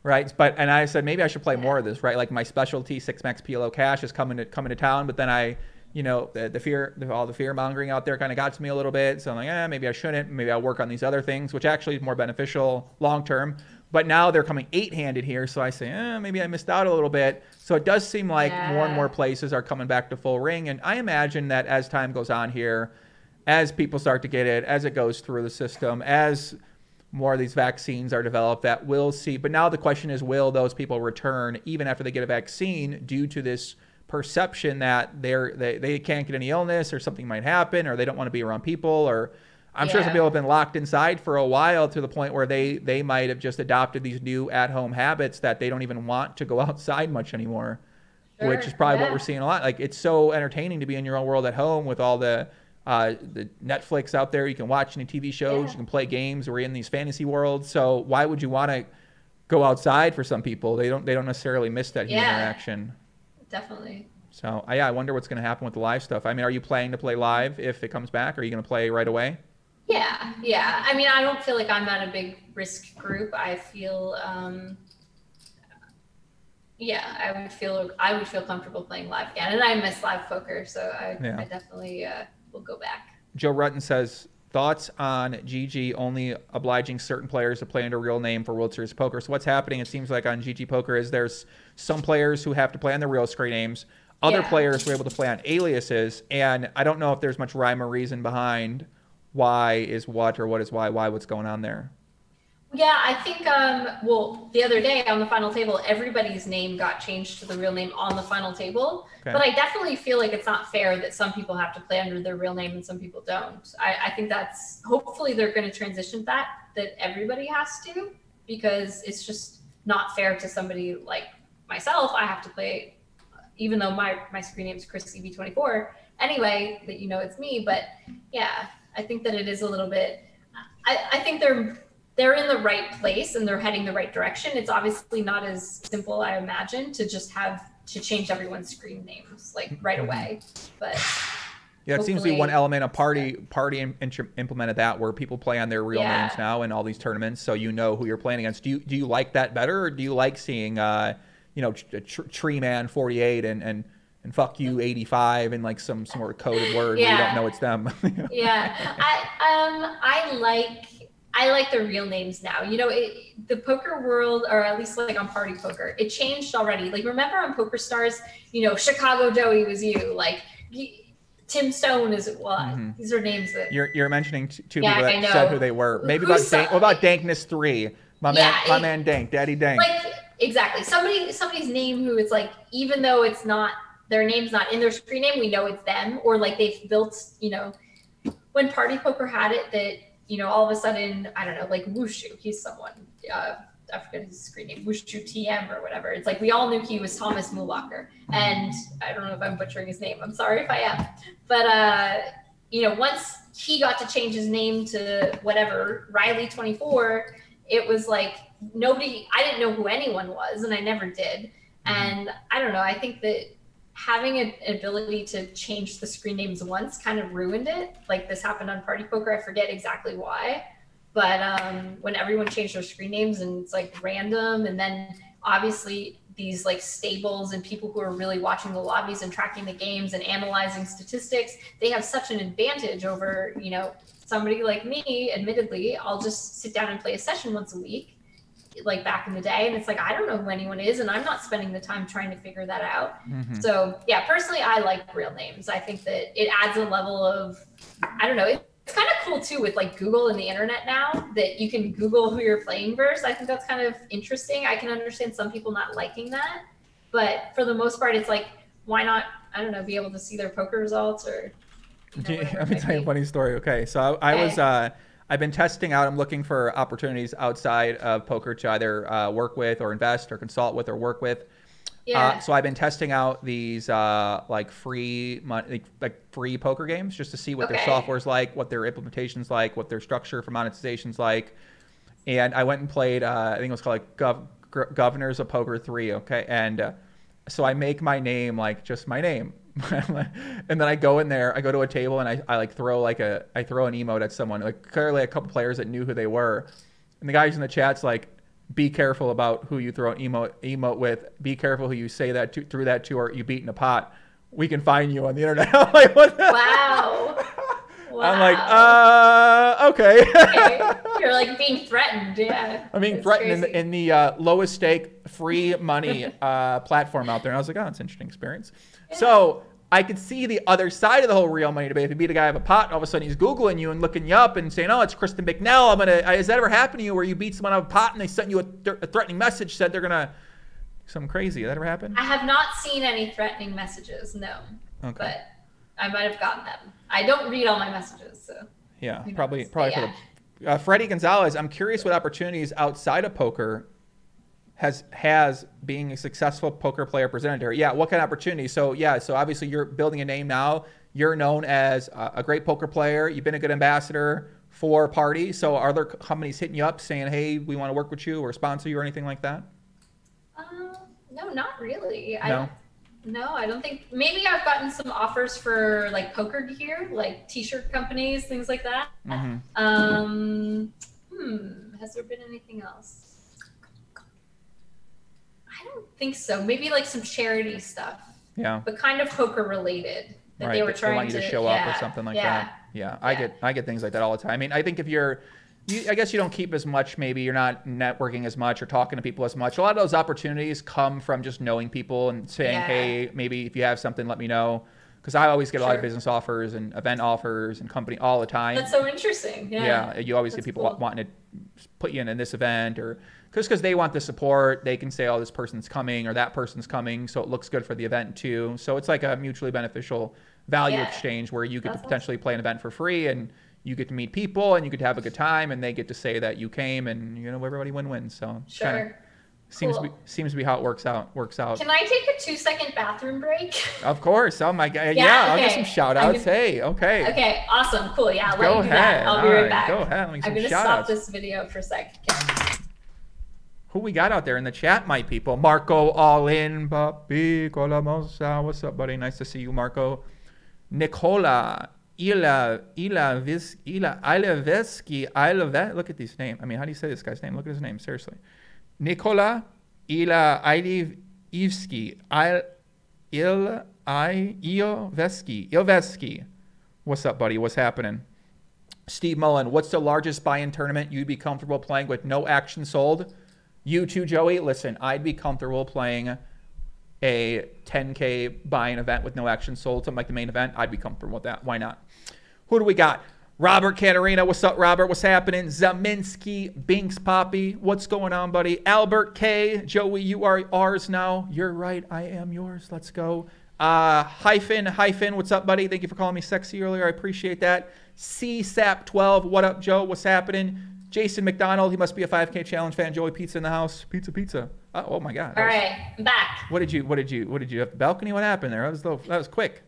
right? But, and I said, maybe I should play more of this, right? Like my specialty six max P L O cash is coming to coming to town, but then I, you know, the, the fear, the, all the fear mongering out there kind of got to me a little bit. So I'm like, eh, maybe I shouldn't, maybe I'll work on these other things, which actually is more beneficial long-term. But now they're coming eight-handed here. So I say, eh, maybe I missed out a little bit. So it does seem like yeah. more and more places are coming back to full ring. And I imagine that as time goes on here, as people start to get it, as it goes through the system, as more of these vaccines are developed, that we'll see. But now the question is, will those people return even after they get a vaccine due to this perception that they're, they, they can't get any illness or something might happen, or they don't want to be around people, or I'm yeah. sure some people have been locked inside for a while to the point where they, they might have just adopted these new at-home habits that they don't even want to go outside much anymore, sure. which is probably yeah. what we're seeing a lot. Like, it's so entertaining to be in your own world at home with all the uh the Netflix out there. You can watch any T V shows, yeah. you can play games, we're in these fantasy worlds. So why would you want to go outside? For some people, they don't they don't necessarily miss that human yeah, interaction. Definitely. So I, yeah, I wonder what's going to happen with the live stuff. I mean, are you planning to play live if it comes back? Are you going to play right away? Yeah, yeah. I mean, I don't feel like I'm at a big risk group. I feel um yeah, I would feel I would feel comfortable playing live again, and I miss live poker, so I, yeah. I definitely uh we'll go back. Joe Rutten says, thoughts on G G only obliging certain players to play under real name for World Series Poker. So what's happening, it seems like, on G G Poker is there's some players who have to play on their real screen names. Other yeah. players were able to play on aliases. And I don't know if there's much rhyme or reason behind why is what or what is why, why what's going on there. Yeah, I think, um, well, the other day on the final table, everybody's name got changed to the real name on the final table. Okay. But I definitely feel like it's not fair that some people have to play under their real name and some people don't. I, I think that's, hopefully they're going to transition that, that everybody has to, because it's just not fair to somebody like myself. I have to play, even though my, my screen name is Chris C B twenty-four, anyway, that you know it's me. But yeah, I think that it is a little bit, I, I think they're... they're in the right place and they're heading the right direction. It's obviously not as simple, I imagine, to just have to change everyone's screen names like right away. But yeah, it seems to be one element of party yeah. party in, in, implemented that, where people play on their real yeah. names now in all these tournaments, so you know who you're playing against. Do you do you like that better, or do you like seeing uh, you know, tr tree man forty-eight and and and fuck you eighty-five and like some some more coded word yeah. where you don't know it's them? yeah, I um I like. I like the real names now. You know, it, the poker world, or at least like on Party Poker, it changed already. Like, remember on PokerStars, you know, Chicago Joey was you. Like, he, Tim Stone is well. Mm-hmm. These are names that you're you're mentioning two yeah, people that I know. Said who they were. Maybe who about Dank, what about Dankness three? My yeah, man, my it, man Dank, Daddy Dank. Like, Exactly. Somebody, somebody's name who it's like, even though it's not, their name's not in their screen name, we know it's them, or like they've built, you know, when Party Poker had it that, you know, all of a sudden, I don't know, like Wushu, he's someone, uh, I forget his screen name, Wushu T M or whatever. It's like, we all knew he was Thomas Mulocker. And I don't know if I'm butchering his name. I'm sorry if I am. But, uh, you know, once he got to change his name to whatever, Riley twenty-four, it was like nobody, I didn't know who anyone was, and I never did. And I don't know, I think that having an ability to change the screen names once kind of ruined it. Like this happened on Party Poker. I forget exactly why. But um, when everyone changed their screen names and it's like random, and then obviously these like stables and people who are really watching the lobbies and tracking the games and analyzing statistics, they have such an advantage over, you know, somebody like me. Admittedly, I'll just sit down and play a session once a week, like back in the day. And it's like, I don't know who anyone is, and I'm not spending the time trying to figure that out. Mm-hmm. So yeah, personally, I like real names. I think that it adds a level of, I don't know, it, it's kind of cool too with like Google and the internet now that you can Google who you're playing versus. I think that's kind of interesting. I can understand some people not liking that, but for the most part, it's like, why not, I don't know, be able to see their poker results or. You know, let me tell you a funny story. Okay. So I, okay. I was, uh, I've been testing out, I'm looking for opportunities outside of poker to either uh, work with or invest or consult with or work with. Yeah. Uh, so I've been testing out these uh, like free like, like free poker games just to see what okay. their software's like, what their implementation's like, what their structure for monetization's like. And I went and played, uh, I think it was called like Gov Governors of Poker three, okay? And uh, so I make my name like just my name. And then I go in there, I go to a table and I, I like throw like a, I throw an emote at someone, like clearly a couple players that knew who they were. And the guys in the chat's like, be careful about who you throw an emote, emote with. Be careful who you say that to, through that to, or you beat in a pot. We can find you on the internet. I'm like, what the wow. wow. I'm like, uh, okay. okay. You're like being threatened. Yeah. I'm being it's threatened in the, in the uh, lowest stake, free money uh, platform out there. And I was like, oh, it's an interesting experience. Yeah. So I could see the other side of the whole real money debate. If you beat a guy of a pot, and all of a sudden he's Googling you and looking you up and saying, oh, it's Kristen Bicknell. I'm gonna, has that ever happened to you where you beat someone out of a pot and they sent you a, th a threatening message, said they're gonna, something crazy, that ever happened? I have not seen any threatening messages, no. Okay. But I might've gotten them. I don't read all my messages, so. Yeah, probably, probably yeah. for the, uh, Freddie Gonzalez, I'm curious what opportunities outside of poker has has being a successful poker player presented her. Yeah, what kind of opportunity? So yeah, so obviously you're building a name now. You're known as a, a great poker player. You've been a good ambassador for Party. So are there companies hitting you up saying, hey, we want to work with you or sponsor you or anything like that? Um, no, not really. No? I, no, I don't think, maybe I've gotten some offers for like poker gear, like t-shirt companies, things like that. Mm-hmm. Um, hmm, has there been anything else? I don't think so. Maybe like some charity stuff. Yeah. But kind of poker related. That right. They were trying they want you to, to show yeah, up or something like yeah, that. Yeah. yeah. I get I get things like that all the time. I mean, I think if you're, you, I guess you don't keep as much. Maybe you're not networking as much or talking to people as much. A lot of those opportunities come from just knowing people and saying, yeah. hey, maybe if you have something, let me know. Because I always get a sure. lot of business offers and event offers and company all the time. That's so interesting. Yeah. Yeah. You always That's see people cool. wanting to put you in, in this event or. Just because they want the support, they can say, oh, this person's coming or that person's coming. So it looks good for the event too. So it's like a mutually beneficial value yeah. exchange where you could That's potentially awesome. play an event for free and you get to meet people and you get to have a good time and they get to say that you came and, you know, everybody win-wins. So sure. kinda seems, cool. to be, seems to be how it works out. Works out. Can I take a two second bathroom break? Of course. Oh my God. Yeah. yeah okay. I'll get some shout outs. Gonna... Hey, okay. Okay. Awesome. Cool. Yeah. Go ahead. Do that. I'll All be right, right back. Go ahead. I'm going to stop this video for a sec. Okay. Who we got out there in the chat, my people? Marco, all in. Papi, Colamosa. What's up, buddy? Nice to see you, Marco. Nicola, Ila, Ila, Vis, Ila, Ileveski, Ilevet. Look at these names. I mean, how do you say this guy's name? Look at his name, seriously. Nicola, Ila, Ilevski, Il, Il, I, Ilveski, Ilveski. What's up, buddy? What's happening? Steve Mullen, what's the largest buy-in tournament you'd be comfortable playing with no action sold? You too, Joey. Listen, I'd be comfortable playing a ten K buy-in event with no action sold, something like the main event. I'd be comfortable with that. Why not? Who do we got? Robert Caterina, what's up, Robert? What's happening? Zaminski, Binks Poppy, what's going on, buddy? Albert K, Joey, you are ours now. You're right, I am yours. Let's go. Uh, hyphen, hyphen, what's up, buddy? Thank you for calling me sexy earlier. I appreciate that. C S A P twelve, what up, Joe? What's happening? Jason McDonald, he must be a five K challenge fan. Joey, pizza in the house. Pizza, pizza. Oh, oh my God. All was... right, I'm back. What did you, what did you, what did you have? The balcony, what happened there? That was, that was quick.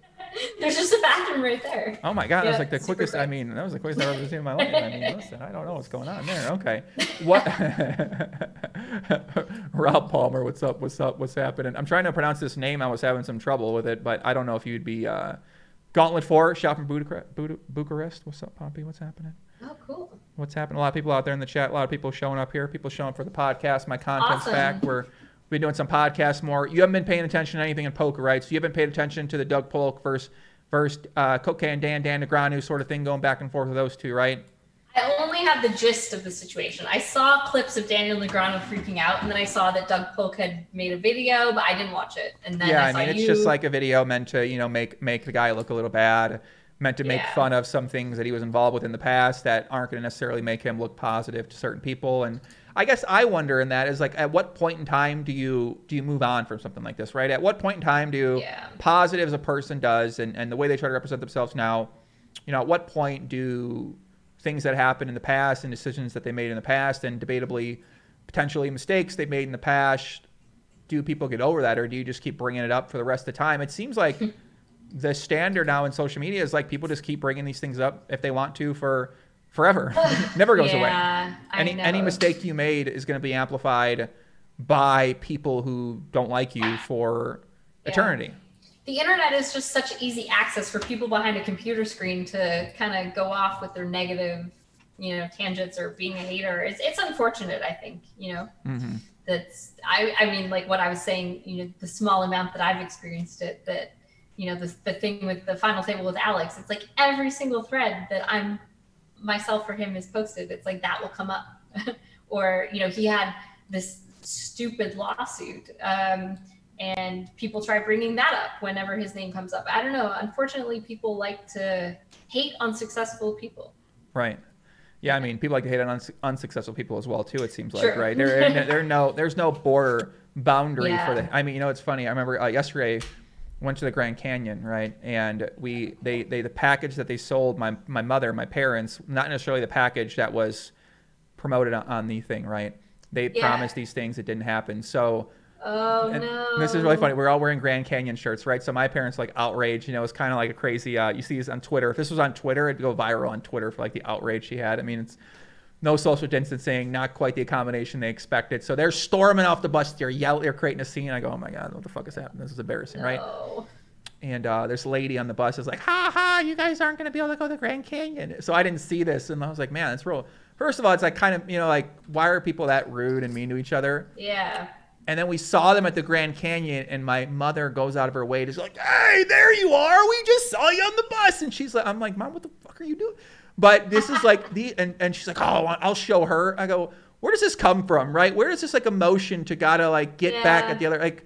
There's just a bathroom right there. Oh my God, yeah, that was like the quickest. Quick. I mean, that was the quickest I've ever seen in my life. I mean, listen, I don't know what's going on there. Okay. What? Rob Palmer, what's up? What's up? What's happening? I'm trying to pronounce this name. I was having some trouble with it, but I don't know if you'd be uh, Gauntlet four, shopping Bucharest. What's up, Pompey? What's happening? Oh, cool. What's happening? A lot of people out there in the chat. A lot of people showing up here. People showing up for the podcast. My content's awesome. Back. We're been doing some podcasts more. You haven't been paying attention to anything in poker, right? So you haven't paid attention to the Doug Polk versus, versus uh, Coke and Dan, Dan Negreanu sort of thing going back and forth with those two, right? I only have the gist of the situation. I saw clips of Daniel Negreanu freaking out, and then I saw that Doug Polk had made a video, but I didn't watch it. And then yeah, I, saw I mean, it's you. just like a video meant to, you know, make make the guy look a little bad, meant to make yeah. fun of some things that he was involved with in the past that aren't going to necessarily make him look positive to certain people. And I guess I wonder in that is like, at what point in time do you do you move on from something like this, right? At what point in time do yeah. positive as a person does and, and the way they try to represent themselves now, you know, at what point do things that happened in the past and decisions that they made in the past and debatably potentially mistakes they made in the past, do people get over that or do you just keep bringing it up for the rest of the time? It seems like the standard now in social media is like people just keep bringing these things up if they want to for forever. Never goes yeah, away. Any any mistake you made is going to be amplified by people who don't like you for yeah. eternity. The internet is just such easy access for people behind a computer screen to kind of go off with their negative, you know, tangents or being a hater. It's it's unfortunate, I think, you know. Mm-hmm. That's I I mean, like what I was saying, you know, the small amount that I've experienced it, that you know, the the thing with the final table with Alex, it's like every single thread that I'm myself or him is posted, it's like that will come up. Or, you know, he had this stupid lawsuit um, and people try bringing that up whenever his name comes up. I don't know. Unfortunately, people like to hate on successful people. Right. Yeah. I mean, people like to hate on uns unsuccessful people as well, too, it seems like, sure. right? There, there, there no, there's no border boundary yeah. for that. I mean, you know, it's funny. I remember uh, yesterday, went to the Grand Canyon, right? And we, they, they, the package that they sold my, my mother, my parents, not necessarily the package that was promoted on, on the thing, right? They yeah. promised these things that didn't happen. So, oh no, this is really funny. We're all wearing Grand Canyon shirts, right? So my parents like outrage, you know, it's kind of like a crazy, uh, you see this on Twitter. If this was on Twitter, it'd go viral on Twitter for like the outrage she had. I mean, it's no social distancing, not quite the accommodation they expected. So they're storming off the bus. They're yelling, they're creating a scene. I go, oh my God, what the fuck is happening? This is embarrassing, no. right? And uh, this lady on the bus is like, ha ha, you guys aren't gonna be able to go to the Grand Canyon. So I didn't see this. And I was like, man, that's real. First of all, it's like kind of, you know, like, why are people that rude and mean to each other? Yeah. And then we saw them at the Grand Canyon and my mother goes out of her way to like, hey, there you are. We just saw you on the bus. And she's like, I'm like, Mom, what the fuck are you doing? But this is like the, and, and she's like, oh, I'll show her. I go, where does this come from, right? Where does this like emotion to gotta like get yeah. back at the other? Like,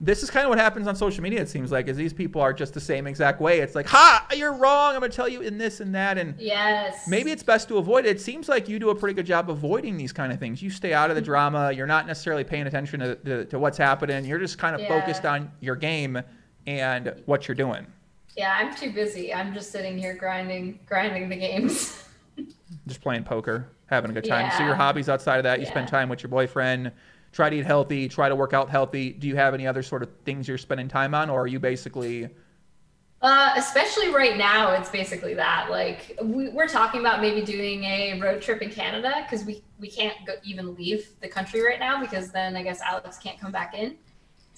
this is kind of what happens on social media, it seems like, is these people are just the same exact way. It's like, ha, you're wrong. I'm going to tell you in this and that. And yes. maybe it's best to avoid it. It seems like you do a pretty good job avoiding these kind of things. You stay out of the drama. You're not necessarily paying attention to, to, to what's happening. You're just kind of yeah. focused on your game and what you're doing. Yeah, I'm too busy. I'm just sitting here grinding, grinding the games. Just playing poker, having a good time. Yeah. So your hobbies outside of that, you yeah. spend time with your boyfriend, try to eat healthy, try to work out healthy. Do you have any other sort of things you're spending time on, or are you basically? Uh, especially right now, it's basically that. Like we, we're talking about maybe doing a road trip in Canada because we, we can't go, even leave the country right now because then I guess Alex can't come back in.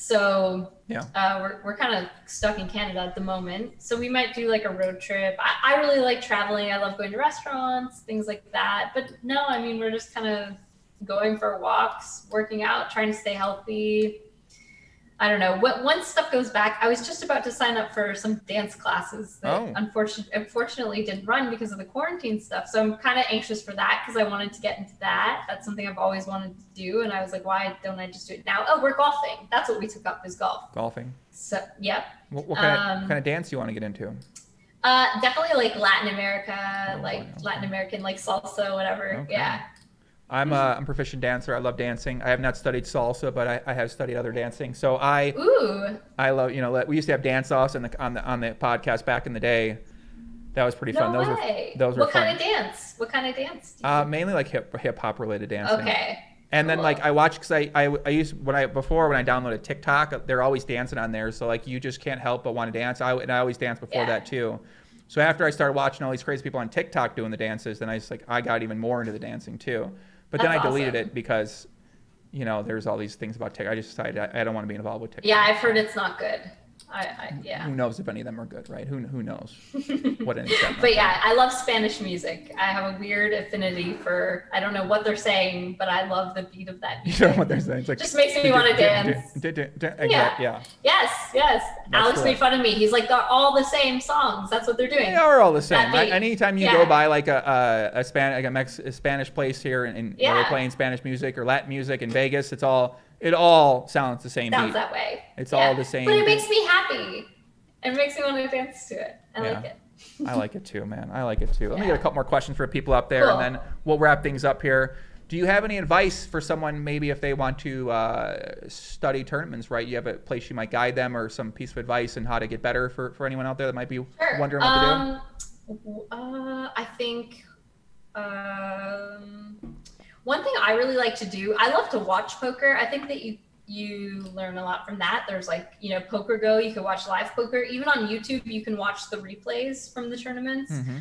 So yeah. uh, we're, we're kind of stuck in Canada at the moment. So we might do like a road trip. I, I really like traveling. I love going to restaurants, things like that. But no, I mean, we're just kind of going for walks, working out, trying to stay healthy. I don't know. What, once stuff goes back, I was just about to sign up for some dance classes that oh. unfortunately, unfortunately didn't run because of the quarantine stuff. So I'm kind of anxious for that because I wanted to get into that. That's something I've always wanted to do. And I was like, why don't I just do it now? Oh, we're golfing. That's what we took up, is golf. Golfing. So, yep. What, what, kind, um, of, what kind of dance do you want to get into? Uh, definitely like Latin America, oh, like wow. Latin American, like salsa, whatever. Okay. Yeah. I'm a I'm proficient dancer. I love dancing. I have not studied salsa, but I, I have studied other dancing. So I, Ooh. I love, you know, we used to have dance offs on the, on the, on the podcast back in the day. That was pretty fun. No those way. Were, those were what fun. Kind of dance? What kind of dance? Uh, mainly like hip hip hop related dancing. Okay. And cool. then like I watch, cause I, I, I used when I, before when I downloaded TikTok, they're always dancing on there. So like, you just can't help but want to dance. I, and I always dance before yeah. that too. So after I started watching all these crazy people on TikTok doing the dances, then I just like, I got even more into the dancing too. But That's then I deleted awesome. It because, you know, there's all these things about TikTok. I just decided I, I don't want to be involved with TikTok. Yeah, I've heard it's not good. I, I yeah. Who knows if any of them are good, right? Who who knows? What an But yeah, I love Spanish music. I have a weird affinity for, I don't know what they're saying, but I love the beat of that music. You don't know what they're saying. It's like, just makes me want to dance. Yeah. yeah. Yes, yes. That's Alex made fun of me. He's like, they're all the same songs. That's what they're doing. They are all the same. I, anytime you yeah. go by like a a, a, Span, like a, Mex, a Spanish place here and, and yeah. where they're playing Spanish music or Latin music in Vegas, it's all... It all sounds the same. Sounds beat. that way. It's yeah. all the same. But it makes me happy. It makes me want to dance to it. I yeah. like it. I like it too, man. I like it too. Let yeah. me get a couple more questions for people up there, cool. and then we'll wrap things up here. Do you have any advice for someone, maybe if they want to uh, study tournaments, right? You have a place you might guide them, or some piece of advice on how to get better for, for anyone out there that might be sure. wondering what um, to do? Uh, I think... Um... One thing I really like to do, I love to watch poker. I think that you you learn a lot from that. There's like, you know, Poker Go, you can watch live poker. Even on YouTube, you can watch the replays from the tournaments. Mm-hmm.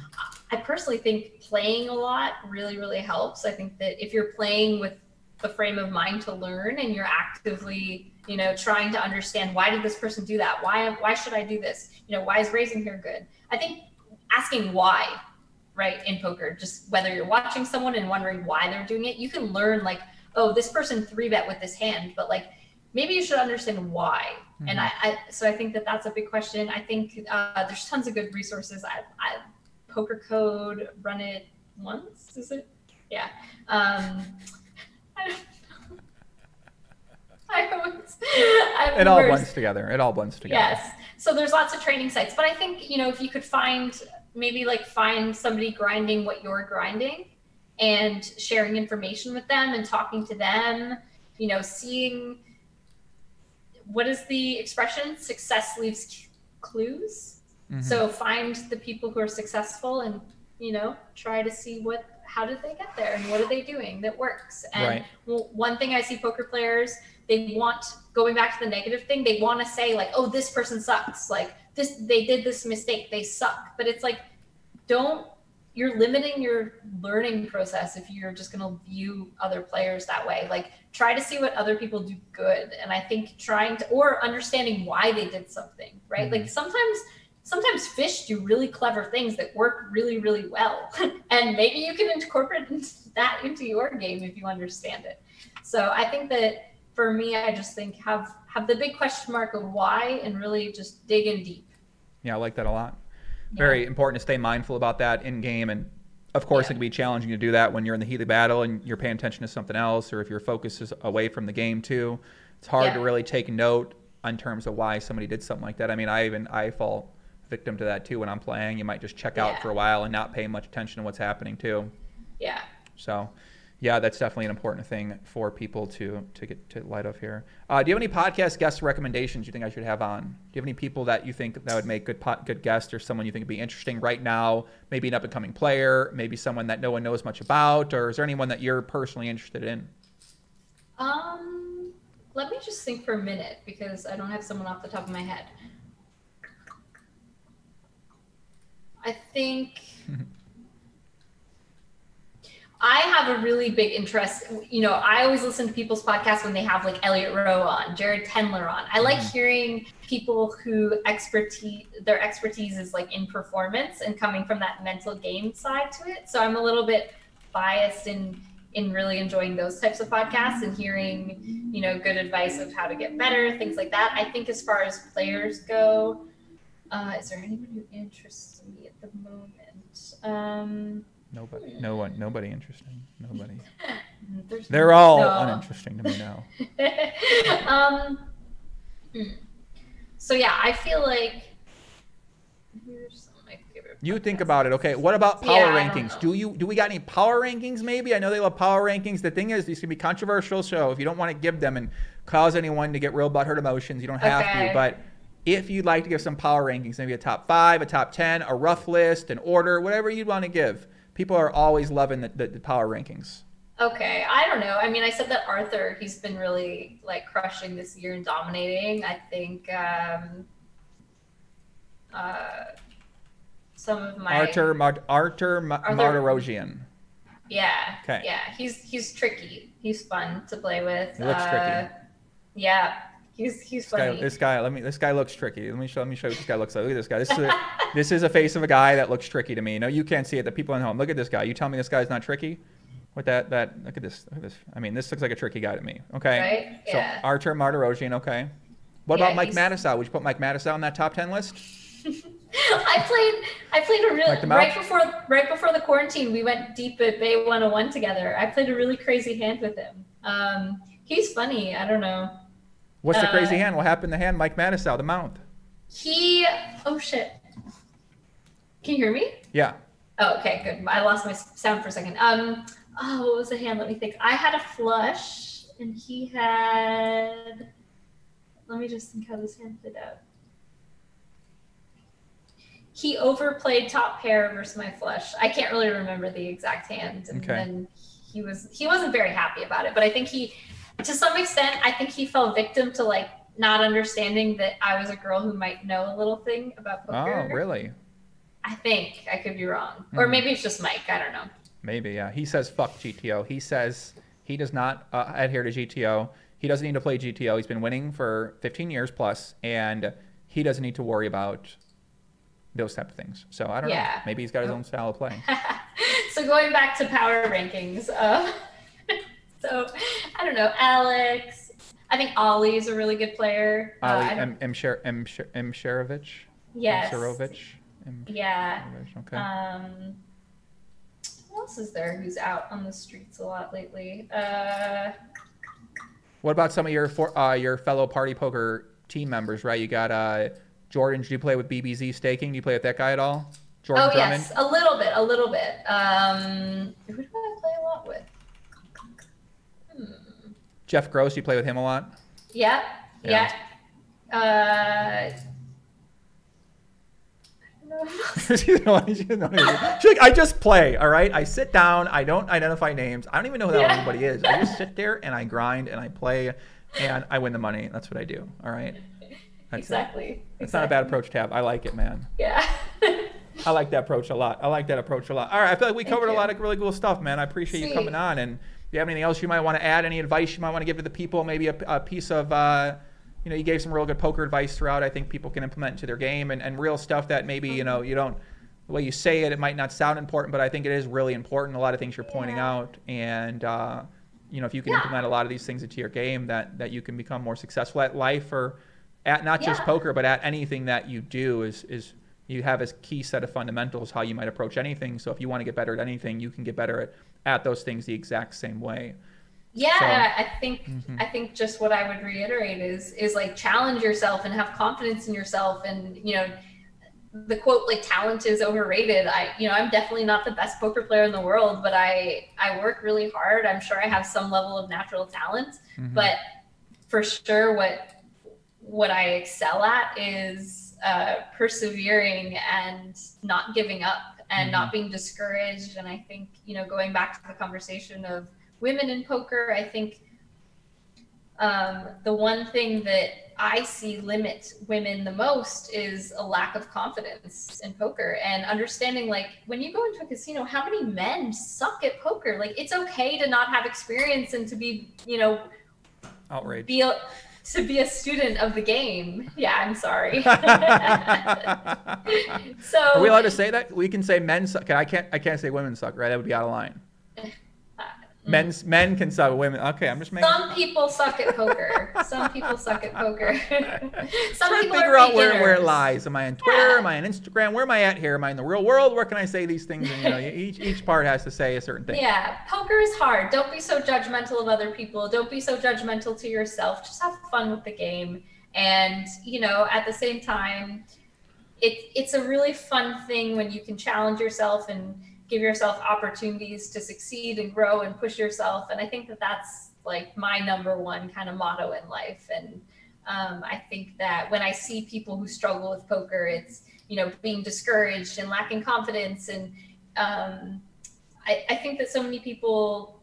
I personally think playing a lot really, really helps. I think that if you're playing with the frame of mind to learn and you're actively, you know, trying to understand, why did this person do that? Why, why should I do this? You know, why is raising here good? I think asking why. Right, in poker, just whether you're watching someone and wondering why they're doing it, you can learn like, oh, this person three bet with this hand, but like maybe you should understand why. Mm-hmm. And I, I, so I think that that's a big question. I think uh, there's tons of good resources. I, I Poker Code, Run It Once, is it? Yeah. Um, I don't know. I always, I it all blends together. It all blends together. Yes. So there's lots of training sites, but I think you know if you could find. Maybe like find somebody grinding what you're grinding and sharing information with them and talking to them, you know, seeing, what is the expression? Success leaves clues. Mm-hmm. So find the people who are successful and, you know, try to see what, how did they get there and what are they doing that works? And right. one thing I see poker players, they want, going back to the negative thing, they want to say like, oh, this person sucks. Like, This, they did this mistake, they suck. But it's like, don't, you're limiting your learning process if you're just gonna view other players that way. Like try to see what other people do good. And I think trying to, or understanding why they did something, right? Mm-hmm. Like sometimes, sometimes fish do really clever things that work really, really well. And maybe you can incorporate that into your game if you understand it. So I think that for me, I just think have, have the big question mark of why and really just dig in deep. Yeah, I like that a lot. Very yeah. important to stay mindful about that in game. And of course, yeah. it can be challenging to do that when you're in the heat of the battle and you're paying attention to something else, or if your focus is away from the game too. It's hard yeah. to really take note in terms of why somebody did something like that. I mean, I even, I fall victim to that too when I'm playing. You might just check out yeah. for a while and not pay much attention to what's happening too. Yeah. So, yeah, that's definitely an important thing for people to to get to light of here. Uh, do you have any podcast guest recommendations you think I should have on? Do you have any people that you think that would make good pot, good guests, or someone you think would be interesting right now? Maybe an up and coming player, maybe someone that no one knows much about, or is there anyone that you're personally interested in? Um, let me just think for a minute because I don't have someone off the top of my head. I think. I have a really big interest, you know, I always listen to people's podcasts when they have like Elliot Rowe on, Jared Tendler on. I like mm-hmm. hearing people who expertise, their expertise is like in performance and coming from that mental game side to it. So I'm a little bit biased in, in really enjoying those types of podcasts and hearing, you know, good advice of how to get better, things like that. I think as far as players go, uh, is there anyone who interests me at the moment? Um, Nobody, no one, nobody interesting. Nobody. There's They're no, all no. uninteresting to me now. um, so yeah, I feel like here's some I You think about it. Okay. What about power yeah, rankings? Do you do we got any power rankings maybe? I know they love power rankings. The thing is, these can be controversial, so if you don't want to give them and cause anyone to get real butthurt emotions, you don't have okay. to. But if you'd like to give some power rankings, maybe a top five, a top ten, a rough list, an order, whatever you'd want to give. People are always loving the, the, the power rankings. Okay, I don't know. I mean, I said that Arthur, he's been really like crushing this year and dominating. I think um, uh, some of my Arthur Mart Arthur Martirosian. Yeah. Okay. Yeah, he's he's tricky. He's fun to play with. He looks uh, tricky. Yeah, he's he's this funny. Guy, this guy, let me. This guy looks tricky. Let me show. Let me show you what this guy looks like. Look at this guy. This is a, this is a face of a guy that looks tricky to me. No, you can't see it. The people at home, look at this guy. You tell me this guy's not tricky. With that, that look at this, look at this. I mean, this looks like a tricky guy to me. Okay, right? Yeah. So Arthur Martirosian. Okay, what yeah, about Mike he's... Matusow? Would you put Mike Matusow on that top ten list? I played, I played a really right before, right before the quarantine. We went deep at Bay one oh one together. I played a really crazy hand with him. Um, he's funny. I don't know. What's uh, the crazy hand? What happened to the hand? Mike Matusow, the mount. He. Oh shit. Can you hear me? Yeah. Oh, okay, good. I lost my sound for a second. Um. Oh, what was the hand? Let me think. I had a flush, and he had. Let me just think how this hand played out. He overplayed top pair versus my flush. I can't really remember the exact hand, and okay. then he was he wasn't very happy about it. But I think he, to some extent, I think he fell victim to like not understanding that I was a girl who might know a little thing about poker. Oh, really? I think I could be wrong, mm. or maybe it's just Mike. I don't know. Maybe, yeah. He says, fuck G T O. He says he does not uh, adhere to G T O. He doesn't need to play G T O. He's been winning for fifteen years plus, and he doesn't need to worry about those type of things. So I don't yeah. know. Maybe he's got his own style of play. So going back to power rankings. Uh, so I don't know. Alex. I think Ollie is a really good player. Ollie uh, M. M. Sher M. Sher M. Sherovich. Yes. M. Sherovich. M. Yeah. Sherovich. Okay. Um, Who else is there who's out on the streets a lot lately? Uh, what about some of your for, uh, your fellow Party Poker team members, right? You got uh, Jordan. Do you play with B B Z Staking? Do you play with that guy at all? Jordan oh, Drummond? Yes. A little bit. A little bit. Um, who do I play a lot with? Hmm. Jeff Gross. You play with him a lot? Yep. Yeah. Yeah. Uh, She's like, I just play, all right? I sit down. I don't identify names. I don't even know who that yeah. anybody is. I just sit there, and I grind, and I play, and I win the money. That's what I do, all right? That's exactly. It's exactly. not a bad approach, Tab. I like it, man. Yeah. I like that approach a lot. I like that approach a lot. All right, I feel like we covered a lot of really cool stuff, man. I appreciate Sweet. you coming on. And if you have anything else you might want to add, any advice you might want to give to the people, maybe a, a piece of uh, – you know, you gave some real good poker advice throughout. I think people can implement into their game and, and real stuff that maybe, you know, you don't, the way you say it, it might not sound important, but I think it is really important. A lot of things you're pointing yeah. out. And, uh, you know, if you can yeah. implement a lot of these things into your game, that, that you can become more successful at life or at not yeah. just poker, but at anything that you do is, is you have a key set of fundamentals, how you might approach anything. So if you want to get better at anything, you can get better at, at those things the exact same way. Yeah, so, I think mm-hmm. I think just what I would reiterate is is like challenge yourself and have confidence in yourself, and you know, the quote like talent is overrated. I you know I'm definitely not the best poker player in the world, but I I work really hard. I'm sure I have some level of natural talent, mm-hmm. but for sure what what I excel at is uh, persevering and not giving up and mm-hmm. not being discouraged. And I think you know going back to the conversation of women in poker, I think um, the one thing that I see limit women the most is a lack of confidence in poker and understanding, like, when you go into a casino, how many men suck at poker? Like, it's okay to not have experience and to be, you know, outraged. Be a, to be a student of the game. Yeah, I'm sorry. So are we allowed to say that? We can say men suck. I can't. I can't say women suck, right? That would be out of line. Men, men can suck at women. Okay, I'm just making. Some people suck at poker. Some people suck at poker. Some Try people to figure are out where, where it lies. Am I on Twitter? Yeah. Am I on Instagram? Where am I at here? Am I in the real world? Where can I say these things? And you know, each each part has to say a certain thing. Yeah, poker is hard. Don't be so judgmental of other people. Don't be so judgmental to yourself. Just have fun with the game, and you know, at the same time, it, it's a really fun thing when you can challenge yourself and give yourself opportunities to succeed and grow and push yourself. And I think that that's like my number one kind of motto in life. And um, I think that when I see people who struggle with poker, it's, you know, being discouraged and lacking confidence. And um, I, I think that so many people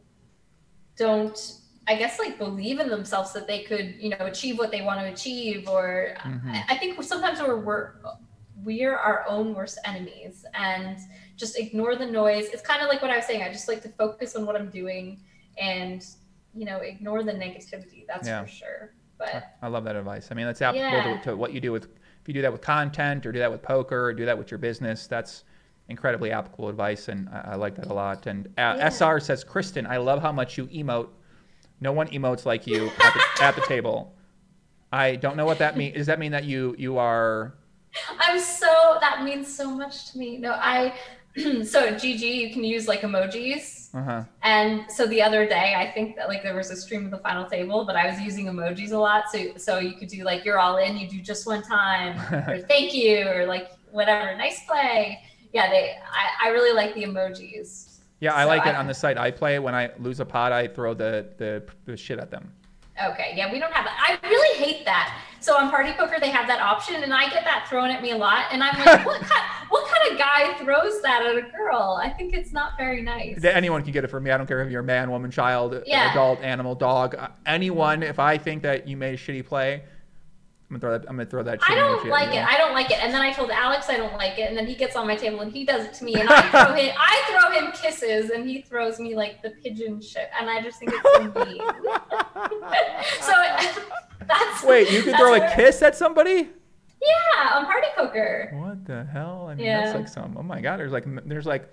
don't, I guess, like believe in themselves that they could, you know, achieve what they want to achieve. Or mm-hmm. I, I think sometimes we're, we're, we're our own worst enemies and just ignore the noise. It's kind of like what I was saying. I just like to focus on what I'm doing and, you know, ignore the negativity. That's yeah. for sure. But I love that advice. I mean, that's applicable yeah. to, to what you do with, if you do that with content or do that with poker or do that with your business, that's incredibly applicable advice. And I, I like that a lot. And uh, yeah. S R says, Kristen, I love how much you emote. No one emotes like you at the, at the table. I don't know what that means. Does that mean that you you are? I'm so, that means so much to me. No, I, so at G G, you can use like emojis. Uh-huh. And so the other day, I think that like there was a stream of the final table, but I was using emojis a lot. So, so you could do like, you're all in, you do just one time, or thank you, or like whatever, nice play. Yeah, they. I, I really like the emojis. Yeah, I so like it I, on the site. I play when I lose a pot, I throw the, the the shit at them. Okay, yeah, we don't have that. I really hate that. So on Party Poker, they have that option, and I get that thrown at me a lot. And I'm like, what kind what kind of guy throws that at a girl? I think it's not very nice. Anyone can get it from me. I don't care if you're a man, woman, child, yeah. adult, animal, dog, anyone. If I think that you made a shitty play, I'm gonna throw that. I'm gonna throw that. Shit I don't like it. I don't like it. And then I told Alex I don't like it. And then he gets on my table and he does it to me. And I throw him. I throw him kisses, and he throws me like the pigeon shit. And I just think it's so mean. So it, that's. Wait, you can throw where... a kiss at somebody? Yeah, on Party Poker. What the hell? I mean, yeah. that's like some. Oh my god, there's like there's like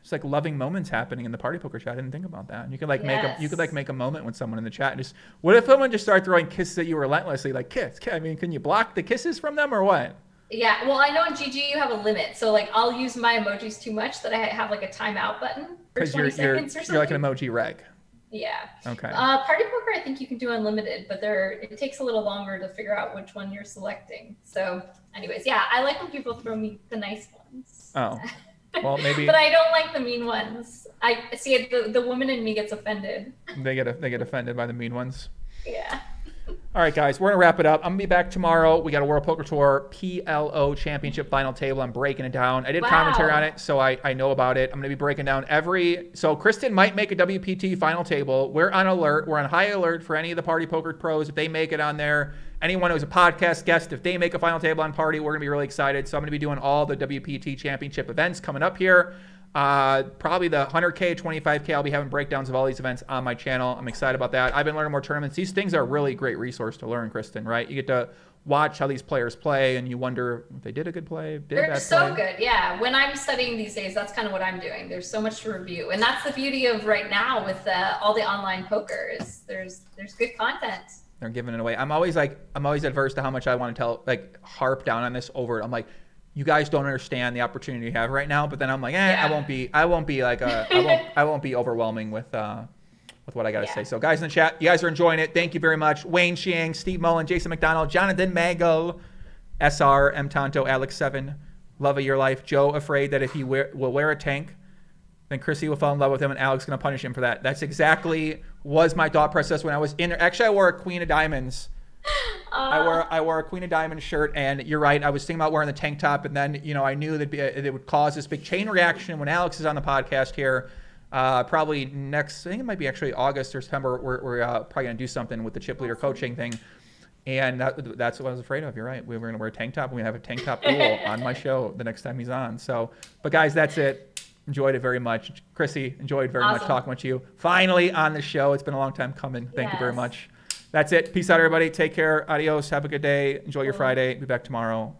there's like loving moments happening in the Party Poker chat. I didn't think about that. And you could like yes. make a you could like make a moment with someone in the chat. And just what if someone just started throwing kisses at you relentlessly? Like kiss, kiss. I mean, can you block the kisses from them or what? Yeah. Well, I know in G G you have a limit, so like I'll use my emojis too much that I have like a timeout button for twenty you're, seconds you're, or something. You're like an emoji reg. Yeah. Okay. Uh, Party Poker, I think you can do unlimited, but there it takes a little longer to figure out which one you're selecting. So, anyways, yeah, I like when people throw me the nice ones. Oh. Well, maybe. But I don't like the mean ones. I see the the woman in me gets offended. They get they get offended by the mean ones. Yeah. All right, guys, we're gonna wrap it up. I'm gonna be back tomorrow. We got a World Poker Tour P L O Championship Final Table. I'm breaking it down. I did wow. commentary on it, so I I know about it. I'm gonna be breaking down every. So Kristen might make a W P T Final Table. We're on alert. We're on high alert for any of the Party Poker pros if they make it on there. Anyone who's a podcast guest, if they make a Final Table on Party, we're going to be really excited. So I'm going to be doing all the W P T Championship events coming up here. Uh, probably the one hundred K, twenty-five K, I'll be having breakdowns of all these events on my channel. I'm excited about that. I've been learning more tournaments. These things are a really great resource to learn, Kristen, right? You get to watch how these players play and you wonder if they did a good play. Did They're so play. good. Yeah. When I'm studying these days, that's kind of what I'm doing. There's so much to review. And that's the beauty of right now with uh, all the online poker is there's, there's good content. They're giving it away. I'm always like, I'm always adverse to how much I want to tell, like harp down on this over it. I'm like, you guys don't understand the opportunity you have right now. But then I'm like, eh, yeah. I won't be, I won't be like, a, I won't, I won't be overwhelming with, uh, with what I got to yeah. say. So guys in the chat, you guys are enjoying it. Thank you very much. Wayne Shang, Steve Mullen, Jason McDonald, Jonathan Mangle, S R, M Tonto, Alex Seven, Love of Your Life, Joe Afraid that if he wear, will wear a tank, then Chrissy will fall in love with him and Alex is going to punish him for that. That's exactly was my thought process when I was in there. Actually, I wore a Queen of Diamonds. Uh, I wore I wore a Queen of Diamonds shirt, and you're right. I was thinking about wearing the tank top, and then you know I knew that it would cause this big chain reaction when Alex is on the podcast here. Uh, probably next, I think it might be actually August or September. We're, we're uh, probably going to do something with the chip leader coaching thing, and that, that's what I was afraid of. You're right. We were going to wear a tank top. We're going to have a tank top rule on my show the next time he's on. So, but guys, that's it. Enjoyed it very much. Chrissy, enjoyed very awesome. much talking with you. Finally on the show. It's been a long time coming. Thank yes. you very much. That's it. Peace out, everybody. Take care. Adios. Have a good day. Enjoy cool. your Friday. Be back tomorrow.